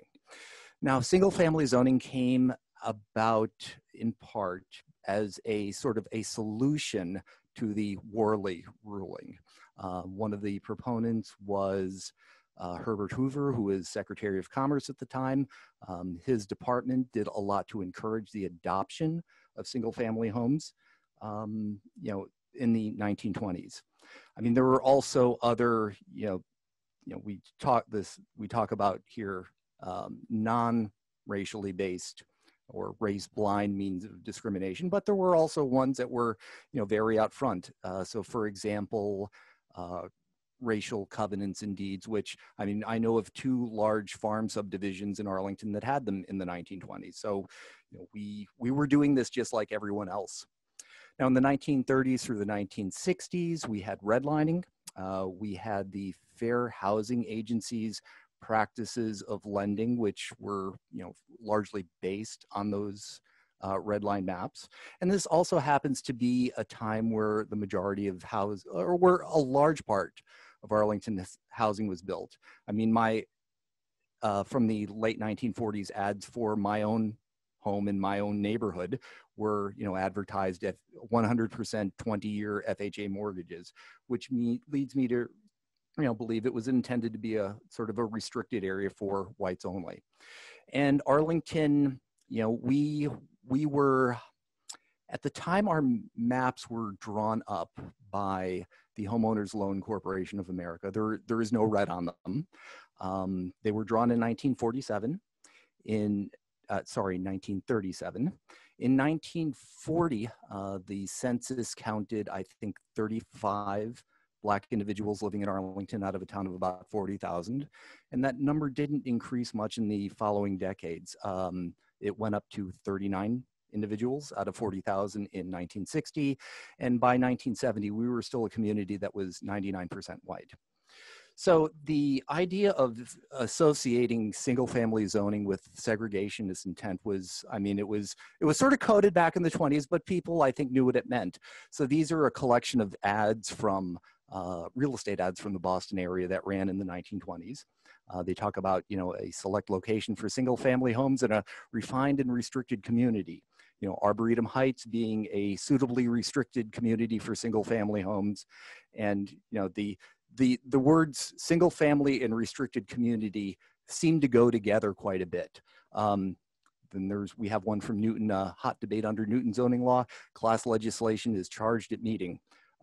Now, single family zoning came about in part as a sort of a solution to the Warley ruling. Uh, one of the proponents was uh, Herbert Hoover, who was Secretary of Commerce at the time. Um, his department did a lot to encourage the adoption of single family homes, um, you know, in the nineteen twenties. I mean, there were also other, you know, you know, we talk this, we talk about here, um, non-racially based or race-blind means of discrimination, but there were also ones that were, you know, very out front. Uh, so, for example, uh, racial covenants and deeds, which, I mean, I know of two large farm subdivisions in Arlington that had them in the nineteen twenties. So, you know, we, we were doing this just like everyone else. Now, in the nineteen thirties through the nineteen sixties, we had redlining. Uh, we had the Fair Housing Agency's practices of lending, which were, you know, largely based on those uh, red line maps. And this also happens to be a time where the majority of house, or where a large part of Arlington's housing was built. I mean, my, uh, from the late nineteen forties, ads for my own home in my own neighborhood were, you know, advertised at one hundred percent twenty year F H A mortgages, which me, leads me to, you know, believe it was intended to be a sort of a restricted area for whites only. And Arlington, you know, we, we were, at the time our maps were drawn up by the Homeowners Loan Corporation of America. There, there is no red on them. Um, they were drawn in nineteen forty-seven, in, uh, sorry, nineteen thirty-seven. In nineteen forty, uh, the census counted, I think, thirty-five Black individuals living in Arlington out of a town of about forty thousand. And that number didn't increase much in the following decades. Um, it went up to thirty-nine individuals out of forty thousand in nineteen sixty. And by nineteen seventy, we were still a community that was ninety-nine percent white. So the idea of associating single family zoning with segregationist intent was, I mean, it was, it was sort of coded back in the twenties, but people, I think, knew what it meant. So these are a collection of ads from Uh, real estate ads from the Boston area that ran in the nineteen twenties. Uh, they talk about, you know, a select location for single family homes in a refined and restricted community. You know, Arboretum Heights being a suitably restricted community for single family homes. And, you know, the, the, the words single family and restricted community seem to go together quite a bit. Um, Then there's, we have one from Newton, uh, hot debate under Newton zoning law, class legislation is charged at meeting.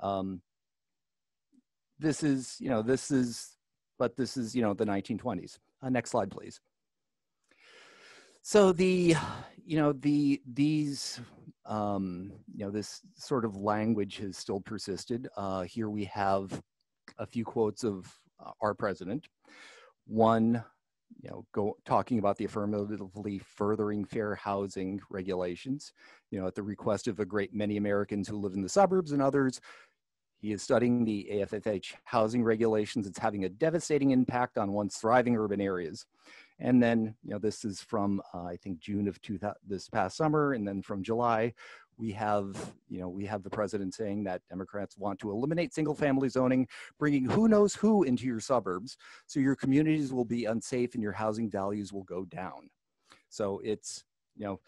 Um, This is, you know, this is, but this is, you know, the nineteen twenties. Uh, next slide, please. So the, you know, the, these, um, you know, this sort of language has still persisted. Uh, here we have a few quotes of uh, our president. One, you know, go, talking about the affirmatively furthering fair housing regulations, you know, at the request of a great many Americans who live in the suburbs and others. He is studying the A F H housing regulations. It's having a devastating impact on once thriving urban areas. And then, you know, this is from, uh, I think, June of two thousand, this past summer. And then from July, we have, you know, we have the president saying that Democrats want to eliminate single family zoning, bringing who knows who into your suburbs. So your communities will be unsafe and your housing values will go down. So it's, you know,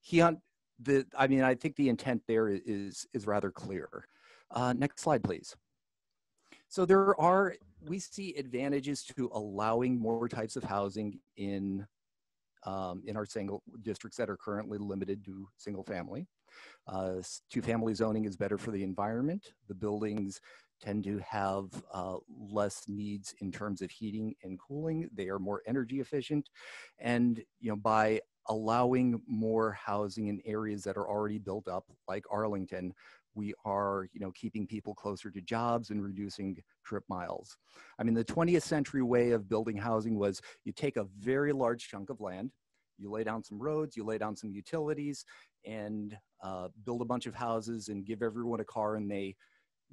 he, the, I mean, I think the intent there is, is rather clear. Uh, next slide, please. So there are, we see advantages to allowing more types of housing in, um, in our single districts that are currently limited to single family. Uh, two family zoning is better for the environment. The buildings tend to have uh, less needs in terms of heating and cooling. They are more energy efficient. And, you know, by allowing more housing in areas that are already built up, like Arlington, we are, you know, keeping people closer to jobs and reducing trip miles. I mean, the twentieth century way of building housing was you take a very large chunk of land, you lay down some roads, you lay down some utilities, and uh, build a bunch of houses and give everyone a car, and they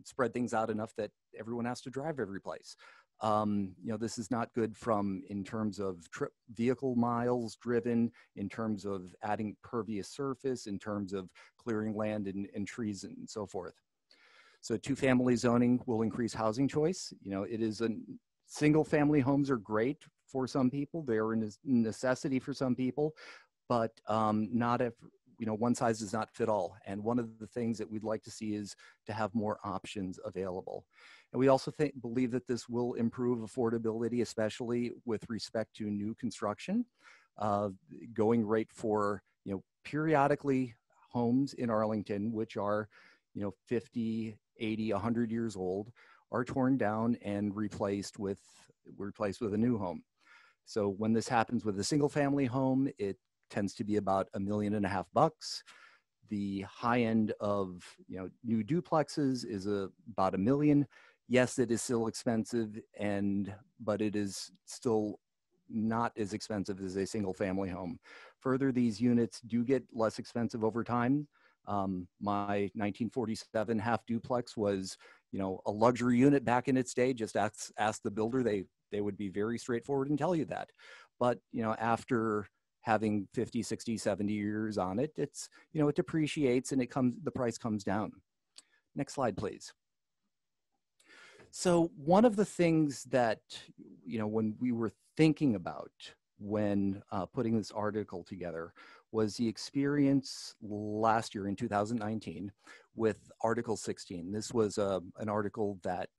spread things out enough that everyone has to drive every place. Um, you know, this is not good from, in terms of trip vehicle miles driven, in terms of adding pervious surface, in terms of clearing land and, and trees and so forth. So two family zoning will increase housing choice. You know, it is a single family homes are great for some people. They're a necessity for some people, but um, not if, you know, one size does not fit all. And one of the things that we'd like to see is to have more options available. And we also think, believe that this will improve affordability, especially with respect to new construction. Uh, going rate for, you know, periodically homes in Arlington, which are, you know, fifty, eighty, one hundred years old, are torn down and replaced with, replaced with a new home. So when this happens with a single family home, it tends to be about a million and a half bucks. The high end of, you know, new duplexes is a, about a million. Yes, it is still expensive, and but it is still not as expensive as a single family home. Further, these units do get less expensive over time. Um, my nineteen forty-seven half duplex was, you know, a luxury unit back in its day. Just ask, ask the builder. They, they would be very straightforward and tell you that. But, you know, after having fifty, sixty, seventy years on it, it's, you know, it depreciates and it comes, the price comes down. Next slide, please. So one of the things that, you know, when we were thinking about when uh, putting this article together was the experience last year in two thousand nineteen with Article sixteen. This was a, an article that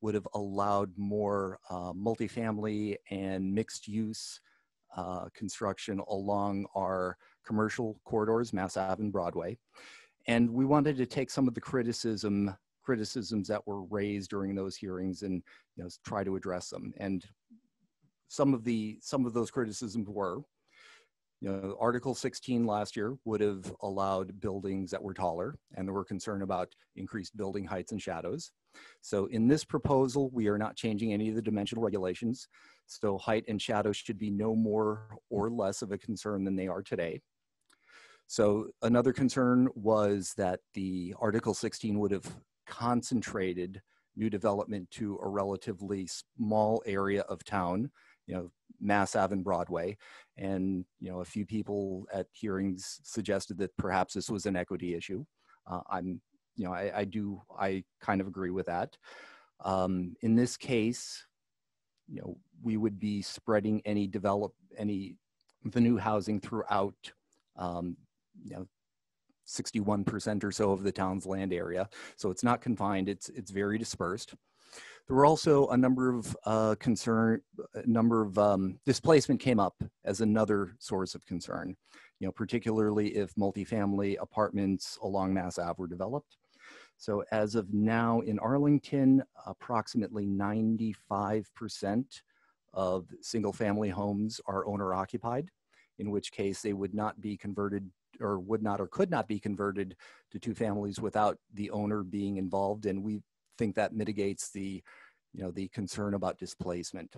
would have allowed more uh, multifamily and mixed use Uh, construction along our commercial corridors, Mass Ave and Broadway. And we wanted to take some of the criticism, criticisms that were raised during those hearings and, you know, try to address them. And some of, the, some of those criticisms were, you know, Article sixteen last year would have allowed buildings that were taller, and there were concern about increased building heights and shadows. So in this proposal, we are not changing any of the dimensional regulations. So height and shadow should be no more or less of a concern than they are today. So another concern was that the Article sixteen would have concentrated new development to a relatively small area of town, you know, Mass Ave and Broadway. And, you know, a few people at hearings suggested that perhaps this was an equity issue. Uh, I'm, you know, I, I do, I kind of agree with that. Um, in this case, you know, we would be spreading any develop, any, the new housing throughout, um, you know, sixty-one percent or so of the town's land area. So it's not confined, it's, it's very dispersed. There were also a number of uh, concern, a number of um, displacement came up as another source of concern, you know, particularly if multifamily apartments along Mass Ave were developed. So as of now in Arlington, approximately ninety-five percent of single family homes are owner occupied, in which case they would not be converted or would not or could not be converted to two families without the owner being involved. And we think that mitigates the, you know, the concern about displacement.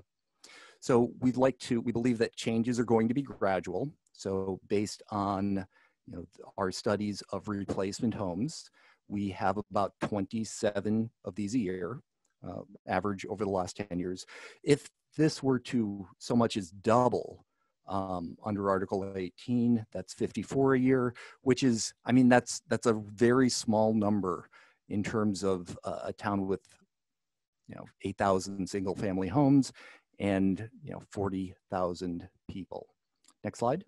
So we'd like to, we believe that changes are going to be gradual. So based on, you know, our studies of replacement homes, we have about twenty-seven of these a year. uh, average over the last ten years. If this were to so much as double um, under Article eighteen, that's fifty-four a year, which is, I mean, that's, that's a very small number in terms of uh, a town with, you know, eight thousand single family homes and, you know, forty thousand people. Next slide.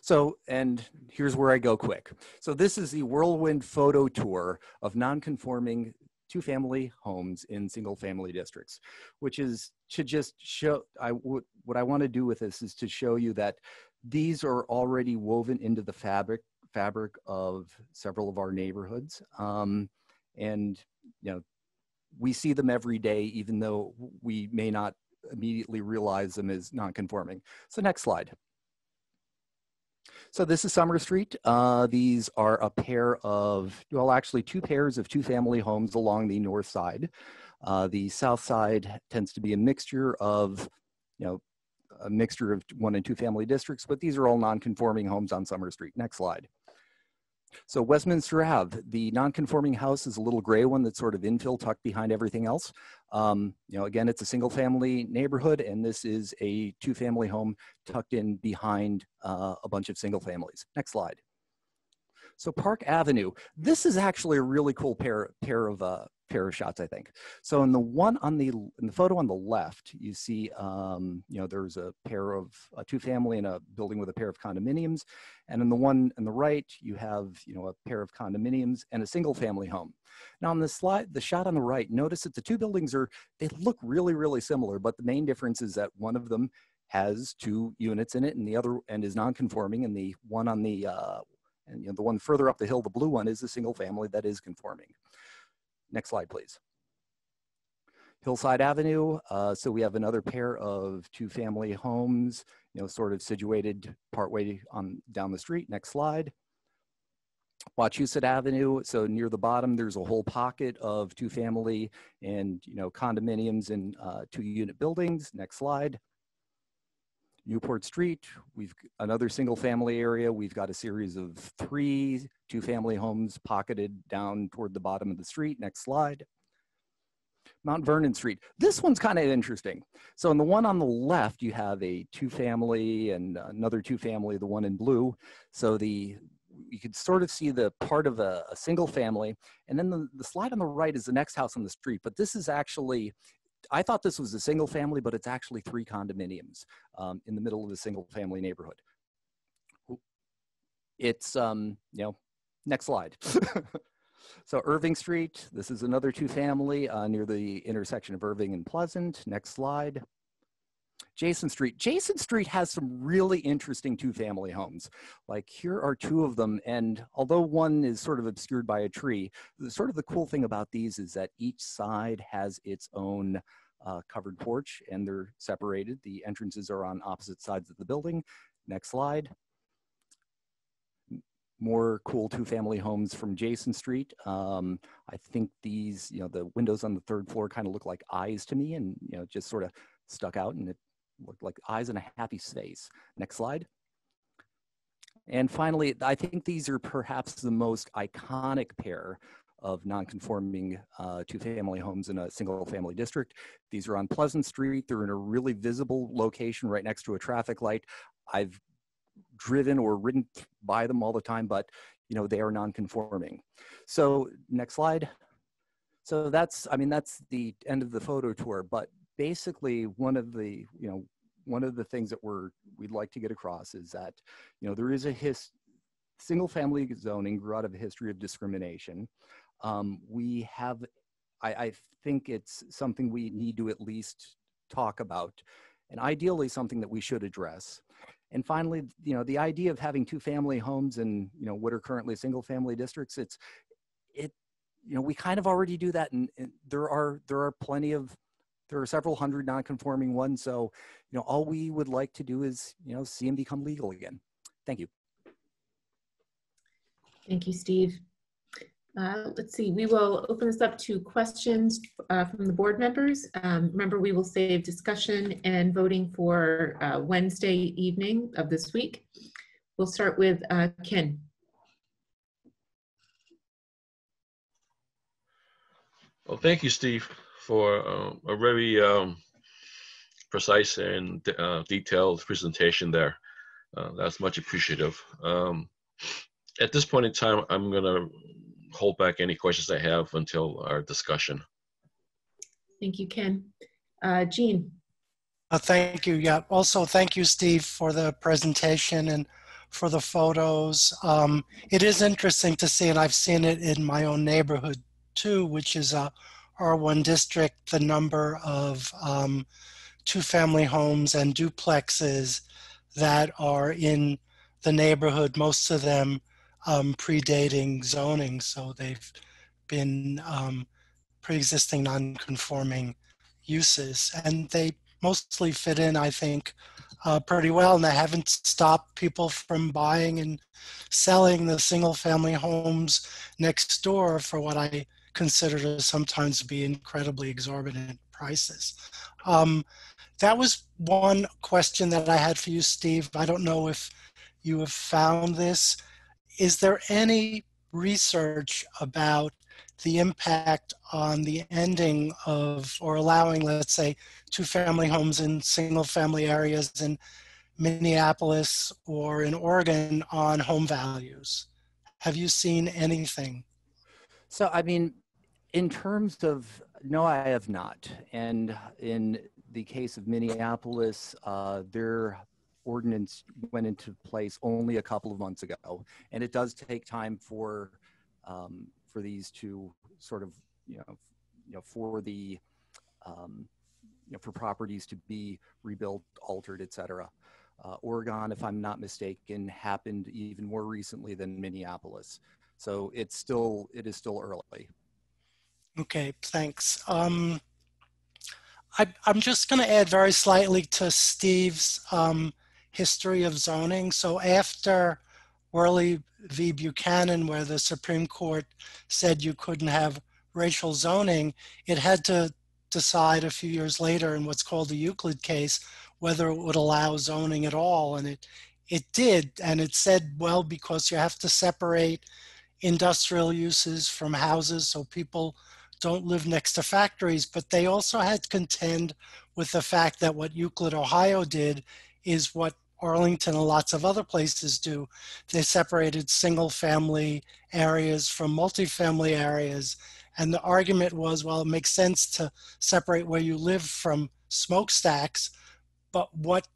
So, and here's where I go quick. So this is the whirlwind photo tour of non-conforming two-family homes in single-family districts, which is to just show, I would, what I want to do with this is to show you that these are already woven into the fabric, fabric of several of our neighborhoods. Um, and, you know, we see them every day, even though we may not immediately realize them as non-conforming. So next slide. So this is Summer Street. Uh, these are a pair of, well, actually two pairs of two-family homes along the north side. Uh, the south side tends to be a mixture of, you know, a mixture of one and two-family districts, but these are all non-conforming homes on Summer Street. Next slide. So Westminster Avenue, the non-conforming house is a little gray one that's sort of infill tucked behind everything else. Um, you know, again, it's a single family neighborhood, and this is a two family home tucked in behind uh, a bunch of single families. Next slide. So Park Avenue, this is actually a really cool pair, pair, of, uh, pair of shots, I think. So in the one on the, in the photo on the left, you see, um, you know, there's a pair of a two family in a building with a pair of condominiums. And in the one on the right, you have, you know, a pair of condominiums and a single family home. Now on the slide, the shot on the right, notice that the two buildings are, they look really, really similar, but the main difference is that one of them has two units in it and the other and is non-conforming, and the one on the, uh, and you know, the one further up the hill, the blue one, is the single family that is conforming. Next slide, please. Hillside Avenue. Uh, so we have another pair of two-family homes, you know, sort of situated partway on down the street. Next slide. Wachusett Avenue. So near the bottom, there's a whole pocket of two-family and, you know, condominiums and uh, two-unit buildings. Next slide. Newport Street, we've another single family area. We've got a series of three two family homes pocketed down toward the bottom of the street. Next slide. Mount Vernon Street. This one's kind of interesting. So in the one on the left, you have a two family and another two family, the one in blue. So the you could sort of see the part of a, a single family. And then the, the slide on the right is the next house on the street, but this is actually, I thought this was a single family, but it's actually three condominiums um, in the middle of the single family neighborhood. It's, um, you know, next slide. So Irving Street, this is another two family uh, near the intersection of Irving and Pleasant. Next slide. Jason Street. Jason Street has some really interesting two-family homes. Like here are two of them, and although one is sort of obscured by a tree, the, sort of the cool thing about these is that each side has its own uh, covered porch, and they're separated. The entrances are on opposite sides of the building. Next slide. More cool two-family homes from Jason Street. Um, I think these, you know, the windows on the third floor kind of look like eyes to me, and you know, just sort of stuck out, and it looked like eyes and a happy face. Next slide. And finally, I think these are perhaps the most iconic pair of non-conforming uh, two-family homes in a single-family district. These are on Pleasant Street. They're in a really visible location right next to a traffic light. I've driven or ridden by them all the time, but you know, they are non-conforming. So next slide. So that's, I mean, that's the end of the photo tour, but basically, one of the, you know, one of the things that we're, we'd like to get across is that, you know, there is a his, single family zoning grew out of a history of discrimination. Um, we have, I, I think it's something we need to at least talk about, and ideally something that we should address. And finally, you know, the idea of having two family homes in, you know, what are currently single family districts, it's, it, you know, we kind of already do that, and, and there are, there are plenty of, there are several hundred non-conforming ones, so you know, all we would like to do is, you know, see them become legal again. Thank you. Thank you, Steve. Uh, let's see, we will open this up to questions uh, from the board members. Um, remember, we will save discussion and voting for uh, Wednesday evening of this week. We'll start with uh, Kin. Well, thank you, Steve, for uh, a very um, precise and uh, detailed presentation there. Uh, that's much appreciative. Um, at this point in time, I'm going to hold back any questions I have until our discussion. Thank you, Ken. Uh, Gene. Uh, thank you. Yeah. Also, thank you, Steve, for the presentation and for the photos. Um, it is interesting to see, and I've seen it in my own neighborhood too, which is a R one district, the number of um, two-family homes and duplexes that are in the neighborhood, most of them um, predating zoning. So they've been um, pre-existing non-conforming uses, and they mostly fit in, I think, uh, pretty well, and they haven't stopped people from buying and selling the single-family homes next door for what I consider to sometimes be incredibly exorbitant prices. Um, that was one question that I had for you, Steve. I don't know if you have found this. Is there any research about the impact on the ending of, or allowing, let's say, two-family homes in single-family areas in Minneapolis or in Oregon on home values? Have you seen anything? So, I mean, in terms of, no, I have not. And in the case of Minneapolis, uh, their ordinance went into place only a couple of months ago. And it does take time for um, for these to sort of, you know, you know, for the, um, you know, for properties to be rebuilt, altered, et cetera. Uh, Oregon, if I'm not mistaken, happened even more recently than Minneapolis. So it's still, it is still early. Okay, thanks. Um, I, I'm just gonna add very slightly to Steve's um, history of zoning. So after Warley v. Buchanan, where the Supreme Court said you couldn't have racial zoning, it had to decide a few years later in what's called the Euclid case whether it would allow zoning at all, and it it did, and it said, well, because you have to separate industrial uses from houses so people don't live next to factories, but they also had to contend with the fact that what Euclid, Ohio did is what Arlington and lots of other places do. They separated single family areas from multifamily areas. And the argument was, well, it makes sense to separate where you live from smokestacks, but what,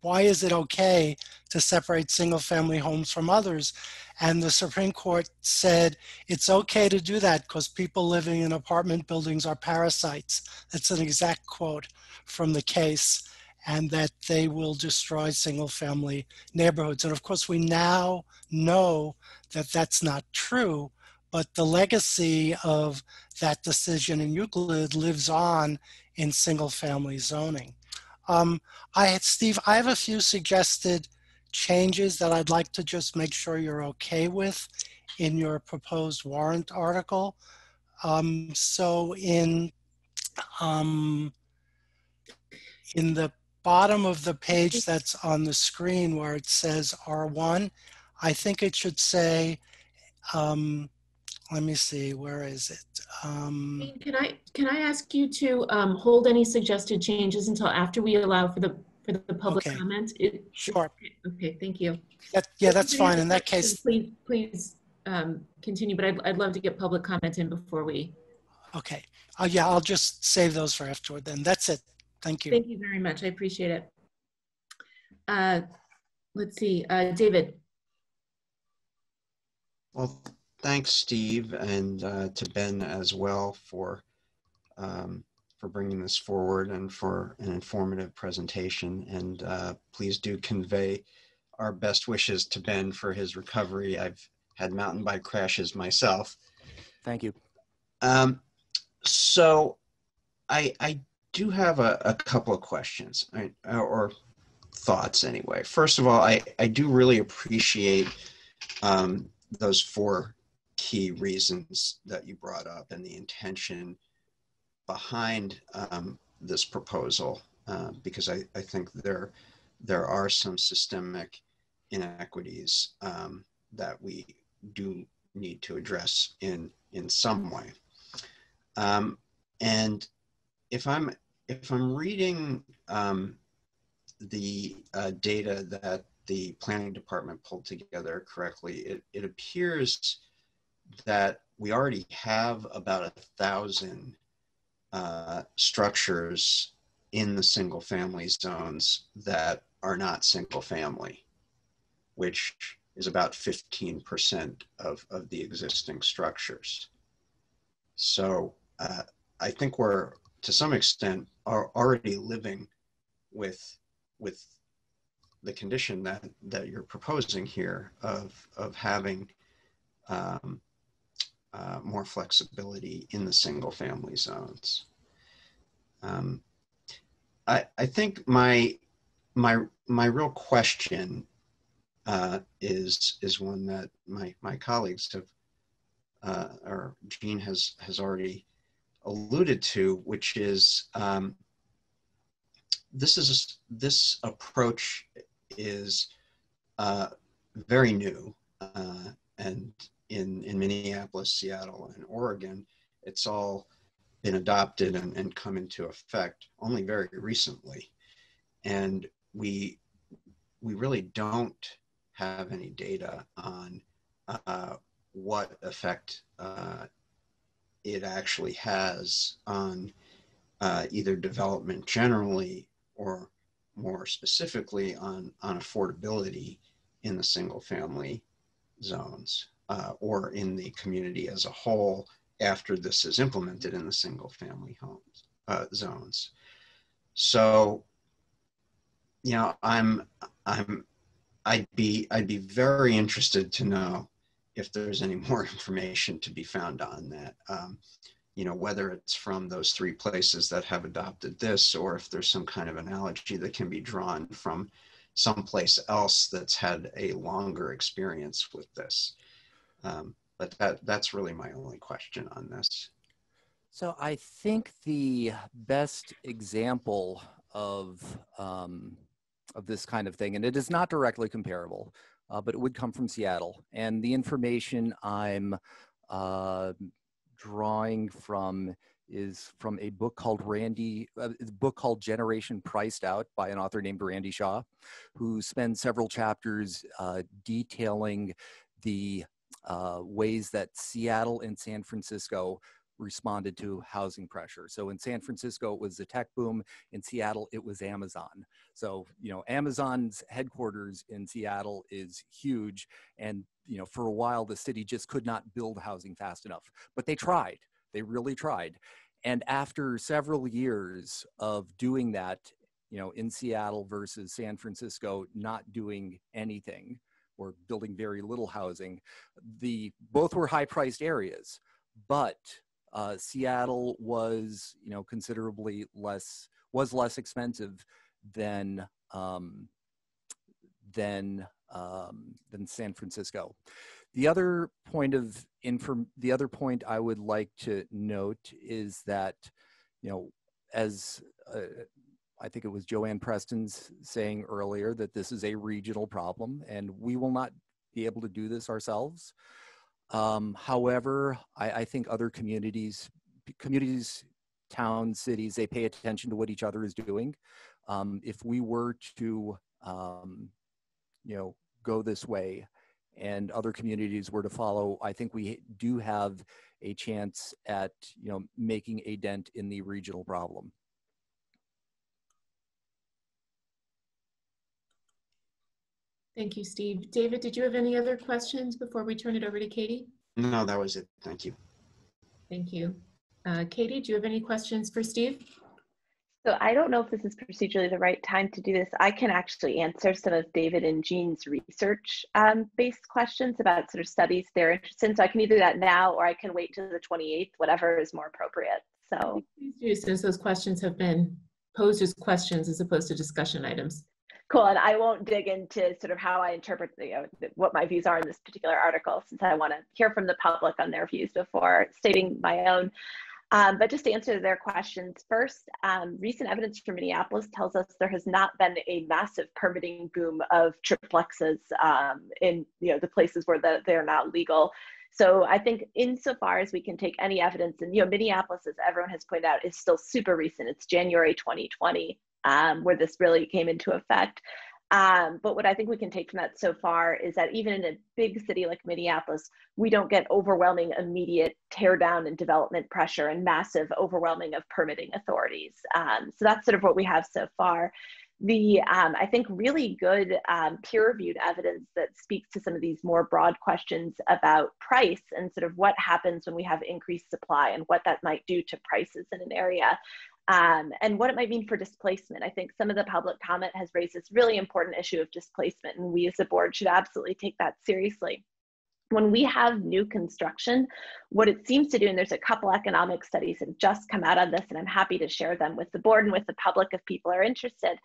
why is it okay to separate single family homes from others? And the Supreme Court said, it's okay to do that because people living in apartment buildings are parasites. That's an exact quote from the case, and that they will destroy single-family neighborhoods. And of course, we now know that that's not true, but the legacy of that decision in Euclid lives on in single-family zoning. Um, I had, Steve, I have a few suggested changes that I'd like to just make sure you're okay with in your proposed warrant article. Um, so in, um, in the bottom of the page that's on the screen where it says R one, I think it should say, um, let me see, where is it? Um, can I can I ask you to um, hold any suggested changes until after we allow for the for the public okay. comment? It, sure. Okay, thank you. That, yeah, that's fine. In that case, please please um, continue. But I'd I'd love to get public comment in before we. Okay. Uh, yeah, I'll just save those for afterward. Then that's it. Thank you. Thank you very much. I appreciate it. Uh, let's see, uh, David. Well, thanks, Steve, and uh, to Ben as well for um, for bringing this forward and for an informative presentation. And uh, please do convey our best wishes to Ben for his recovery. I've had mountain bike crashes myself. Thank you. Um, so, I. I do have a, a couple of questions, right, or thoughts anyway. First of all, I, I do really appreciate um, those four key reasons that you brought up and the intention behind um, this proposal, uh, because I, I think there, there are some systemic inequities um, that we do need to address in, in some way. Um, and if I'm, if I'm reading um, the uh, data that the planning department pulled together correctly, it, it appears that we already have about a thousand uh, structures in the single family zones that are not single family, which is about fifteen percent of, of the existing structures. So uh, I think we're, to some extent, are already living with, with the condition that, that you're proposing here of, of having um, uh, more flexibility in the single family zones. Um, I, I think my, my, my real question Uh, is is one that my my colleagues have, uh, or Jean has has already alluded to, which is um, this is this approach is uh, very new, uh, and in in Minneapolis, Seattle, and Oregon, it's all been adopted and, and come into effect only very recently, and we we really don't have any data on uh, what effect uh, it actually has on uh, either development generally or more specifically on, on affordability in the single family zones uh, or in the community as a whole after this is implemented in the single family homes uh, zones. So, you know, I'm, I'm, I'd be, I'd be very interested to know if there's any more information to be found on that, um, you know, whether it's from those three places that have adopted this, or if there's some kind of analogy that can be drawn from someplace else that's had a longer experience with this. Um, but that, that's really my only question on this. So I think the best example of, um, of this kind of thing, and it is not directly comparable, uh, but it would come from Seattle. And the information I'm uh, drawing from is from a book called Randy, uh, a book called Generation Priced Out by an author named Randy Shaw, who spends several chapters uh, detailing the uh, ways that Seattle and San Francisco responded to housing pressure. So in San Francisco, it was the tech boom. In Seattle, it was Amazon. So, you know, Amazon's headquarters in Seattle is huge. And, you know, for a while, the city just could not build housing fast enough. But they tried. They really tried. And after several years of doing that, you know, in Seattle versus San Francisco, not doing anything or building very little housing, the both were high-priced areas. But Uh, Seattle was, you know, considerably less, was less expensive than, um, than, um, than San Francisco. The other point of, inform the other point I would like to note is that, you know, as uh, I think it was Joanne Preston's saying earlier, that this is a regional problem and we will not be able to do this ourselves. Um, however, I, I think other communities, communities, towns, cities, they pay attention to what each other is doing. Um, if we were to, um, you know, go this way and other communities were to follow, I think we do have a chance at, you know, making a dent in the regional problem. Thank you, Steve. David, did you have any other questions before we turn it over to Katie? No, that was it. Thank you. Thank you. Uh, Katie, do you have any questions for Steve? So I don't know if this is procedurally the right time to do this. I can actually answer some of David and Jean's research um, based questions about sort of studies they're interested in. So I can either do that now or I can wait till the twenty-eighth, whatever is more appropriate. So please do, since those questions have been posed as questions as opposed to discussion items. Cool, and I won't dig into sort of how I interpret, you know, what my views are in this particular article, since I want to hear from the public on their views before stating my own. Um, but just to answer their questions first, um, recent evidence from Minneapolis tells us there has not been a massive permitting boom of triplexes um, in, you know, the places where the, they're not legal. So I think insofar as we can take any evidence, and you know, Minneapolis, as everyone has pointed out, is still super recent. It's January twenty twenty um, where this really came into effect. Um, but what I think we can take from that so far is that even in a big city like Minneapolis, we don't get overwhelming immediate teardown and development pressure and massive overwhelming of permitting authorities. Um, so that's sort of what we have so far. The, um, I think, really good um, peer-reviewed evidence that speaks to some of these more broad questions about price and sort of what happens when we have increased supply and what that might do to prices in an area. Um, and what it might mean for displacement. I think some of the public comment has raised this really important issue of displacement, and we as a board should absolutely take that seriously. When we have new construction, what it seems to do, and there's a couple economic studies that have just come out on this, and I'm happy to share them with the board and with the public if people are interested.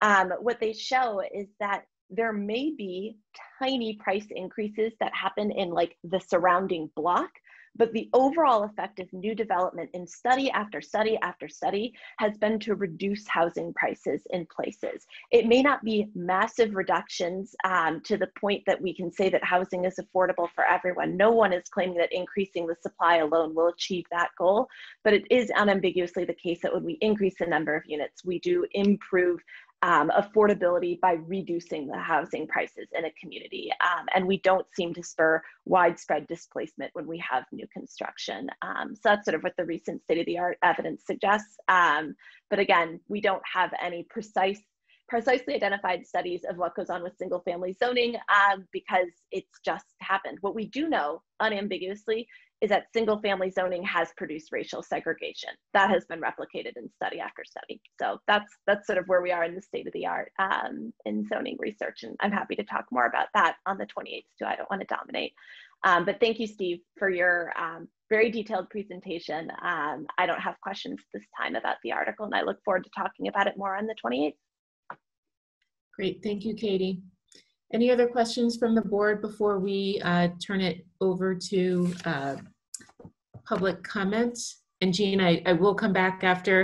Um, what they show is that there may be tiny price increases that happen in like the surrounding block, but the overall effect of new development in study after study after study has been to reduce housing prices in places. It may not be massive reductions um, to the point that we can say that housing is affordable for everyone. No one is claiming that increasing the supply alone will achieve that goal, but it is unambiguously the case that when we increase the number of units, we do improve Um, affordability by reducing the housing prices in a community. Um, and we don't seem to spur widespread displacement when we have new construction. Um, so that's sort of what the recent state-of-the-art evidence suggests. Um, but again, we don't have any precise, precisely identified studies of what goes on with single-family zoning um, because it's just happened. What we do know unambiguously is that single-family zoning has produced racial segregation. That has been replicated in study after study. So that's that's sort of where we are in the state of the art um, in zoning research, and I'm happy to talk more about that on the twenty-eighth too. I don't want to dominate. Um, but thank you, Steve, for your um, very detailed presentation. Um, I don't have questions this time about the article, and I look forward to talking about it more on the twenty-eighth. Great, thank you, Katie. Any other questions from the board before we uh, turn it over to uh, public comments? And Jean, I, I will come back after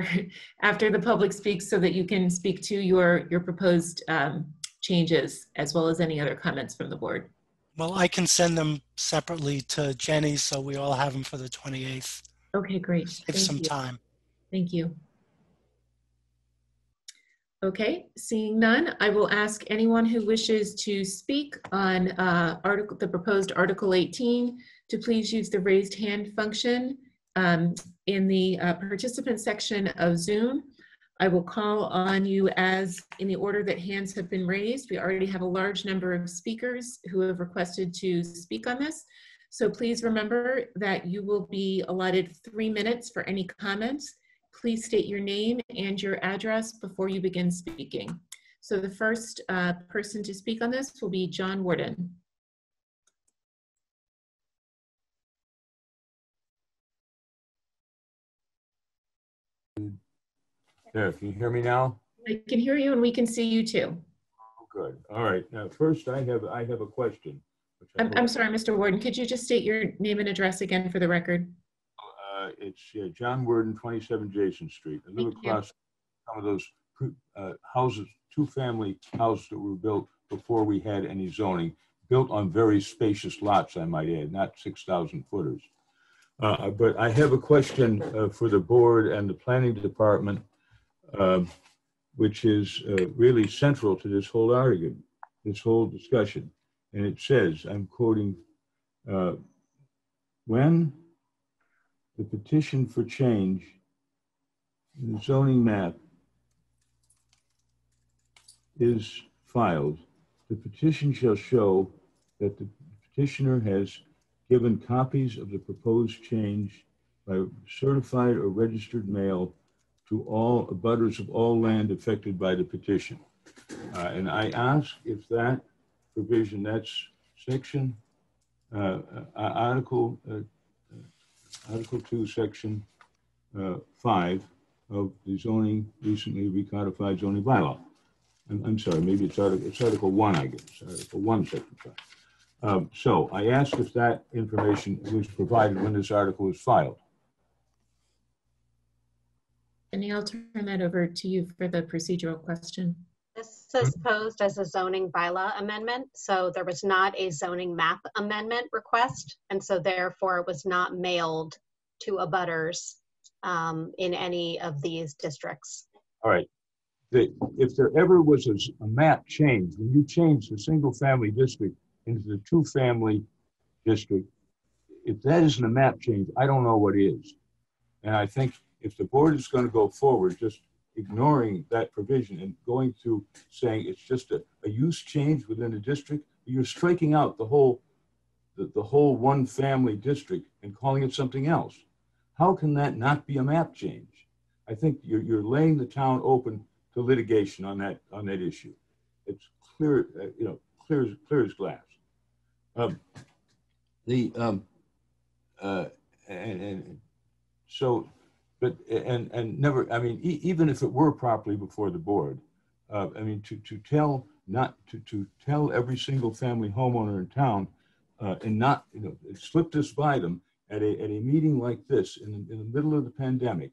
after the public speaks so that you can speak to your, your proposed um, changes as well as any other comments from the board. Well, I can send them separately to Jenny so we all have them for the twenty-eighth. Okay, great. Save some time. Thank you. Okay, seeing none, I will ask anyone who wishes to speak on uh, article, the proposed Article eighteen to please use the raised hand function um, in the uh, participant section of Zoom. I will call on you as in the order that hands have been raised. We already have a large number of speakers who have requested to speak on this. So please remember that you will be allotted three minutes for any comments. Please state your name and your address before you begin speaking. So the first uh, person to speak on this will be John Warden. There, can you hear me now? I can hear you and we can see you too. Oh, good. All right. Now, first I have, I have a question. Which I'm, I'm sorry, Mister Warden, could you just state your name and address again for the record? Uh, it's uh, John Warden, twenty-seven Jason Street. I live across some of those uh, houses, two-family houses that were built before we had any zoning, built on very spacious lots, I might add, not six thousand footers. Uh, but I have a question uh, for the board and the planning department, uh, which is uh, really central to this whole argument, this whole discussion. And it says, I'm quoting, uh, when the petition for change in the zoning map is filed, the petition shall show that the petitioner has given copies of the proposed change by certified or registered mail to all abutters of all land affected by the petition. Uh, and I ask if that provision, that's section, uh, uh, article, uh, Article two, Section uh, five of the zoning, recently recodified zoning bylaw. I'm, I'm sorry, maybe it's Article, it's Article one, I guess, Article one, Section five. Um, so I asked if that information was provided when this article was filed. And I'll turn that over to you for the procedural question. This is posed as a zoning bylaw amendment, so there was not a zoning map amendment request, and so therefore it was not mailed to abutters um, in any of these districts. All right. The, if there ever was a, a map change, when you change the single-family district into the two-family district, if that isn't a map change, I don't know what is. And I think if the board is going to go forward, just ignoring that provision and going to saying it's just a, a use change within a district, you're striking out the whole the, the whole one family district and calling it something else. How can that not be a map change? I think you're, you're laying the town open to litigation on that on that issue. It's clear, uh, you know, clear as clear as glass. Um, the um, uh, and, and so. But, and, and never, I mean, e even if it were properly before the board, uh, I mean, to, to tell not, to, to tell every single family homeowner in town uh, and not, you know, slip this by them at a, at a meeting like this in, in the middle of the pandemic,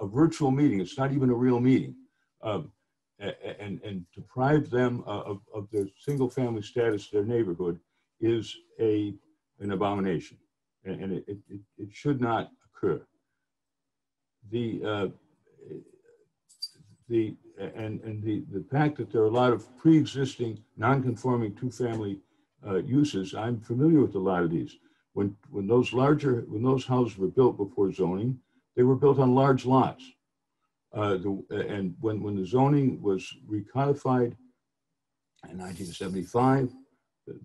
a virtual meeting, it's not even a real meeting, um, and, and deprive them of, of their single family status, their neighborhood is a, an abomination. And it, it, it should not occur. The uh, the and and the the fact that there are a lot of pre-existing non-conforming two-family uh, uses, I'm familiar with a lot of these. When when those larger when those houses were built before zoning, they were built on large lots. Uh, the, and when when the zoning was recodified in nineteen seventy-five,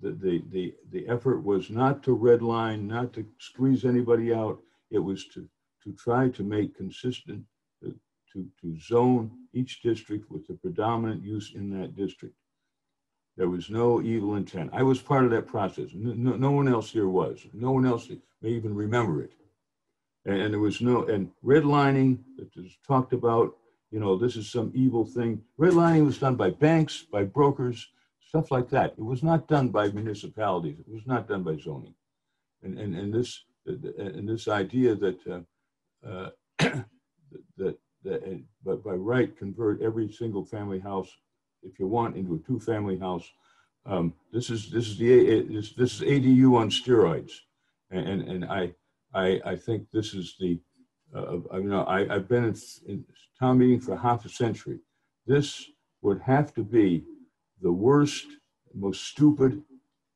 the the the the effort was not to redline, not to squeeze anybody out. It was to to try to make consistent, uh, to, to zone each district with the predominant use in that district. There was no evil intent. I was part of that process. No, no one else here was. No one else may even remember it. And, and there was no, and redlining that was talked about, you know, this is some evil thing. Redlining was done by banks, by brokers, stuff like that. It was not done by municipalities. It was not done by zoning. And, and, and, this, and this idea that, uh, Uh, that, that, but by right, convert every single family house, if you want, into a two-family house. Um, this is this is the this, this is A D U on steroids, and and, and I, I I think this is the uh, I, you know I I've been in, in town meeting for half a century. This would have to be the worst, most stupid,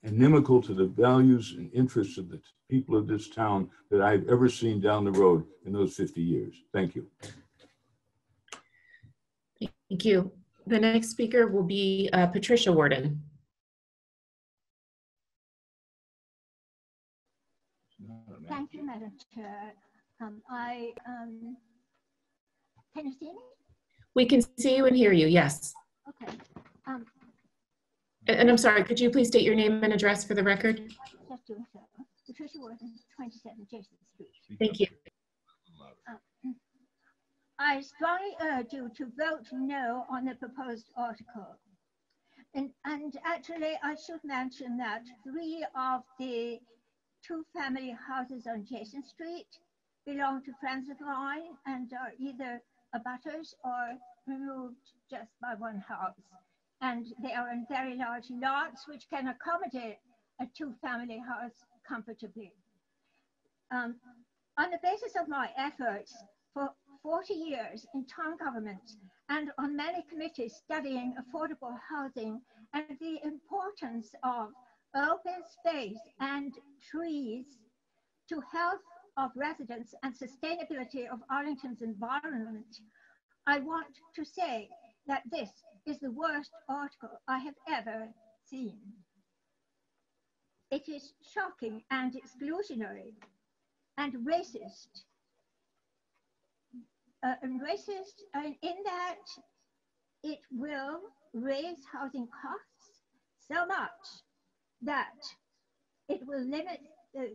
inimical to the values and interests of the people of this town that I've ever seen down the road in those fifty years. Thank you. Thank you. The next speaker will be uh, Patricia Warden. Thank you, Madam Chair. Um, I, um, can you see me? We can see you and hear you, yes. Okay. Um, And I'm sorry, could you please state your name and address for the record? Patricia Warden, twenty-seven Jason Street. Thank you. Uh, I strongly urge you to vote no on the proposed article. And, and actually, I should mention that three of the two-family houses on Jason Street belong to friends of mine and are either abutters or removed just by one house. And they are in very large lots, which can accommodate a two-family house comfortably. Um, on the basis of my efforts for forty years in town government and on many committees studying affordable housing and the importance of open space and trees to health of residents and sustainability of Arlington's environment, I want to say that this is the worst article I have ever seen. It is shocking and exclusionary and racist. Uh, and racist and in that it will raise housing costs so much that it will limit the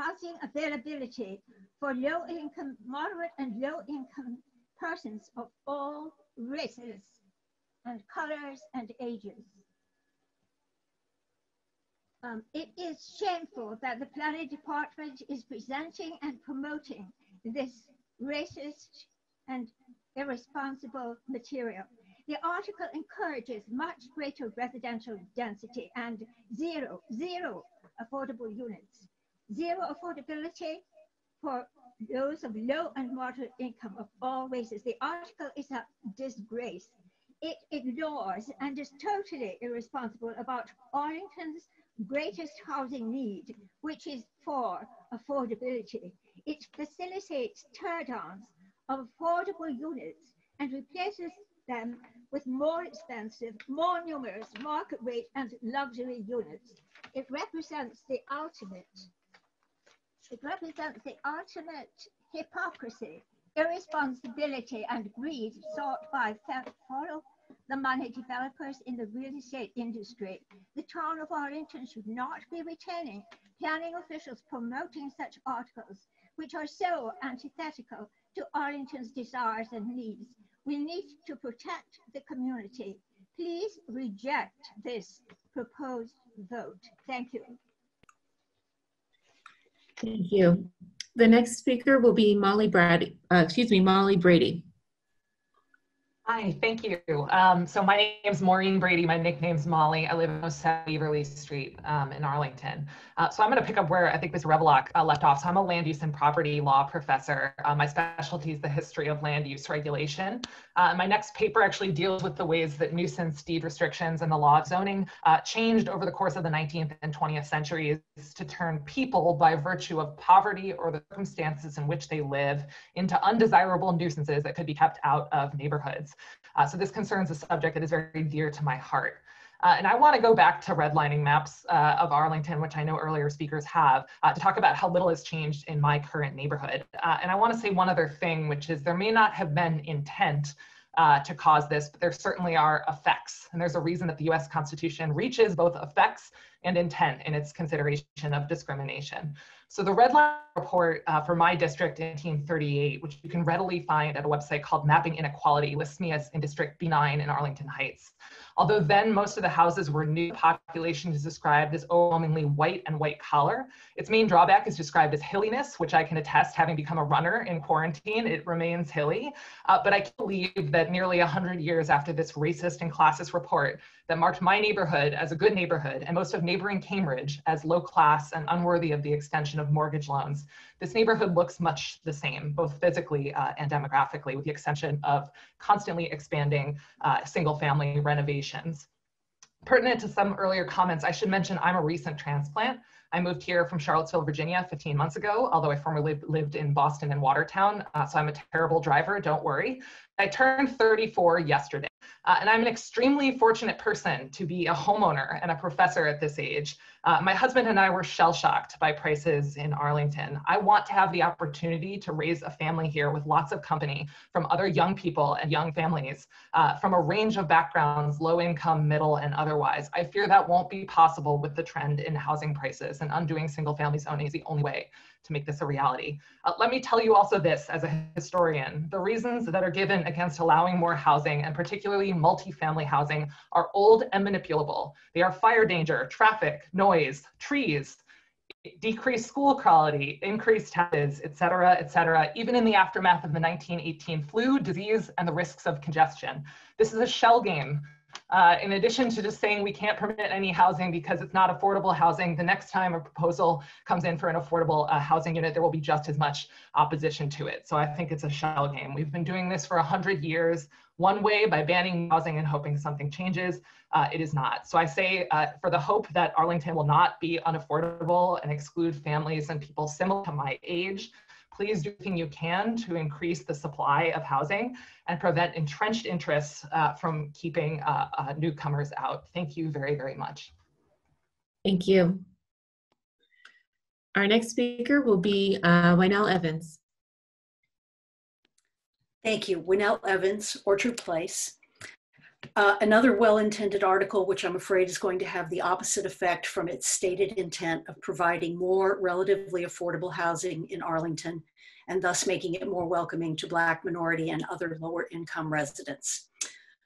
housing availability for low income, moderate and low income persons of all races and colors and ages. Um, it is shameful that the planning department is presenting and promoting this racist and irresponsible material. The article encourages much greater residential density and zero, zero affordable units, zero affordability for those of low and moderate income of all races. The article is a disgrace. It ignores and is totally irresponsible about Arlington's greatest housing need, which is for affordability. It facilitates teardowns of affordable units and replaces them with more expensive, more numerous market rate and luxury units. It represents the ultimate, it represents the ultimate hypocrisy, irresponsibility and greed sought by follow the money developers in the real estate industry. The town of Arlington should not be retaining planning officials promoting such articles, which are so antithetical to Arlington's desires and needs. We need to protect the community. Please reject this proposed vote. Thank you. Thank you. The next speaker will be Molly Brady. Uh, excuse me, Molly Brady. Hi, thank you. Um, so my name is Maureen Brady. My nickname's Molly. I live on South Beverly Street um, in Arlington. Uh, so I'm going to pick up where I think Miz Revelak uh, left off. So I'm a land use and property law professor. Uh, my specialty is the history of land use regulation. Uh, my next paper actually deals with the ways that nuisance deed restrictions and the law of zoning uh, changed over the course of the nineteenth and twentieth centuries to turn people by virtue of poverty or the circumstances in which they live into undesirable nuisances that could be kept out of neighborhoods. Uh, so this concerns a subject that is very dear to my heart. Uh, and I want to go back to redlining maps uh, of Arlington, which I know earlier speakers have, uh, to talk about how little has changed in my current neighborhood. Uh, and I want to say one other thing, which is there may not have been intent uh, to cause this, but there certainly are effects. And there's a reason that the U S Constitution reaches both effects and intent in its consideration of discrimination. So the Redline report uh, for my district in eighteen thirty-eight, which you can readily find at a website called Mapping Inequality, lists me as in District B nine in Arlington Heights. Although then most of the houses were new, the population is described as overwhelmingly white and white collar. Its main drawback is described as hilliness, which I can attest, having become a runner in quarantine, it remains hilly. Uh, but I can't believe that nearly one hundred years after this racist and classist report that marked my neighborhood as a good neighborhood and most of neighboring Cambridge as low class and unworthy of the extension of mortgage loans, this neighborhood looks much the same, both physically uh, and demographically, with the exception of constantly expanding uh, single family renovations. Pertinent to some earlier comments, I should mention I'm a recent transplant. I moved here from Charlottesville, Virginia fifteen months ago, although I formerly lived, lived in Boston and Watertown, uh, so I'm a terrible driver, don't worry. I turned thirty-four yesterday, uh, and I'm an extremely fortunate person to be a homeowner and a professor at this age. Uh, my husband and I were shell-shocked by prices in Arlington. I want to have the opportunity to raise a family here with lots of company from other young people and young families uh, from a range of backgrounds, low income, middle, and otherwise. I fear that won't be possible with the trend in housing prices, and undoing single family zoning is the only way to make this a reality. Uh, let me tell you also this as a historian, the reasons that are given against allowing more housing and particularly multifamily housing are old and manipulable. They are fire danger, traffic, noise, trees, decreased school quality, increased taxes, et cetera, et cetera, even in the aftermath of the nineteen eighteen flu, disease, and the risks of congestion. This is a shell game. Uh, in addition to just saying we can't permit any housing because it's not affordable housing, the next time a proposal comes in for an affordable uh, housing unit, there will be just as much opposition to it. So I think it's a shell game. We've been doing this for one hundred years, one way by banning housing and hoping something changes. Uh, it is not. So I say uh, for the hope that Arlington will not be unaffordable and exclude families and people similar to my age, please do everything you can to increase the supply of housing and prevent entrenched interests uh, from keeping uh, uh, newcomers out. Thank you very, very much. Thank you. Our next speaker will be uh, Wynelle Evans. Thank you. Wynelle Evans, Orchard Place. Uh, another well-intended article, which I'm afraid is going to have the opposite effect from its stated intent of providing more relatively affordable housing in Arlington and thus making it more welcoming to Black, minority, and other lower income residents.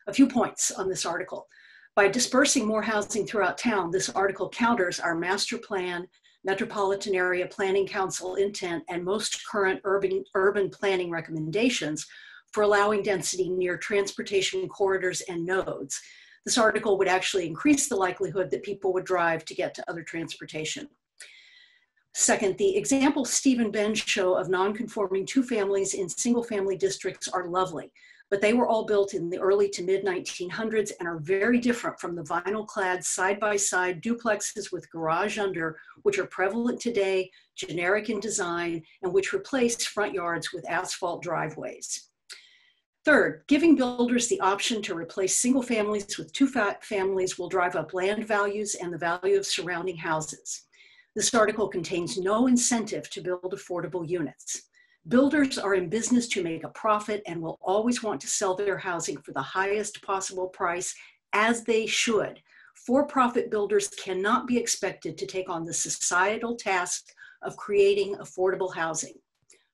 A few points on this article. By dispersing more housing throughout town, this article counters our master plan, Metropolitan Area Planning Council intent, and most current urban, urban planning recommendations for allowing density near transportation corridors and nodes. This article would actually increase the likelihood that people would drive to get to other transportation. Second, the examples Steve and Ben show of non-conforming two families in single family districts are lovely, but they were all built in the early to mid nineteen hundreds and are very different from the vinyl clad side-by-side duplexes with garage under, which are prevalent today, generic in design, and which replace front yards with asphalt driveways. Third, giving builders the option to replace single families with two families will drive up land values and the value of surrounding houses. This article contains no incentive to build affordable units. Builders are in business to make a profit and will always want to sell their housing for the highest possible price, as they should. For-profit builders cannot be expected to take on the societal task of creating affordable housing.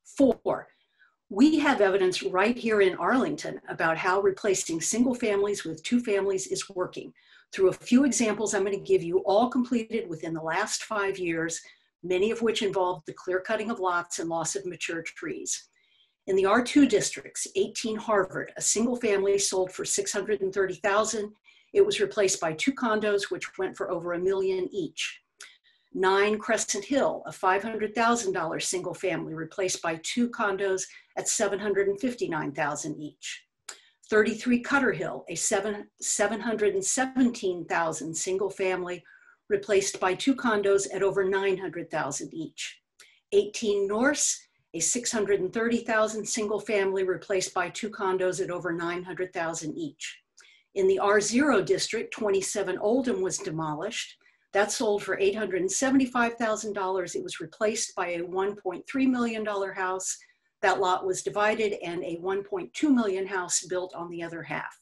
Four, we have evidence right here in Arlington about how replacing single families with two families is working. Through a few examples I'm going to give you, all completed within the last five years, many of which involved the clear cutting of lots and loss of mature trees. In the R two districts, eighteen Harvard, a single family sold for six hundred thirty thousand dollars. It was replaced by two condos, which went for over a million each. Nine Crescent Hill, a five hundred thousand dollar single family replaced by two condos at seven hundred fifty-nine thousand dollars each. thirty-three Cutter Hill, a seven hundred seventeen thousand dollar single family replaced by two condos at over nine hundred thousand dollars each. eighteen Norse, a six hundred thirty thousand dollar single family replaced by two condos at over nine hundred thousand dollars each. In the R zero district, twenty-seven Oldham was demolished. That sold for eight hundred seventy-five thousand dollars. It was replaced by a one point three million dollar house. That lot was divided and a one point two million dollar house built on the other half.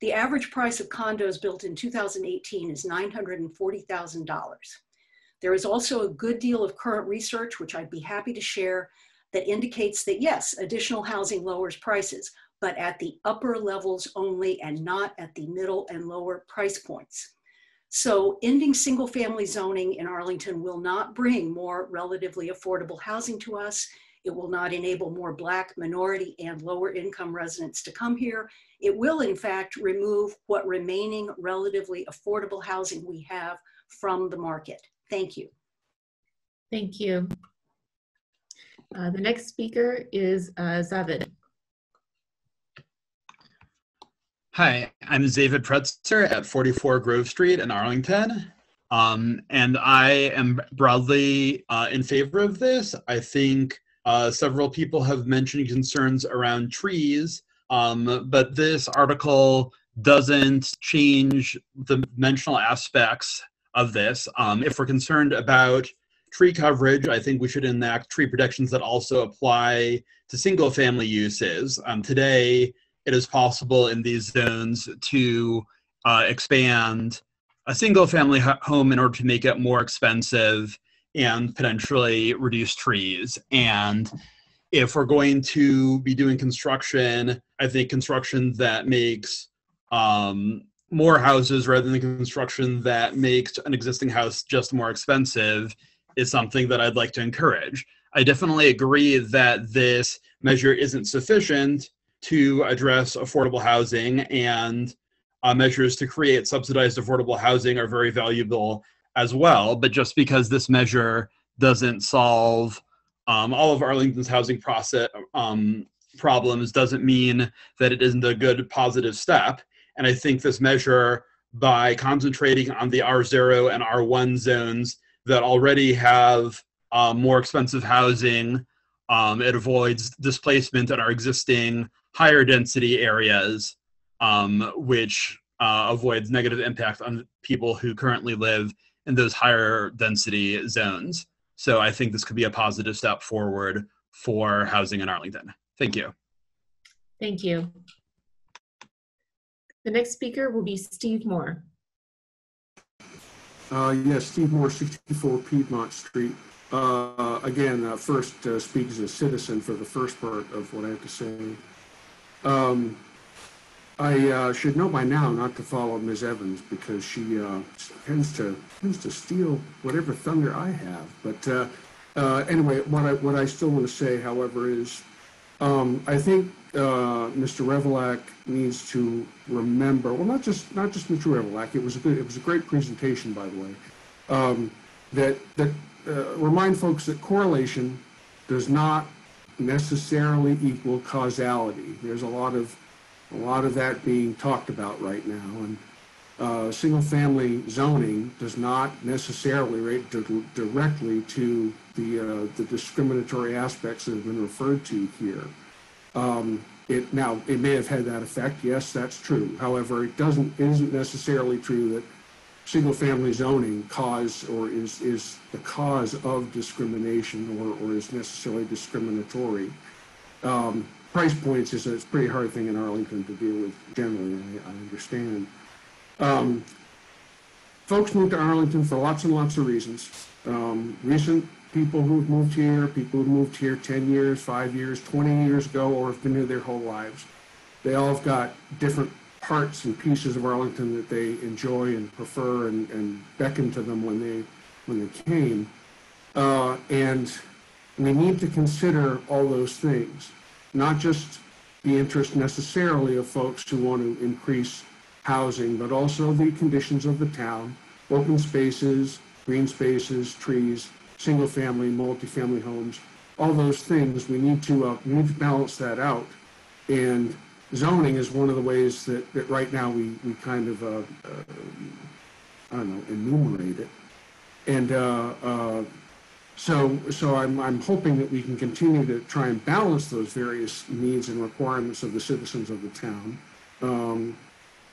The average price of condos built in two thousand eighteen is nine hundred forty thousand dollars. There is also a good deal of current research, which I'd be happy to share, that indicates that yes, additional housing lowers prices, but at the upper levels only and not at the middle and lower price points. So ending single family zoning in Arlington will not bring more relatively affordable housing to us. It will not enable more Black, minority, and lower income residents to come here. It will in fact remove what remaining relatively affordable housing we have from the market. Thank you. Thank you. Uh, the next speaker is uh, Zavid. Hi, I'm David Pretzer at forty-four Grove Street in Arlington, um, and I am broadly uh, in favor of this. I think uh, several people have mentioned concerns around trees, um, but this article doesn't change the dimensional aspects of this. Um, if we're concerned about tree coverage, I think we should enact tree protections that also apply to single-family uses. Um, today, it is possible in these zones to uh, expand a single family ho home in order to make it more expensive and potentially reduce trees. And if we're going to be doing construction, I think construction that makes um, more houses rather than construction that makes an existing house just more expensive is something that I'd like to encourage. I definitely agree that this measure isn't sufficient to address affordable housing, and uh, measures to create subsidized affordable housing are very valuable as well. But just because this measure doesn't solve um, all of Arlington's housing process um, problems doesn't mean that it isn't a good positive step. And I think this measure, by concentrating on the R zero and R one zones that already have uh, more expensive housing, um, it avoids displacement in our existing higher density areas, um, which uh, avoids negative impact on people who currently live in those higher density zones. So I think this could be a positive step forward for housing in Arlington. Thank you. Thank you. The next speaker will be Steve Moore. Uh, yes, Steve Moore, sixty-four Piedmont Street. Uh, again, uh, first uh, speak as a citizen for the first part of what I have to say. Um, I uh, should know by now not to follow Miz Evans, because she uh, tends to tends to steal whatever thunder I have. But uh, uh, anyway, what I what I still want to say, however, is Um, I think uh, Mister Revelak needs to remember. Well, not just not just Mister Revelak. It was a good, it was a great presentation, by the way. Um, that that uh, remind folks that correlation does not necessarily equal causality. There's a lot of a lot of that being talked about right now, and uh, single-family zoning does not necessarily relate to, directly to the uh, the discriminatory aspects that have been referred to here. Um, it now it may have had that effect. Yes, that's true. However, it doesn't isn't necessarily true that single-family zoning cause or is is the cause of discrimination or or is necessarily discriminatory. Um, price points is a, it's a pretty hard thing in Arlington to deal with generally. I, I understand. Um, folks moved to Arlington for lots and lots of reasons. Um, recent people who've moved here, people who've moved here ten years, five years, twenty years ago, or have been here their whole lives. They all have got different parts and pieces of Arlington that they enjoy and prefer and, and beckon to them when they when they came. Uh, and we need to consider all those things, not just the interest necessarily of folks who want to increase housing, but also the conditions of the town, open spaces, green spaces, trees, single family, multifamily homes, all those things. We need to, uh, we need to balance that out. And zoning is one of the ways that, that right now we, we kind of, uh, uh, I don't know, enumerate it. And uh, uh, so so I'm, I'm hoping that we can continue to try and balance those various needs and requirements of the citizens of the town. Um,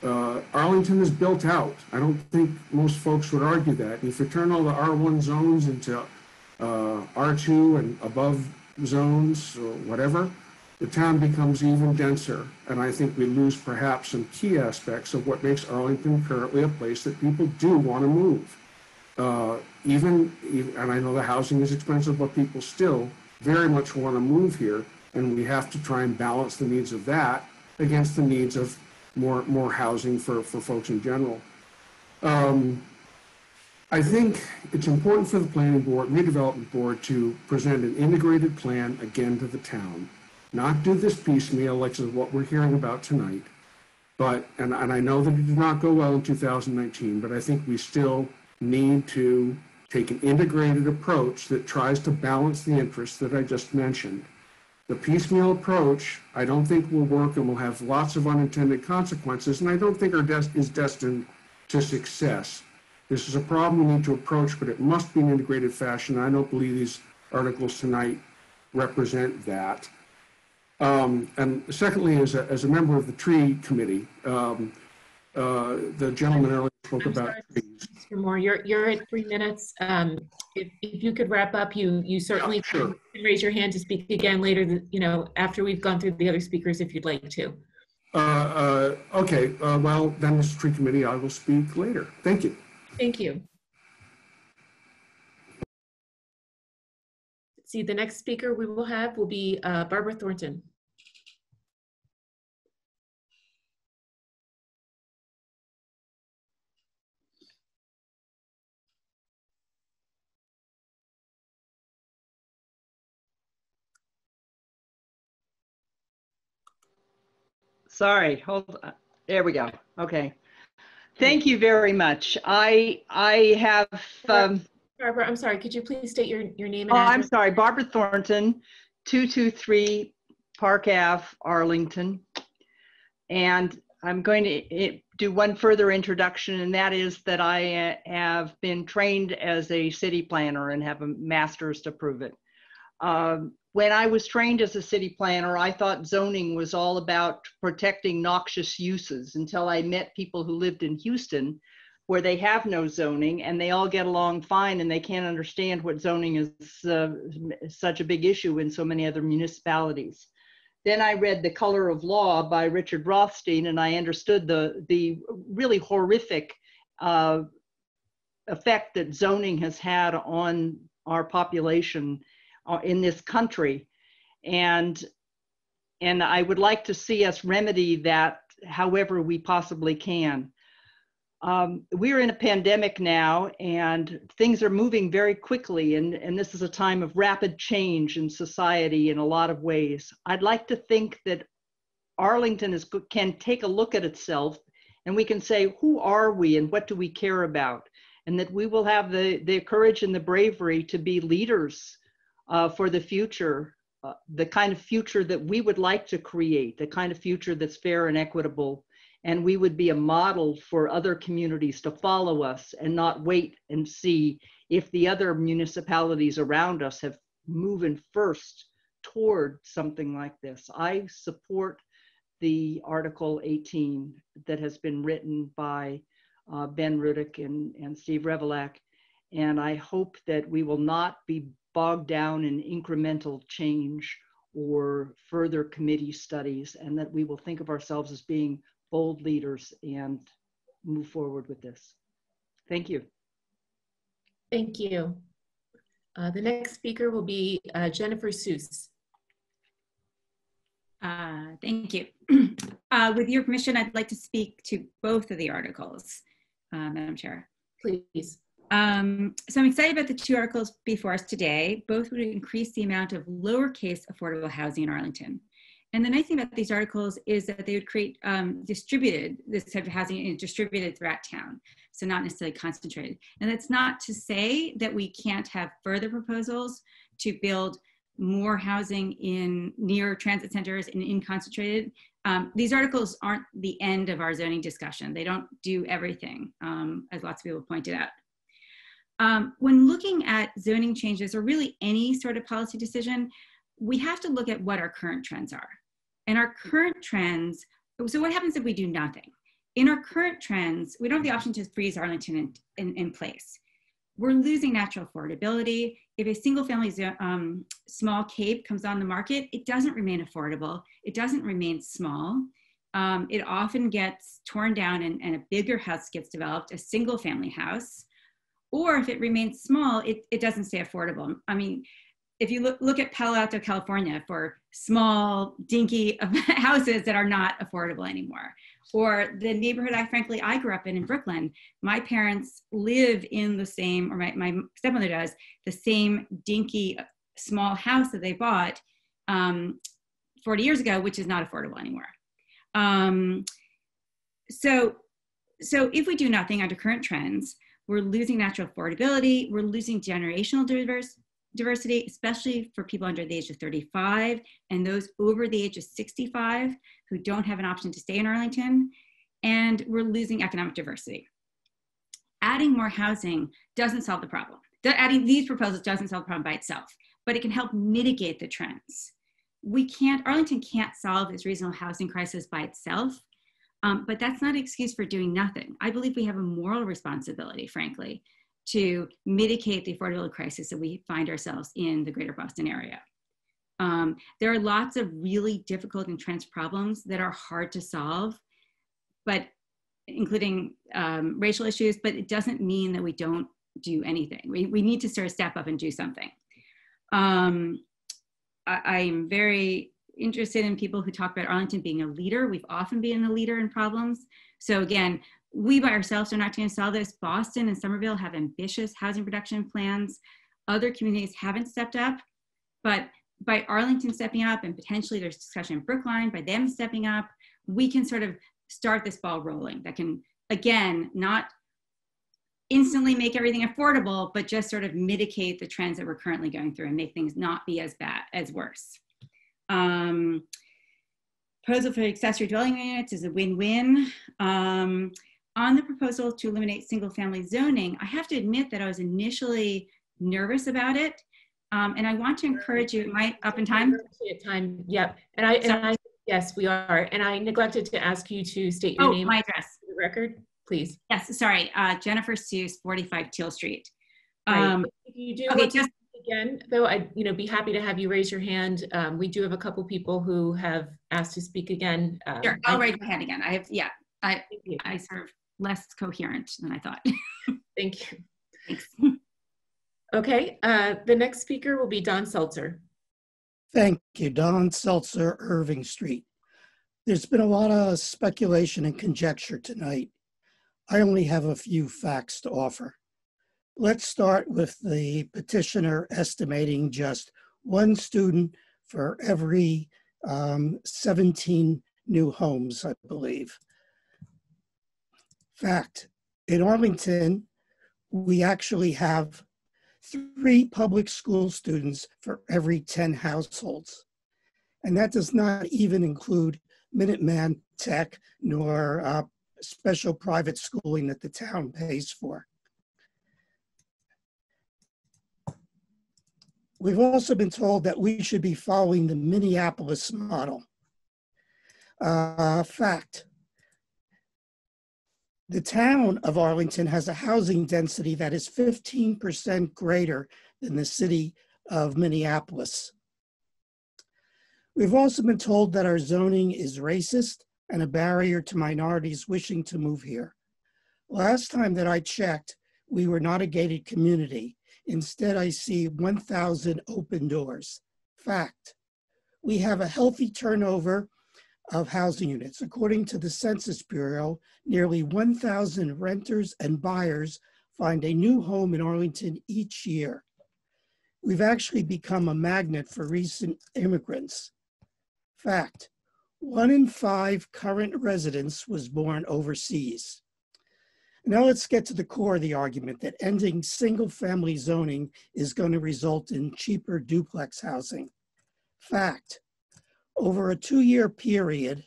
Uh, Arlington is built out. I don't think most folks would argue that. And if you turn all the R one zones into uh, R two and above zones or whatever, the town becomes even denser. And I think we lose perhaps some key aspects of what makes Arlington currently a place that people do want to move. Uh, even, even, and I know the housing is expensive, but people still very much want to move here. And we have to try and balance the needs of that against the needs of more more housing for, for folks in general. Um, I think it's important for the planning board, redevelopment board, to present an integrated plan again to the town, not do this piecemeal like what we're hearing about tonight. But, and, and I know that it did not go well in two thousand nineteen, but I think we still need to take an integrated approach that tries to balance the interests that I just mentioned. The piecemeal approach, I don't think will work and will have lots of unintended consequences, and I don't think are des is destined to success. This is a problem we need to approach, but it must be in an integrated fashion. I don't believe these articles tonight represent that. Um, and secondly, as a, as a member of the tree committee, um, uh, the gentleman earlier spoke I'm about sorry, trees. Mister Moore, you're, you're at three minutes. Um, if, if you could wrap up, you, you certainly yeah, sure. can raise your hand to speak again later, you know, after we've gone through the other speakers, if you'd like to. Uh, uh, okay, uh, well, then Mister Tree Committee, I will speak later. Thank you. Thank you. See, the next speaker we will have will be uh, Barbara Thornton. Sorry, hold on. There we go. Okay. Thank you very much. I I have um, Barbara, I'm sorry, could you please state your, your name and address? Oh, I'm sorry, Barbara Thornton, two two three Park Avenue, Arlington. And I'm going to do one further introduction, and that is that I have been trained as a city planner and have a master's to prove it. Um, When I was trained as a city planner, I thought zoning was all about protecting noxious uses until I met people who lived in Houston where they have no zoning and they all get along fine and they can't understand what zoning is uh, such a big issue in so many other municipalities. Then I read The Color of Law by Richard Rothstein, and I understood the, the really horrific uh, effect that zoning has had on our population in this country, and and I would like to see us remedy that however we possibly can. Um, we're in a pandemic now, and things are moving very quickly, and, and this is a time of rapid change in society in a lot of ways. I'd like to think that Arlington is, can take a look at itself, and we can say, who are we and what do we care about? And that we will have the, the courage and the bravery to be leaders uh, for the future, uh, the kind of future that we would like to create, the kind of future that's fair and equitable. And we would be a model for other communities to follow us and not wait and see if the other municipalities around us have moved first toward something like this. I support the Article eighteen that has been written by uh, Ben Rudick and, and Steve Revelak. And I hope that we will not be bogged down in incremental change or further committee studies, and that we will think of ourselves as being bold leaders and move forward with this. Thank you. Thank you. Uh, the next speaker will be uh, Jennifer Seuss. Uh, thank you. uh, with your permission, I'd like to speak to both of the articles, uh, Madam Chair. Please. Um, so I'm excited about the two articles before us today. Both would increase the amount of lowercase affordable housing in Arlington. And the nice thing about these articles is that they would create um, distributed, this type of housing is distributed throughout town, so not necessarily concentrated. And that's not to say that we can't have further proposals to build more housing in near transit centers and in concentrated. Um, these articles aren't the end of our zoning discussion. They don't do everything, um, as lots of people pointed out. Um, when looking at zoning changes or really any sort of policy decision, we have to look at what our current trends are. And our current trends, so what happens if we do nothing? In our current trends, we don't have the option to freeze Arlington in, in, in place. We're losing natural affordability. If a single family um, small cape comes on the market, it doesn't remain affordable. It doesn't remain small. Um, it often gets torn down and, and a bigger house gets developed, a single family house. Or if it remains small, it, it doesn't stay affordable. I mean, if you look, look at Palo Alto, California for small, dinky houses that are not affordable anymore. Or the neighborhood I, frankly, I grew up in in Brooklyn. My parents live in the same, or my, my stepmother does, the same dinky small house that they bought um, forty years ago, which is not affordable anymore. Um, so, so if we do nothing under current trends, we're losing natural affordability, we're losing generational diversity, diversity, especially for people under the age of thirty-five and those over the age of sixty-five who don't have an option to stay in Arlington. And we're losing economic diversity. Adding more housing doesn't solve the problem. Adding these proposals doesn't solve the problem by itself, but it can help mitigate the trends. We can't, Arlington can't solve this regional housing crisis by itself, um, but that's not an excuse for doing nothing. I believe we have a moral responsibility, frankly, to mitigate the affordability crisis that we find ourselves in the greater Boston area. Um, there are lots of really difficult entrenched problems that are hard to solve, but including um, racial issues, but it doesn't mean that we don't do anything. We, we need to sort of step up and do something. Um, I am very interested in people who talk about Arlington being a leader. We've often been a leader in problems. So again, we by ourselves are not going to solve this. Boston and Somerville have ambitious housing production plans. Other communities haven't stepped up, but by Arlington stepping up, and potentially there's discussion in Brookline, by them stepping up, we can sort of start this ball rolling. That can, again, not instantly make everything affordable, but just sort of mitigate the trends that we're currently going through and make things not be as bad, as worse. Um, proposal for accessory dwelling units is a win-win. Um, On the proposal to eliminate single-family zoning, I have to admit that I was initially nervous about it, um, and I want to encourage you. Am I up in time? Time. Yep. And I, and I. Yes, we are. And I neglected to ask you to state your oh, name. Oh, my address. For the record, please. Yes. Sorry, uh, Jennifer Seuss, forty-five Teal Street. Um, right. If you do okay, just again, though, I you know be happy to have you raise your hand. Um, we do have a couple people who have asked to speak again. Um, sure. I'll raise my hand again. I have. Yeah. I. I sort of. Less coherent than I thought. Thank you. Thanks. Okay, uh, the next speaker will be Don Seltzer. Thank you, Don Seltzer, Irving Street. There's been a lot of speculation and conjecture tonight. I only have a few facts to offer. Let's start with the petitioner estimating just one student for every um, seventeen new homes, I believe. Fact, in Arlington, we actually have three public school students for every ten households. And that does not even include Minuteman Tech nor uh, special private schooling that the town pays for. We've also been told that we should be following the Minneapolis model. Uh, fact, the town of Arlington has a housing density that is fifteen percent greater than the city of Minneapolis. We've also been told that our zoning is racist and a barrier to minorities wishing to move here. Last time that I checked, we were not a gated community. Instead, I see one thousand open doors. Fact, we have a healthy turnover of housing units. According to the Census Bureau, nearly one thousand renters and buyers find a new home in Arlington each year. We've actually become a magnet for recent immigrants. Fact, one in five current residents was born overseas. Now let's get to the core of the argument that ending single-family zoning is going to result in cheaper duplex housing. Fact, over a two-year period,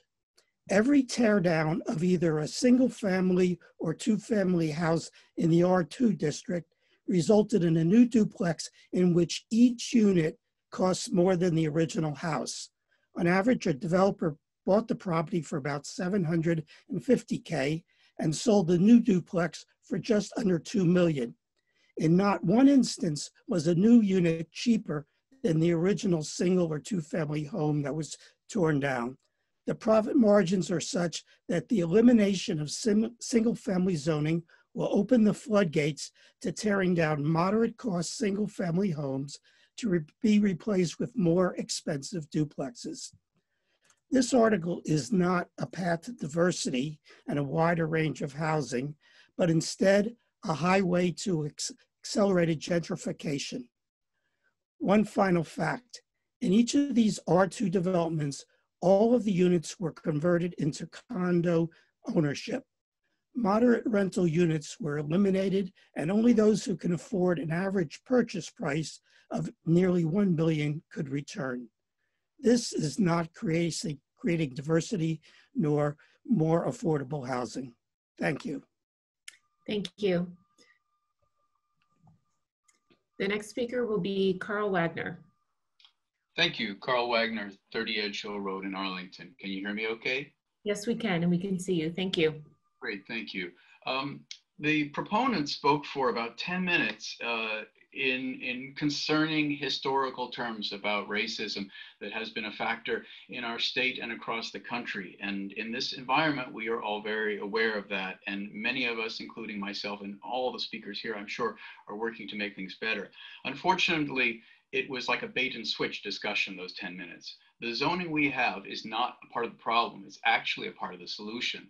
every teardown of either a single-family or two-family house in the R two district resulted in a new duplex in which each unit costs more than the original house. On average, a developer bought the property for about seven hundred fifty K and sold the new duplex for just under two million dollars. In not one instance was a new unit cheaper than the original single or two-family home that was torn down. The profit margins are such that the elimination of single-family zoning will open the floodgates to tearing down moderate-cost single-family homes to re be replaced with more expensive duplexes. This article is not a path to diversity and a wider range of housing, but instead a highway to ex accelerated gentrification. One final fact, in each of these R two developments, all of the units were converted into condo ownership. Moderate rental units were eliminated, and only those who can afford an average purchase price of nearly one billion dollars could return. This is not creating, creating diversity nor more affordable housing. Thank you. Thank you. The next speaker will be Carl Wagner. Thank you. Carl Wagner, thirty Edshill Road in Arlington. Can you hear me okay? Yes, we can, and we can see you. Thank you. Great, thank you. Um, the proponent spoke for about ten minutes uh, in, in concerning historical terms about racism that has been a factor in our state and across the country. And in this environment, we are all very aware of that. And many of us, including myself and all the speakers here, I'm sure, are working to make things better. Unfortunately, it was like a bait and switch discussion, those ten minutes. The zoning we have is not a part of the problem. It's actually a part of the solution.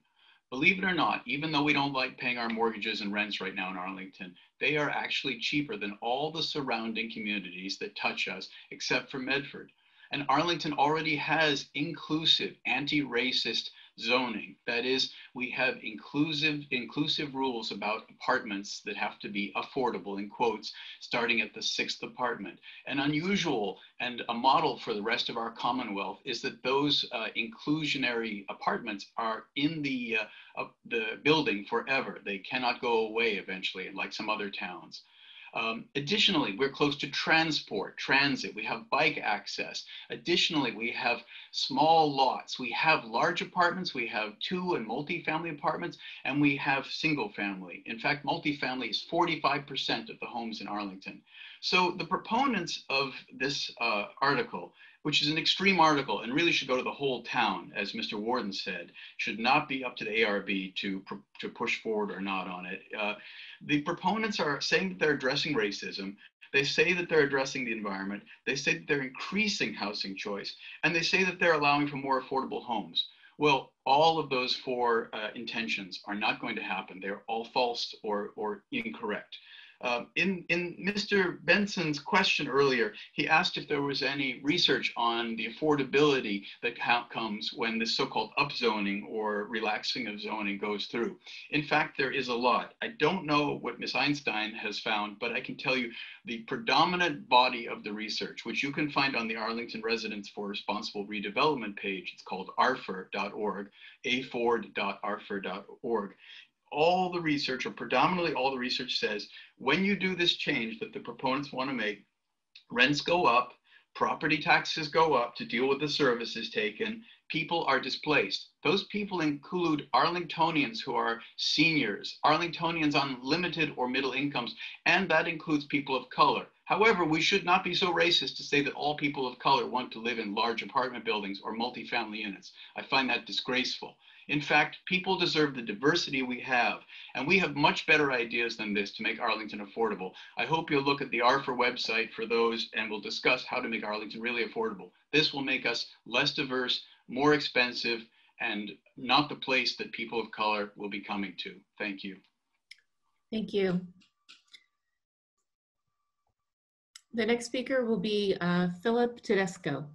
Believe it or not, even though we don't like paying our mortgages and rents right now in Arlington, they are actually cheaper than all the surrounding communities that touch us, except for Medford. And Arlington already has inclusive, anti-racist zoning. That is, we have inclusive, inclusive rules about apartments that have to be affordable, in quotes, starting at the sixth apartment. And unusual and a model for the rest of our Commonwealth is that those uh, inclusionary apartments are in the, uh, uh, the building forever. They cannot go away eventually, like some other towns. Um, additionally, we're close to transport, transit, we have bike access. Additionally, we have small lots, we have large apartments, we have two and multi-family apartments, and we have single family. In fact, multi-family is forty-five percent of the homes in Arlington. So the proponents of this uh, article, which is an extreme article and really should go to the whole town, as Mister Warden said, should not be up to the A R B to, to push forward or not on it. Uh, the proponents are saying that they're addressing racism. They say that they're addressing the environment. They say that they're increasing housing choice. And they say that they're allowing for more affordable homes. Well, all of those four uh, intentions are not going to happen. They're all false or, or incorrect. Uh, in, in Mister Benson's question earlier, he asked if there was any research on the affordability that comes when this so-called upzoning or relaxing of zoning goes through. In fact, there is a lot. I don't know what Miz Einstein has found, but I can tell you the predominant body of the research, which you can find on the Arlington Residents for Responsible Redevelopment page, it's called A R F R dot org, A F O R D dot A R F R dot org. All the research, or predominantly all the research, says when you do this change that the proponents want to make, rents go up, property taxes go up to deal with the services taken, people are displaced. Those people include Arlingtonians who are seniors, Arlingtonians on limited or middle incomes, and that includes people of color. However, we should not be so racist to say that all people of color want to live in large apartment buildings or multifamily units. I find that disgraceful. In fact, people deserve the diversity we have, and we have much better ideas than this to make Arlington affordable. I hope you'll look at the A R F R website for those, and we'll discuss how to make Arlington really affordable. This will make us less diverse, more expensive, and not the place that people of color will be coming to. Thank you. Thank you. The next speaker will be uh, Philip Tedesco.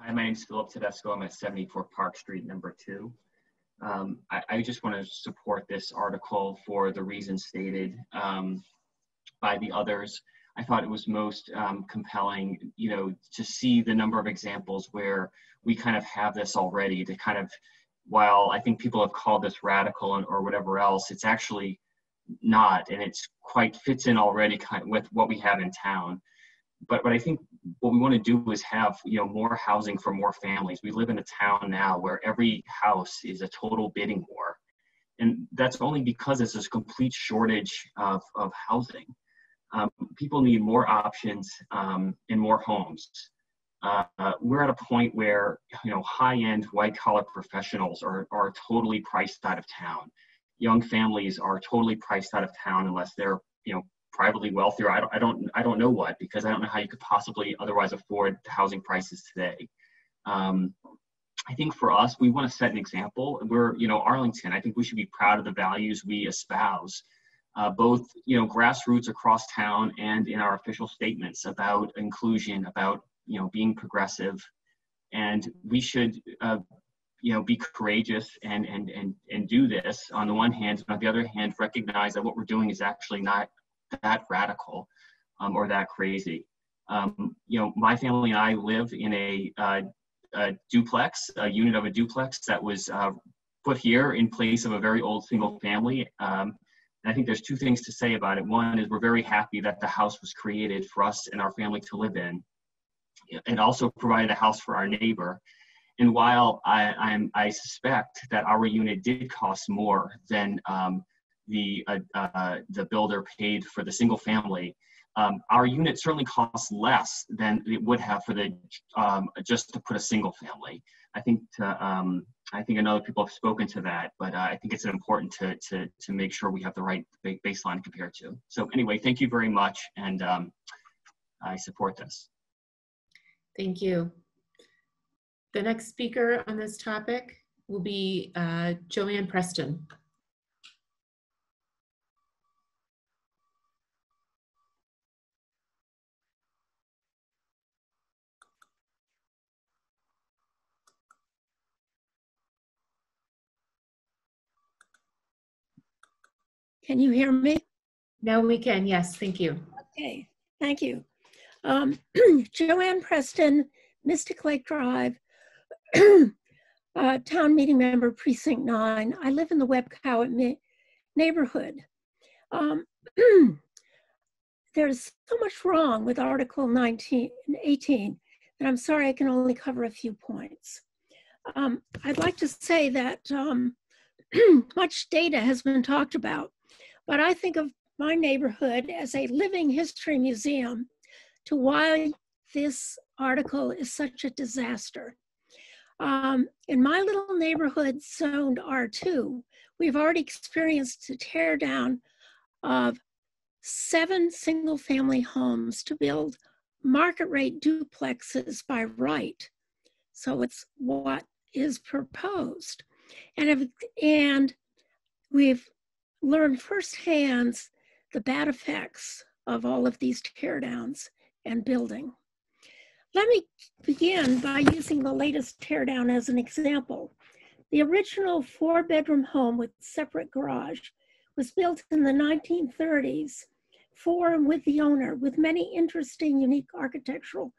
Hi, my name is Philip Tedesco. I'm at seventy-four Park Street, number two. Um, I, I just want to support this article for the reasons stated um, by the others. I thought it was most um, compelling, you know, to see the number of examples where we kind of have this already to kind of, while I think people have called this radical and, or whatever else, it's actually not, and it's quite fits in already kind of with what we have in town. But, but I think what we want to do is have, you know, more housing for more families. We live in a town now where every house is a total bidding war. And that's only because there's this complete shortage of, of housing. Um, people need more options um, and more homes. Uh, we're at a point where, you know, high-end white-collar professionals are, are totally priced out of town. Young families are totally priced out of town unless they're, you know, privately wealthy, or I don't, I don't, I don't know what, because I don't know how you could possibly otherwise afford the housing prices today. Um, I think for us, we want to set an example. We're, you know, Arlington, I think we should be proud of the values we espouse, uh, both, you know, grassroots across town and in our official statements about inclusion, about you know, being progressive, and we should, uh, you know, be courageous and, and, and, and do this on the one hand, and on the other hand, recognize that what we're doing is actually not that radical um, or that crazy. Um, you know, my family and I live in a, uh, a duplex, a unit of a duplex that was uh, put here in place of a very old single family. Um, and I think there's two things to say about it. One is we're very happy that the house was created for us and our family to live in, and also provided a house for our neighbor. And while I, I'm, I suspect that our unit did cost more than um, the, uh, uh, the builder paid for the single family, um, our unit certainly costs less than it would have for the, um, just to put a single family. I think, to, um, I think another people have spoken to that, but uh, I think it's important to, to, to make sure we have the right baseline to compare to. So anyway, thank you very much, and um, I support this. Thank you. The next speaker on this topic will be uh, Joanne Preston. Can you hear me? Now we can, yes, thank you. Okay, thank you. Um, Joanne Preston, Mystic Lake Drive, uh, town meeting member, precinct nine. I live in the Webb Cowett neighborhood. Um, there's so much wrong with Article nineteen and eighteen that I'm sorry I can only cover a few points. Um, I'd like to say that um, much data has been talked about, but I think of my neighborhood as a living history museum to why this article is such a disaster. Um, in my little neighborhood, zoned R two, we've already experienced a tear down of seven single family homes to build market rate duplexes by right. So it's what is proposed. And if, and we've learned firsthand the bad effects of all of these teardowns and building. Let me begin by using the latest teardown as an example. The original four-bedroom home with separate garage was built in the nineteen thirties for and with the owner, with many interesting, unique architectural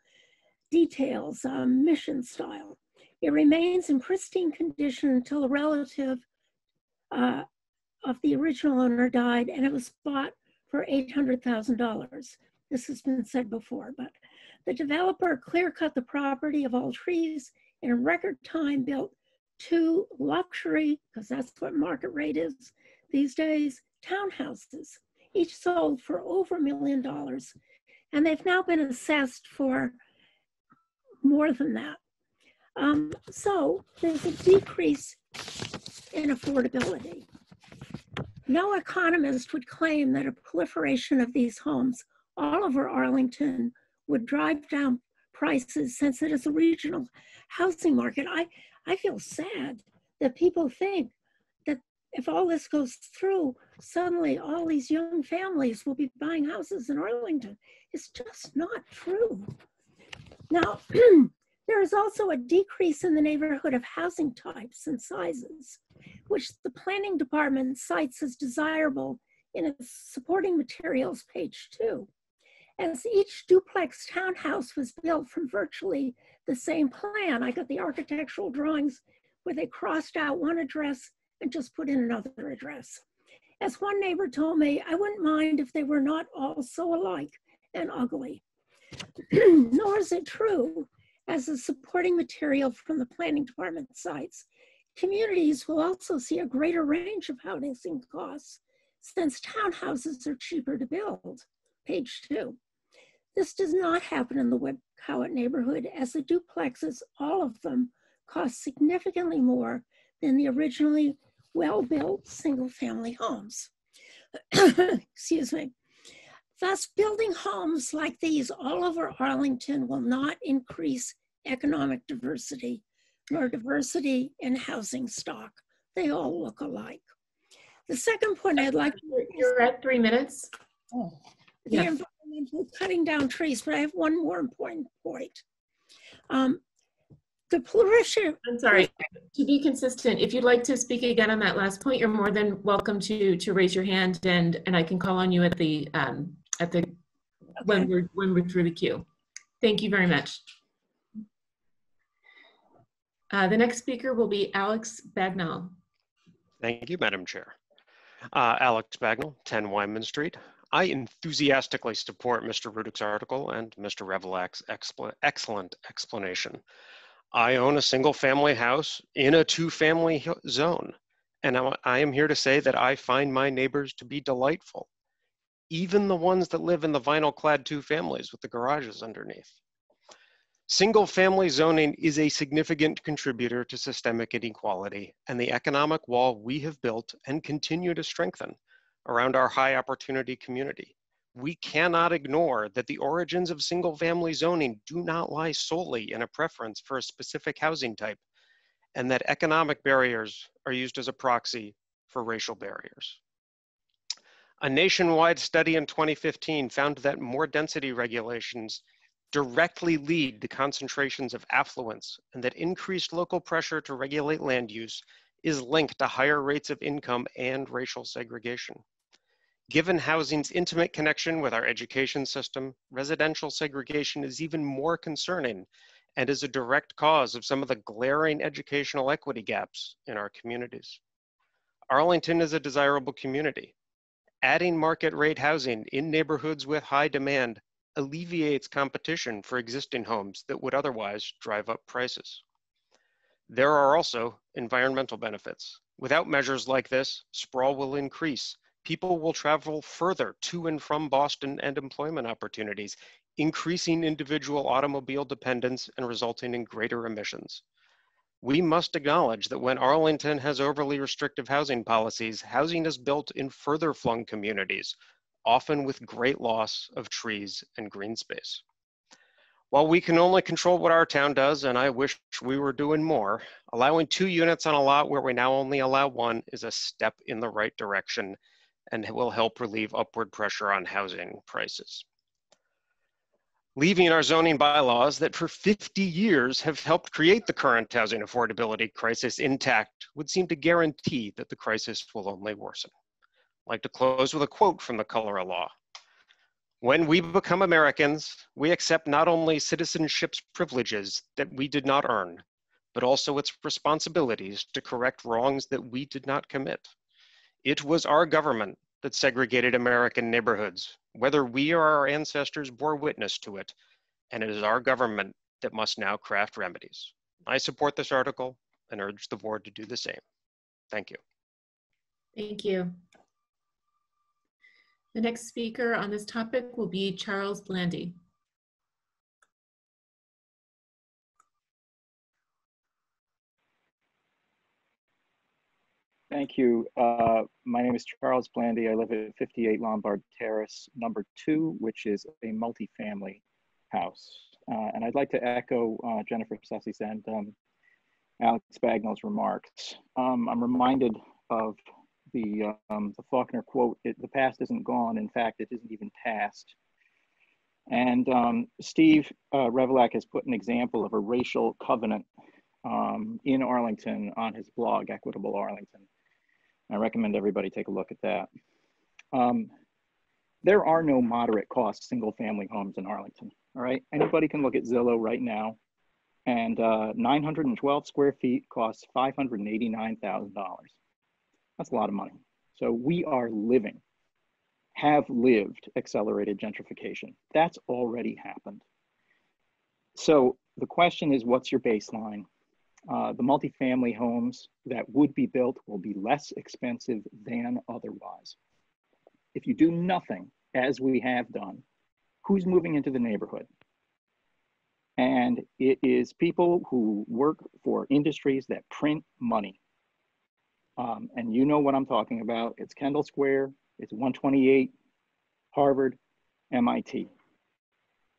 details, um, mission style. It remains in pristine condition until a relative uh, of the original owner died, and it was bought for eight hundred thousand dollars. This has been said before, but the developer clear-cut the property of all trees and in record time built two luxury, because that's what market rate is these days, townhouses, each sold for over a million dollars. And they've now been assessed for more than that. Um, so there's a decrease in affordability. No economist would claim that a proliferation of these homes all over Arlington would drive down prices, since it is a regional housing market. I, I feel sad that people think that if all this goes through, suddenly all these young families will be buying houses in Arlington. It's just not true. Now, there is also a decrease in the neighborhood of housing types and sizes, which the planning department cites as desirable in its supporting materials, page two. As each duplex townhouse was built from virtually the same plan, I got the architectural drawings where they crossed out one address and just put in another address. As one neighbor told me, I wouldn't mind if they were not all so alike and ugly. Nor is it true, as the supporting material from the planning department cites, communities will also see a greater range of housing costs, since townhouses are cheaper to build, page two. This does not happen in the Webb Cowett neighborhood, as the duplexes, all of them, cost significantly more than the originally well-built single-family homes. Excuse me. Thus, building homes like these all over Arlington will not increase economic diversity, nor diversity in housing stock. They all look alike. The second point I'd like to... You're at three minutes. Oh. Yeah. The environmental cutting down trees, but I have one more important point. Um, the proliferation. I'm sorry, to be consistent, if you'd like to speak again on that last point, you're more than welcome to to raise your hand, and and I can call on you at the um, at the okay. when we're when we're through the queue. Thank you very much. Uh, the next speaker will be Alex Bagnall. Thank you, Madam Chair. Uh, Alex Bagnall, ten Wyman Street. I enthusiastically support Mister Rudick's article and Mister Revelak's expl- excellent explanation. I own a single family house in a two family zone, and I, I am here to say that I find my neighbors to be delightful, even the ones that live in the vinyl clad two families with the garages underneath. Single family zoning is a significant contributor to systemic inequality and the economic wall we have built and continue to strengthen around our high opportunity community. We cannot ignore that the origins of single family zoning do not lie solely in a preference for a specific housing type, and that economic barriers are used as a proxy for racial barriers. A nationwide study in twenty fifteen found that more density regulations directly lead to concentrations of affluence, and that increased local pressure to regulate land use is linked to higher rates of income and racial segregation. Given housing's intimate connection with our education system, residential segregation is even more concerning and is a direct cause of some of the glaring educational equity gaps in our communities. Arlington is a desirable community. Adding market rate housing in neighborhoods with high demand alleviates competition for existing homes that would otherwise drive up prices. There are also environmental benefits. Without measures like this, sprawl will increase. People will travel further to and from Boston and employment opportunities, increasing individual automobile dependence and resulting in greater emissions. We must acknowledge that when Arlington has overly restrictive housing policies, housing is built in further flung communities, often with great loss of trees and green space. While we can only control what our town does, and I wish we were doing more, allowing two units on a lot where we now only allow one is a step in the right direction and will help relieve upward pressure on housing prices. Leaving our zoning bylaws that for fifty years have helped create the current housing affordability crisis intact would seem to guarantee that the crisis will only worsen. I'd like to close with a quote from The Color of Law. "When we become Americans, we accept not only citizenship's privileges that we did not earn, but also its responsibilities to correct wrongs that we did not commit. It was our government that segregated American neighborhoods, whether we or our ancestors bore witness to it, and it is our government that must now craft remedies." I support this article and urge the board to do the same. Thank you. Thank you. The next speaker on this topic will be Charles Blandy. Thank you. Uh, my name is Charles Blandy. I live at fifty-eight Lombard Terrace, number two, which is a multifamily house. Uh, and I'd like to echo uh, Jennifer Sessis and um, Alex Bagnall's remarks. Um, I'm reminded of the, um, the Faulkner quote, it, "The past isn't gone. In fact, it isn't even past." And um, Steve uh, Revelak has put an example of a racial covenant um, in Arlington on his blog, Equitable Arlington. I recommend everybody take a look at that. Um, there are no moderate cost single family homes in Arlington, all right? Anybody can look at Zillow right now, and uh, nine hundred twelve square feet costs five hundred eighty-nine thousand dollars. That's a lot of money. So we are living, have lived accelerated gentrification. That's already happened. So the question is, what's your baseline? Uh, the multifamily homes that would be built will be less expensive than otherwise. If you do nothing, as we have done, who's moving into the neighborhood? And it is people who work for industries that print money. Um, and you know what I'm talking about. It's Kendall Square, it's one twenty-eight, Harvard, M I T.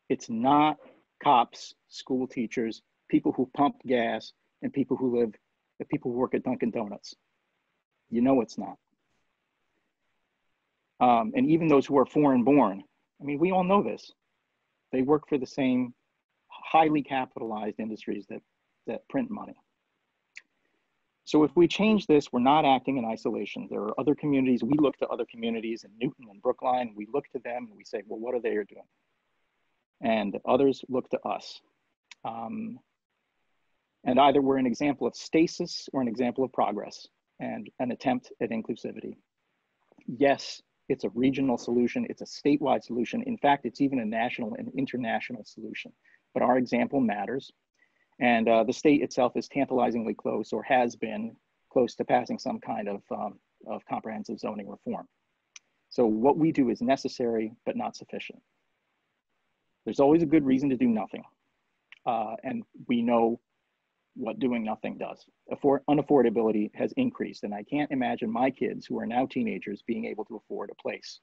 It's not cops, school teachers, people who pump gas, and people who live, the people who work at Dunkin' Donuts. You know it's not. Um, and even those who are foreign born, I mean, we all know this. They work for the same highly capitalized industries that, that print money. So if we change this, we're not acting in isolation. There are other communities. We look to other communities in Newton and Brookline. We look to them and we say, well, what are they doing? And others look to us. Um, And either we're an example of stasis or an example of progress and an attempt at inclusivity. Yes, it's a regional solution. It's a statewide solution. In fact, it's even a national and international solution. But our example matters. And uh, the state itself is tantalizingly close, or has been close, to passing some kind of, um, of comprehensive zoning reform. So what we do is necessary, but not sufficient. There's always a good reason to do nothing. Uh, and we know what doing nothing does. Affor- unaffordability has increased, and I can't imagine my kids, who are now teenagers, being able to afford a place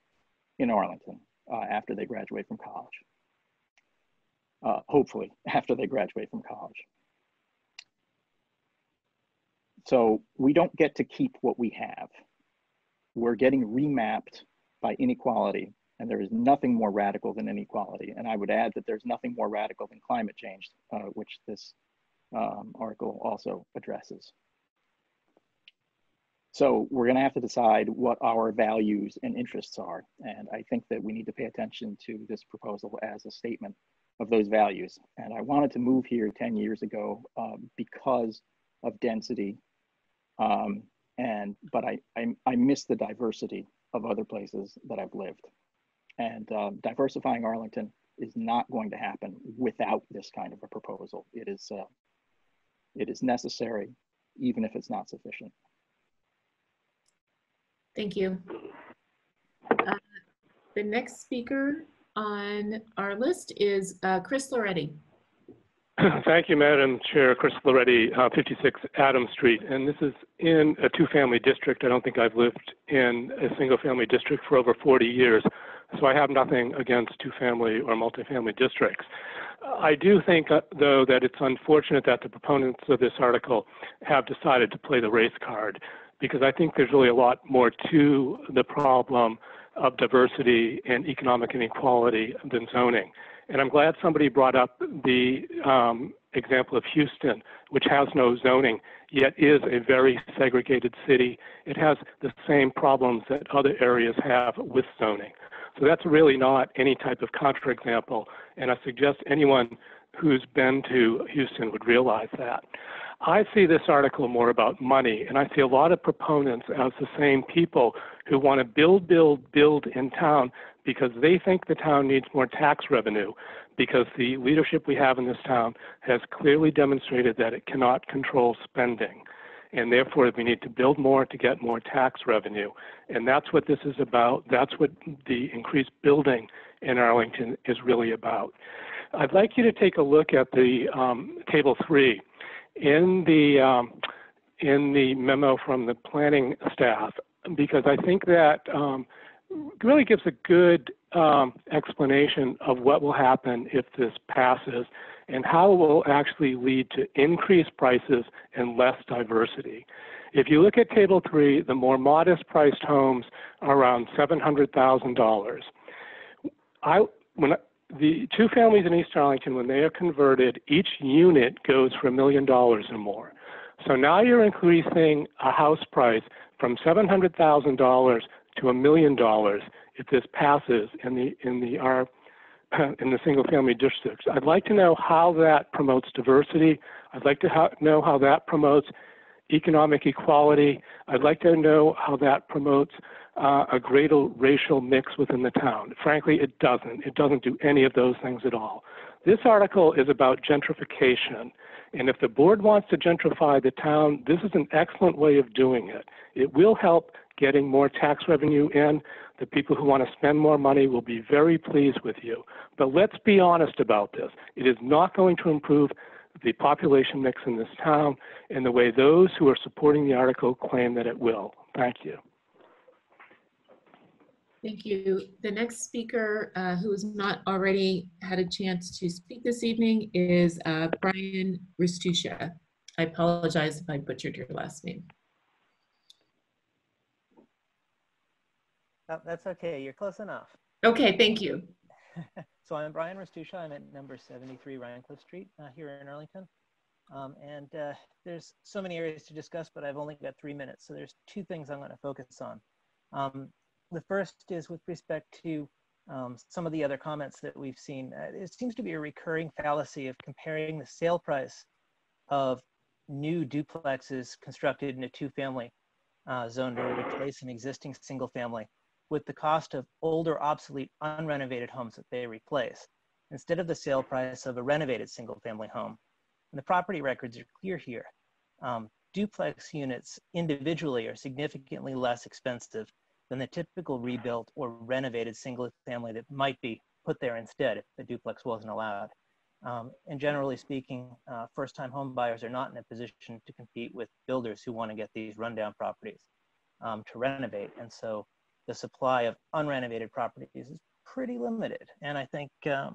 in Arlington uh, after they graduate from college. Uh, hopefully, after they graduate from college. So we don't get to keep what we have. We're getting remapped by inequality, and there is nothing more radical than inequality. And I would add that there's nothing more radical than climate change, uh, which this Um, article also addresses. So we're going to have to decide what our values and interests are. And I think that we need to pay attention to this proposal as a statement of those values. And I wanted to move here ten years ago um, because of density. Um, and, but I, I, I miss the diversity of other places that I've lived. And uh, diversifying Arlington is not going to happen without this kind of a proposal. It is uh, It is necessary, even if it's not sufficient. Thank you. Uh, the next speaker on our list is uh, Chris Loretti. Thank you, Madam Chair. Chris Loretti, uh, fifty-six Adams Street. And this is in a two-family district. I don't think I've lived in a single-family district for over forty years. So I have nothing against two-family or multifamily districts. I do think, uh, though, that it's unfortunate that the proponents of this article have decided to play the race card, because I think there's really a lot more to the problem of diversity and economic inequality than zoning. And I'm glad somebody brought up the um, example of Houston, which has no zoning, yet is a very segregated city. It has the same problems that other areas have with zoning. So that's really not any type of contraexample, and I suggest anyone who's been to Houston would realize that. I see this article more about money, and I see a lot of proponents as the same people who want to build, build, build in town because they think the town needs more tax revenue, because the leadership we have in this town has clearly demonstrated that it cannot control spending. And therefore, we need to build more to get more tax revenue. And that's what this is about. That's what the increased building in Arlington is really about. I'd like you to take a look at the um, table three. In the, um, in the memo from the planning staff, because I think that um, really gives a good um, explanation of what will happen if this passes and how it will actually lead to increased prices and less diversity. If you look at table three, the more modest priced homes are around seven hundred thousand dollars. I, when I, The two families in East Arlington, when they are converted, each unit goes for a million dollars or more. So now you're increasing a house price from seven hundred thousand dollars to a million dollars if this passes in the in the our in the single-family districts. I'd like to know how that promotes diversity. I'd like to ha know how that promotes economic equality. I'd like to know how that promotes Uh, a greater racial mix within the town. Frankly, it doesn't. It doesn't do any of those things at all. This article is about gentrification, and if the board wants to gentrify the town, this is an excellent way of doing it. It will help getting more tax revenue in. The people who want to spend more money will be very pleased with you. But let's be honest about this. It is not going to improve the population mix in this town in the way those who are supporting the article claim that it will. Thank you. Thank you. The next speaker uh, who has not already had a chance to speak this evening is uh, Brian Restuccia. I apologize if I butchered your last name. Oh, that's okay, you're close enough. Okay, thank you. So I'm Brian Restuccia. I'm at number seventy-three Rhincliffe Street uh, here in Arlington. Um, and uh, there's so many areas to discuss, but I've only got three minutes. So there's two things I'm gonna focus on. Um, The first is with respect to um, some of the other comments that we've seen. Uh, it seems to be a recurring fallacy of comparing the sale price of new duplexes constructed in a two-family uh, zone to replace an existing single-family with the cost of older, obsolete, unrenovated homes that they replace, instead of the sale price of a renovated single-family home. And the property records are clear here. Um, duplex units individually are significantly less expensive than the typical rebuilt or renovated single family that might be put there instead if the duplex wasn't allowed. Um, and generally speaking, uh, first-time home buyers are not in a position to compete with builders who want to get these rundown properties um, to renovate. And so the supply of unrenovated properties is pretty limited. And I think, um,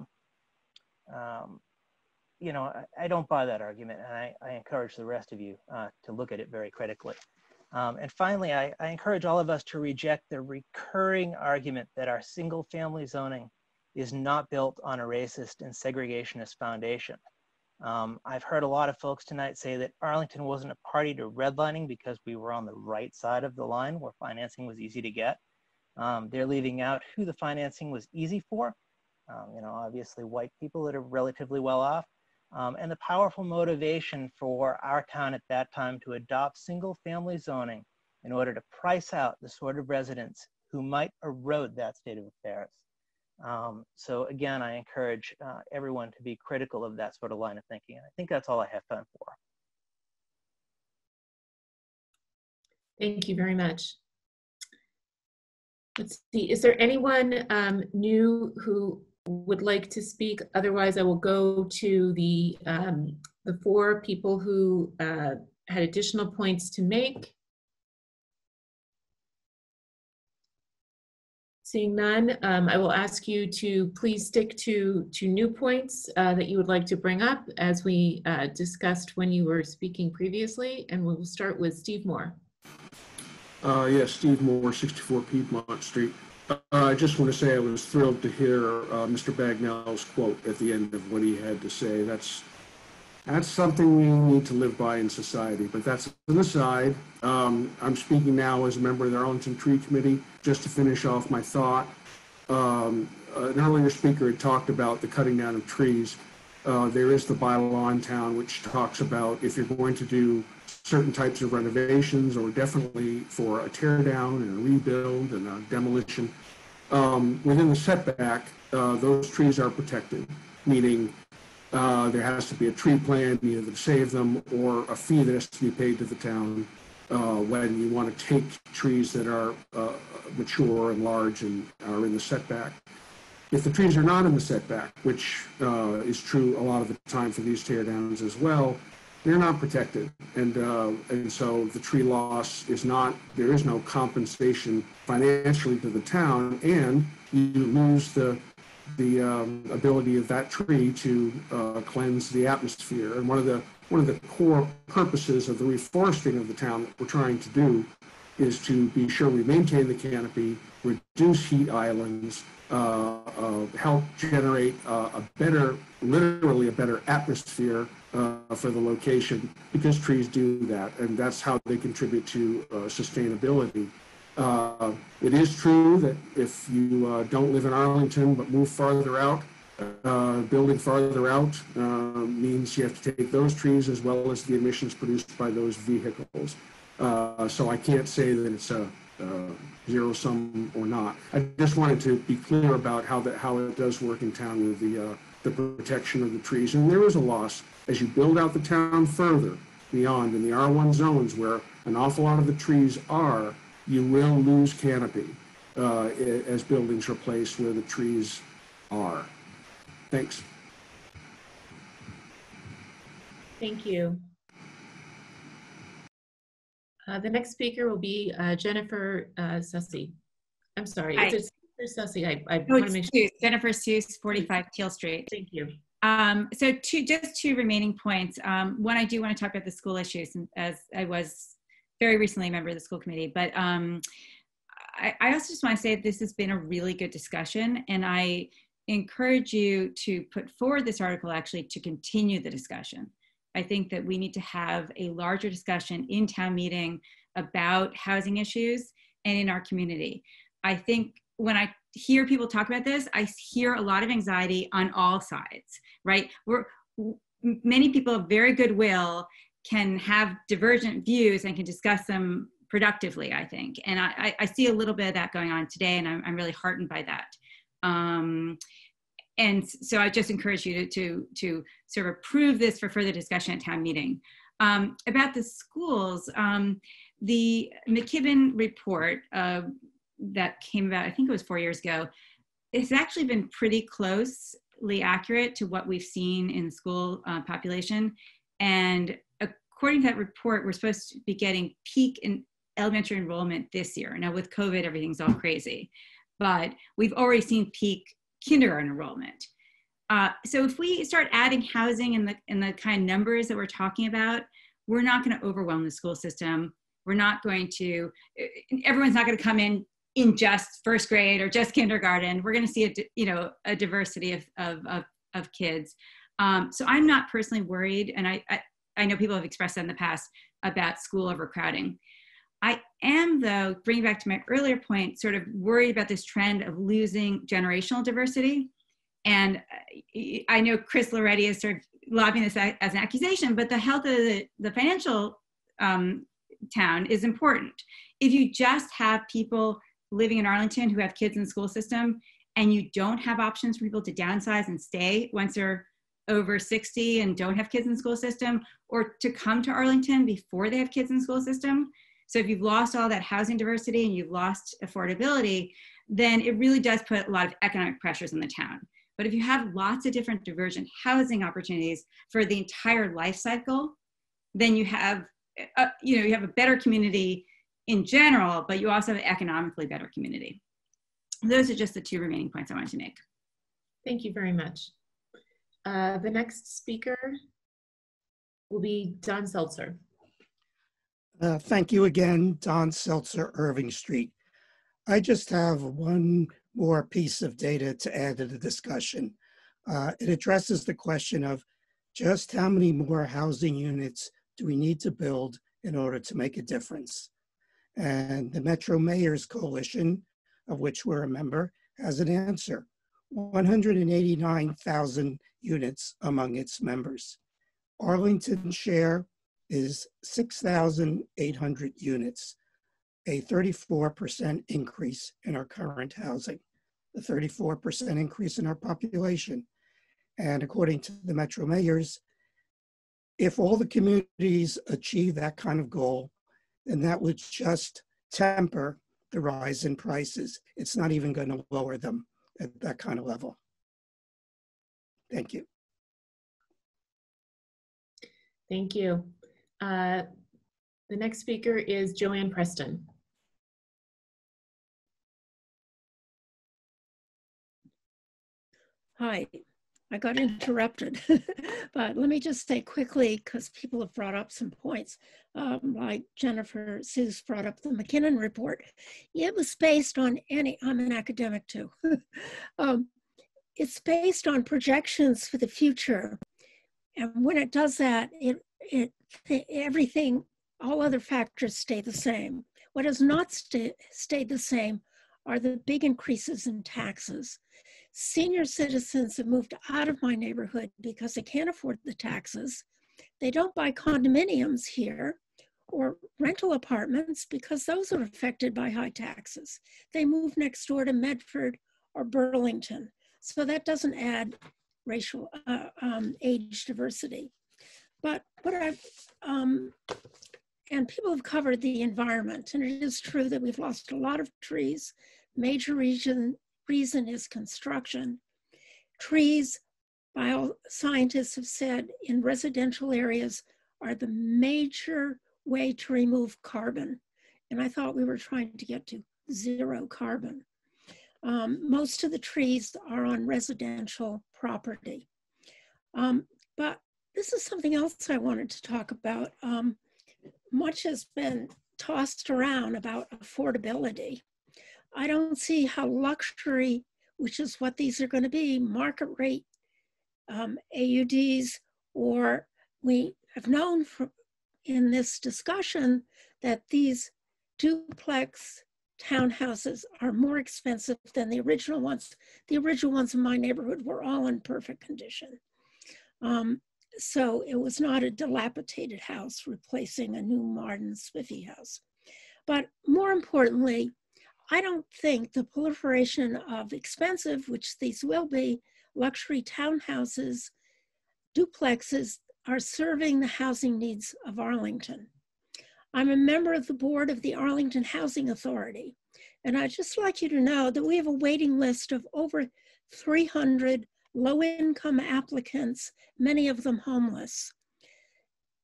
um, you know, I, I don't buy that argument, and I, I encourage the rest of you uh, to look at it very critically. Um, and finally, I, I encourage all of us to reject the recurring argument that our single family zoning is not built on a racist and segregationist foundation. Um, I've heard a lot of folks tonight say that Arlington wasn't a party to redlining because we were on the right side of the line where financing was easy to get. Um, they're leaving out who the financing was easy for. Um, you know, obviously white people that are relatively well off. Um, and the powerful motivation for our town at that time to adopt single-family zoning in order to price out the sort of residents who might erode that state of affairs. Um, so again, I encourage uh, everyone to be critical of that sort of line of thinking. And I think that's all I have time for. Thank you very much. Let's see, is there anyone um, new who would like to speak? Otherwise, I will go to the, um, the four people who uh, had additional points to make. Seeing none, um, I will ask you to please stick to, to new points uh, that you would like to bring up as we uh, discussed when you were speaking previously, and we'll start with Steve Moore. Uh, yes, yeah, Steve Moore, sixty-four Piedmont Street. Uh, I just want to say I was thrilled to hear uh, Mister Bagnell's quote at the end of what he had to say. That's, that's something we need to live by in society, but that's an aside. Um, I'm speaking now as a member of the Arlington Tree Committee, just to finish off my thought. Um, an earlier speaker had talked about the cutting down of trees. Uh, there is the bylaw in town which talks about if you're going to do certain types of renovations, or definitely for a tear down and a rebuild and a demolition, um, within the setback, uh, those trees are protected, meaning Uh, there has to be a tree plan either to save them or a fee that has to be paid to the town uh, when you want to take trees that are uh, mature and large and are in the setback. If the trees are not in the setback, which uh, is true a lot of the time for these teardowns as well, they're not protected. And, uh, and so the tree loss is not, there is no compensation financially to the town, and you lose the the um, ability of that tree to uh, cleanse the atmosphere. And one of the one of the core purposes of the reforesting of the town that we're trying to do is to be sure we maintain the canopy, reduce heat islands, uh, uh, help generate uh, a better, literally a better atmosphere uh, for the location, because trees do that, and that's how they contribute to uh, sustainability. Uh, it is true that if you uh, don't live in Arlington but move farther out, uh, building farther out uh, means you have to take those trees as well as the emissions produced by those vehicles. Uh, so I can't say that it's a, a zero sum or not. I just wanted to be clear about how that how it does work in town with the uh, the protection of the trees, and there is a loss as you build out the town further beyond in the R one zones where an awful lot of the trees are. You will lose canopy uh, as buildings replace where the trees are. Thanks. Thank you. Uh, the next speaker will be uh, Jennifer uh, Sussey. I'm sorry, Hi. Is it Sussey? I, I no, want to make sure. Jennifer Seuss, forty-five Teal Street. Thank you. Um, so two, just two remaining points. Um, one, I do want to talk about the school issues, as I was very recently a member of the school committee, but um, I, I also just want to say this has been a really good discussion, and I encourage you to put forward this article actually to continue the discussion. I think that we need to have a larger discussion in town meeting about housing issues and in our community. I think when I hear people talk about this, I hear a lot of anxiety on all sides, right? We're, many people of very good will can have divergent views and can discuss them productively, I think. And I, I see a little bit of that going on today, and I'm, I'm really heartened by that. Um, and so I just encourage you to, to, to sort of approve this for further discussion at town meeting. Um, about the schools, um, the McKibben report uh, that came about, I think it was four years ago, it's actually been pretty closely accurate to what we've seen in the school uh, population. And according to that report, we're supposed to be getting peak in elementary enrollment this year. Now with COVID, everything's all crazy, but we've already seen peak kindergarten enrollment. Uh, so if we start adding housing in the, in the kind of numbers that we're talking about, we're not gonna overwhelm the school system. We're not going to, everyone's not gonna come in in just first grade or just kindergarten. We're gonna see a, you know, a diversity of, of, of, of kids. Um, so I'm not personally worried, and I, I I know people have expressed that in the past about school overcrowding. I am, though, bringing back to my earlier point, sort of worried about this trend of losing generational diversity. And I know Chris Loretti is sort of lobbing this as an accusation, but the health of the, the financial um, town is important. If you just have people living in Arlington who have kids in the school system, and you don't have options for people to downsize and stay once they're over sixty and don't have kids in the school system, or to come to Arlington before they have kids in the school system. So if you've lost all that housing diversity and you've lost affordability, then it really does put a lot of economic pressures on the town. But if you have lots of different divergent housing opportunities for the entire life cycle, then you have a, you know, you have a better community in general, but you also have an economically better community. Those are just the two remaining points I wanted to make. Thank you very much. Uh, the next speaker will be Don Seltzer. Uh, thank you again, Don Seltzer, Irving Street. I just have one more piece of data to add to the discussion. Uh, it addresses the question of just how many more housing units do we need to build in order to make a difference? And the Metro Mayors Coalition, of which we're a member, has an answer. one hundred eighty-nine thousand units among its members. Arlington's share is six thousand eight hundred units, a thirty-four percent increase in our current housing, a thirty-four percent increase in our population. And according to the Metro Mayors, if all the communities achieve that kind of goal, then that would just temper the rise in prices. It's not even going to lower them at that kind of level. Thank you. Thank you. Uh, the next speaker is Joanne Preston. Hi, I got interrupted, but let me just say quickly, because people have brought up some points, um, like Jennifer Seuss brought up the McKinnon report. It was based on any, I'm an academic too. um, it's based on projections for the future. And when it does that, it, it, everything, all other factors stay the same. What has not st- stayed the same are the big increases in taxes. Senior citizens have moved out of my neighborhood because they can't afford the taxes. They don't buy condominiums here or rental apartments because those are affected by high taxes. They move next door to Medford or Burlington. So that doesn't add racial uh, um, age diversity. But what I've, um, and people have covered the environment, and it is true that we've lost a lot of trees. Major reason, reason is construction. Trees, bio scientists have said, in residential areas are the major way to remove carbon. And I thought we were trying to get to zero carbon. Um, most of the trees are on residential property. Um, but this is something else I wanted to talk about. Um, much has been tossed around about affordability. I don't see how luxury, which is what these are going to be, market rate um, A U Ds, or we have known from in this discussion that these duplex townhouses are more expensive than the original ones. The original ones in my neighborhood were all in perfect condition. Um, so it was not a dilapidated house replacing a new modern spiffy house. But more importantly, I don't think the proliferation of expensive, which these will be, luxury townhouses, duplexes, are serving the housing needs of Arlington. I'm a member of the board of the Arlington Housing Authority, and I'd just like you to know that we have a waiting list of over three hundred low-income applicants, many of them homeless.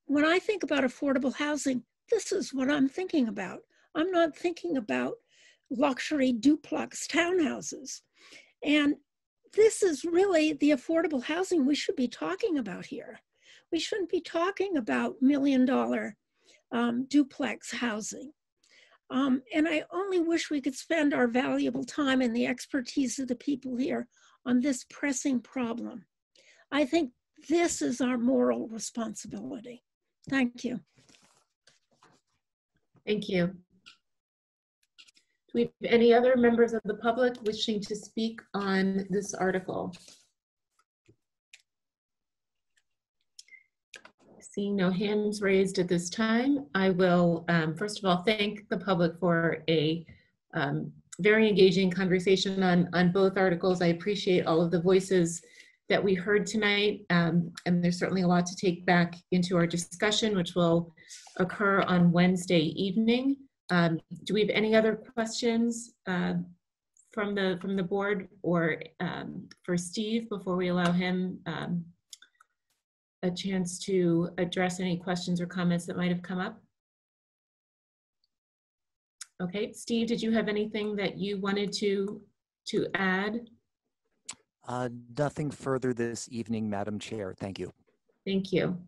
When I think about affordable housing, this is what I'm thinking about. I'm not thinking about luxury duplex townhouses. And this is really the affordable housing we should be talking about here. We shouldn't be talking about million-dollar Um, duplex housing. Um, and I only wish we could spend our valuable time and the expertise of the people here on this pressing problem. I think this is our moral responsibility. Thank you. Thank you. Do we have any other members of the public wishing to speak on this article? Seeing no hands raised at this time, I will, um, first of all, thank the public for a um, very engaging conversation on, on both articles. I appreciate all of the voices that we heard tonight, um, and there's certainly a lot to take back into our discussion, which will occur on Wednesday evening. Um, do we have any other questions uh, from, the, from the board or um, for Steve before we allow him um, a chance to address any questions or comments that might have come up? Okay, Steve, did you have anything that you wanted to to add? Uh, nothing further this evening, Madam Chair. Thank you. Thank you.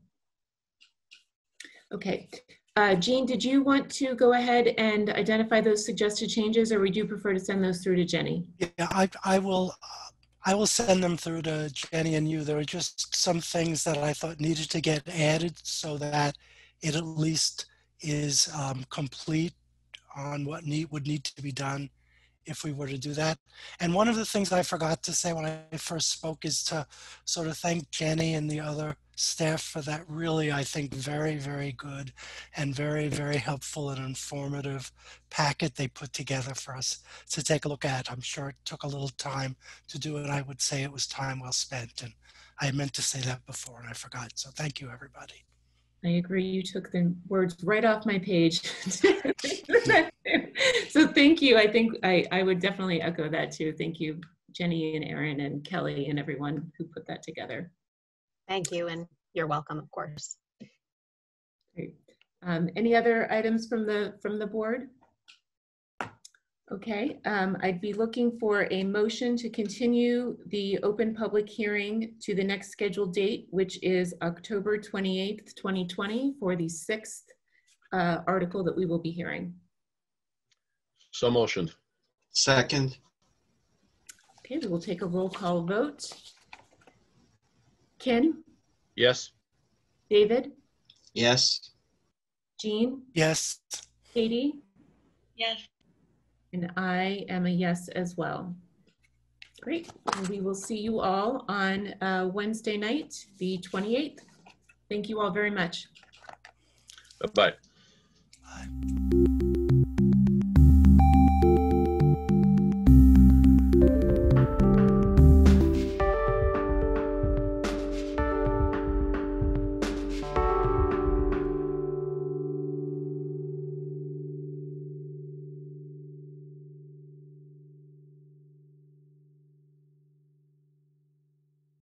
Okay. Uh, Jean, did you want to go ahead and identify those suggested changes, or would you prefer to send those through to Jenny? Yeah, I, I will. Uh, I will send them through to Jenny and you. There are just some things that I thought needed to get added so that it at least is um, complete on what need, would need to be done if we were to do that. And one of the things I forgot to say when I first spoke is to sort of thank Jenny and the other staff for that really, I think, very, very good and very, very helpful and informative packet they put together for us to take a look at. I'm sure it took a little time to do it. I would say it was time well spent, and I meant to say that before and I forgot. So thank you, everybody. I agree. You took the words right off my page. So thank you. I think I, I would definitely echo that too. Thank you, Jenny and Erin and Kelly and everyone who put that together. Thank you, and you're welcome, of course. Great. Um, any other items from the from the board? Okay, um, I'd be looking for a motion to continue the open public hearing to the next scheduled date, which is October twenty-eighth, twenty twenty, for the sixth uh, article that we will be hearing. So motioned. Second. Okay, we will take a roll call vote. Kin? Yes. David? Yes. Jean? Yes. Katie? Yes. And I am a yes as well. Great. And we will see you all on uh, Wednesday night, the twenty-eighth. Thank you all very much. Bye-bye. Bye.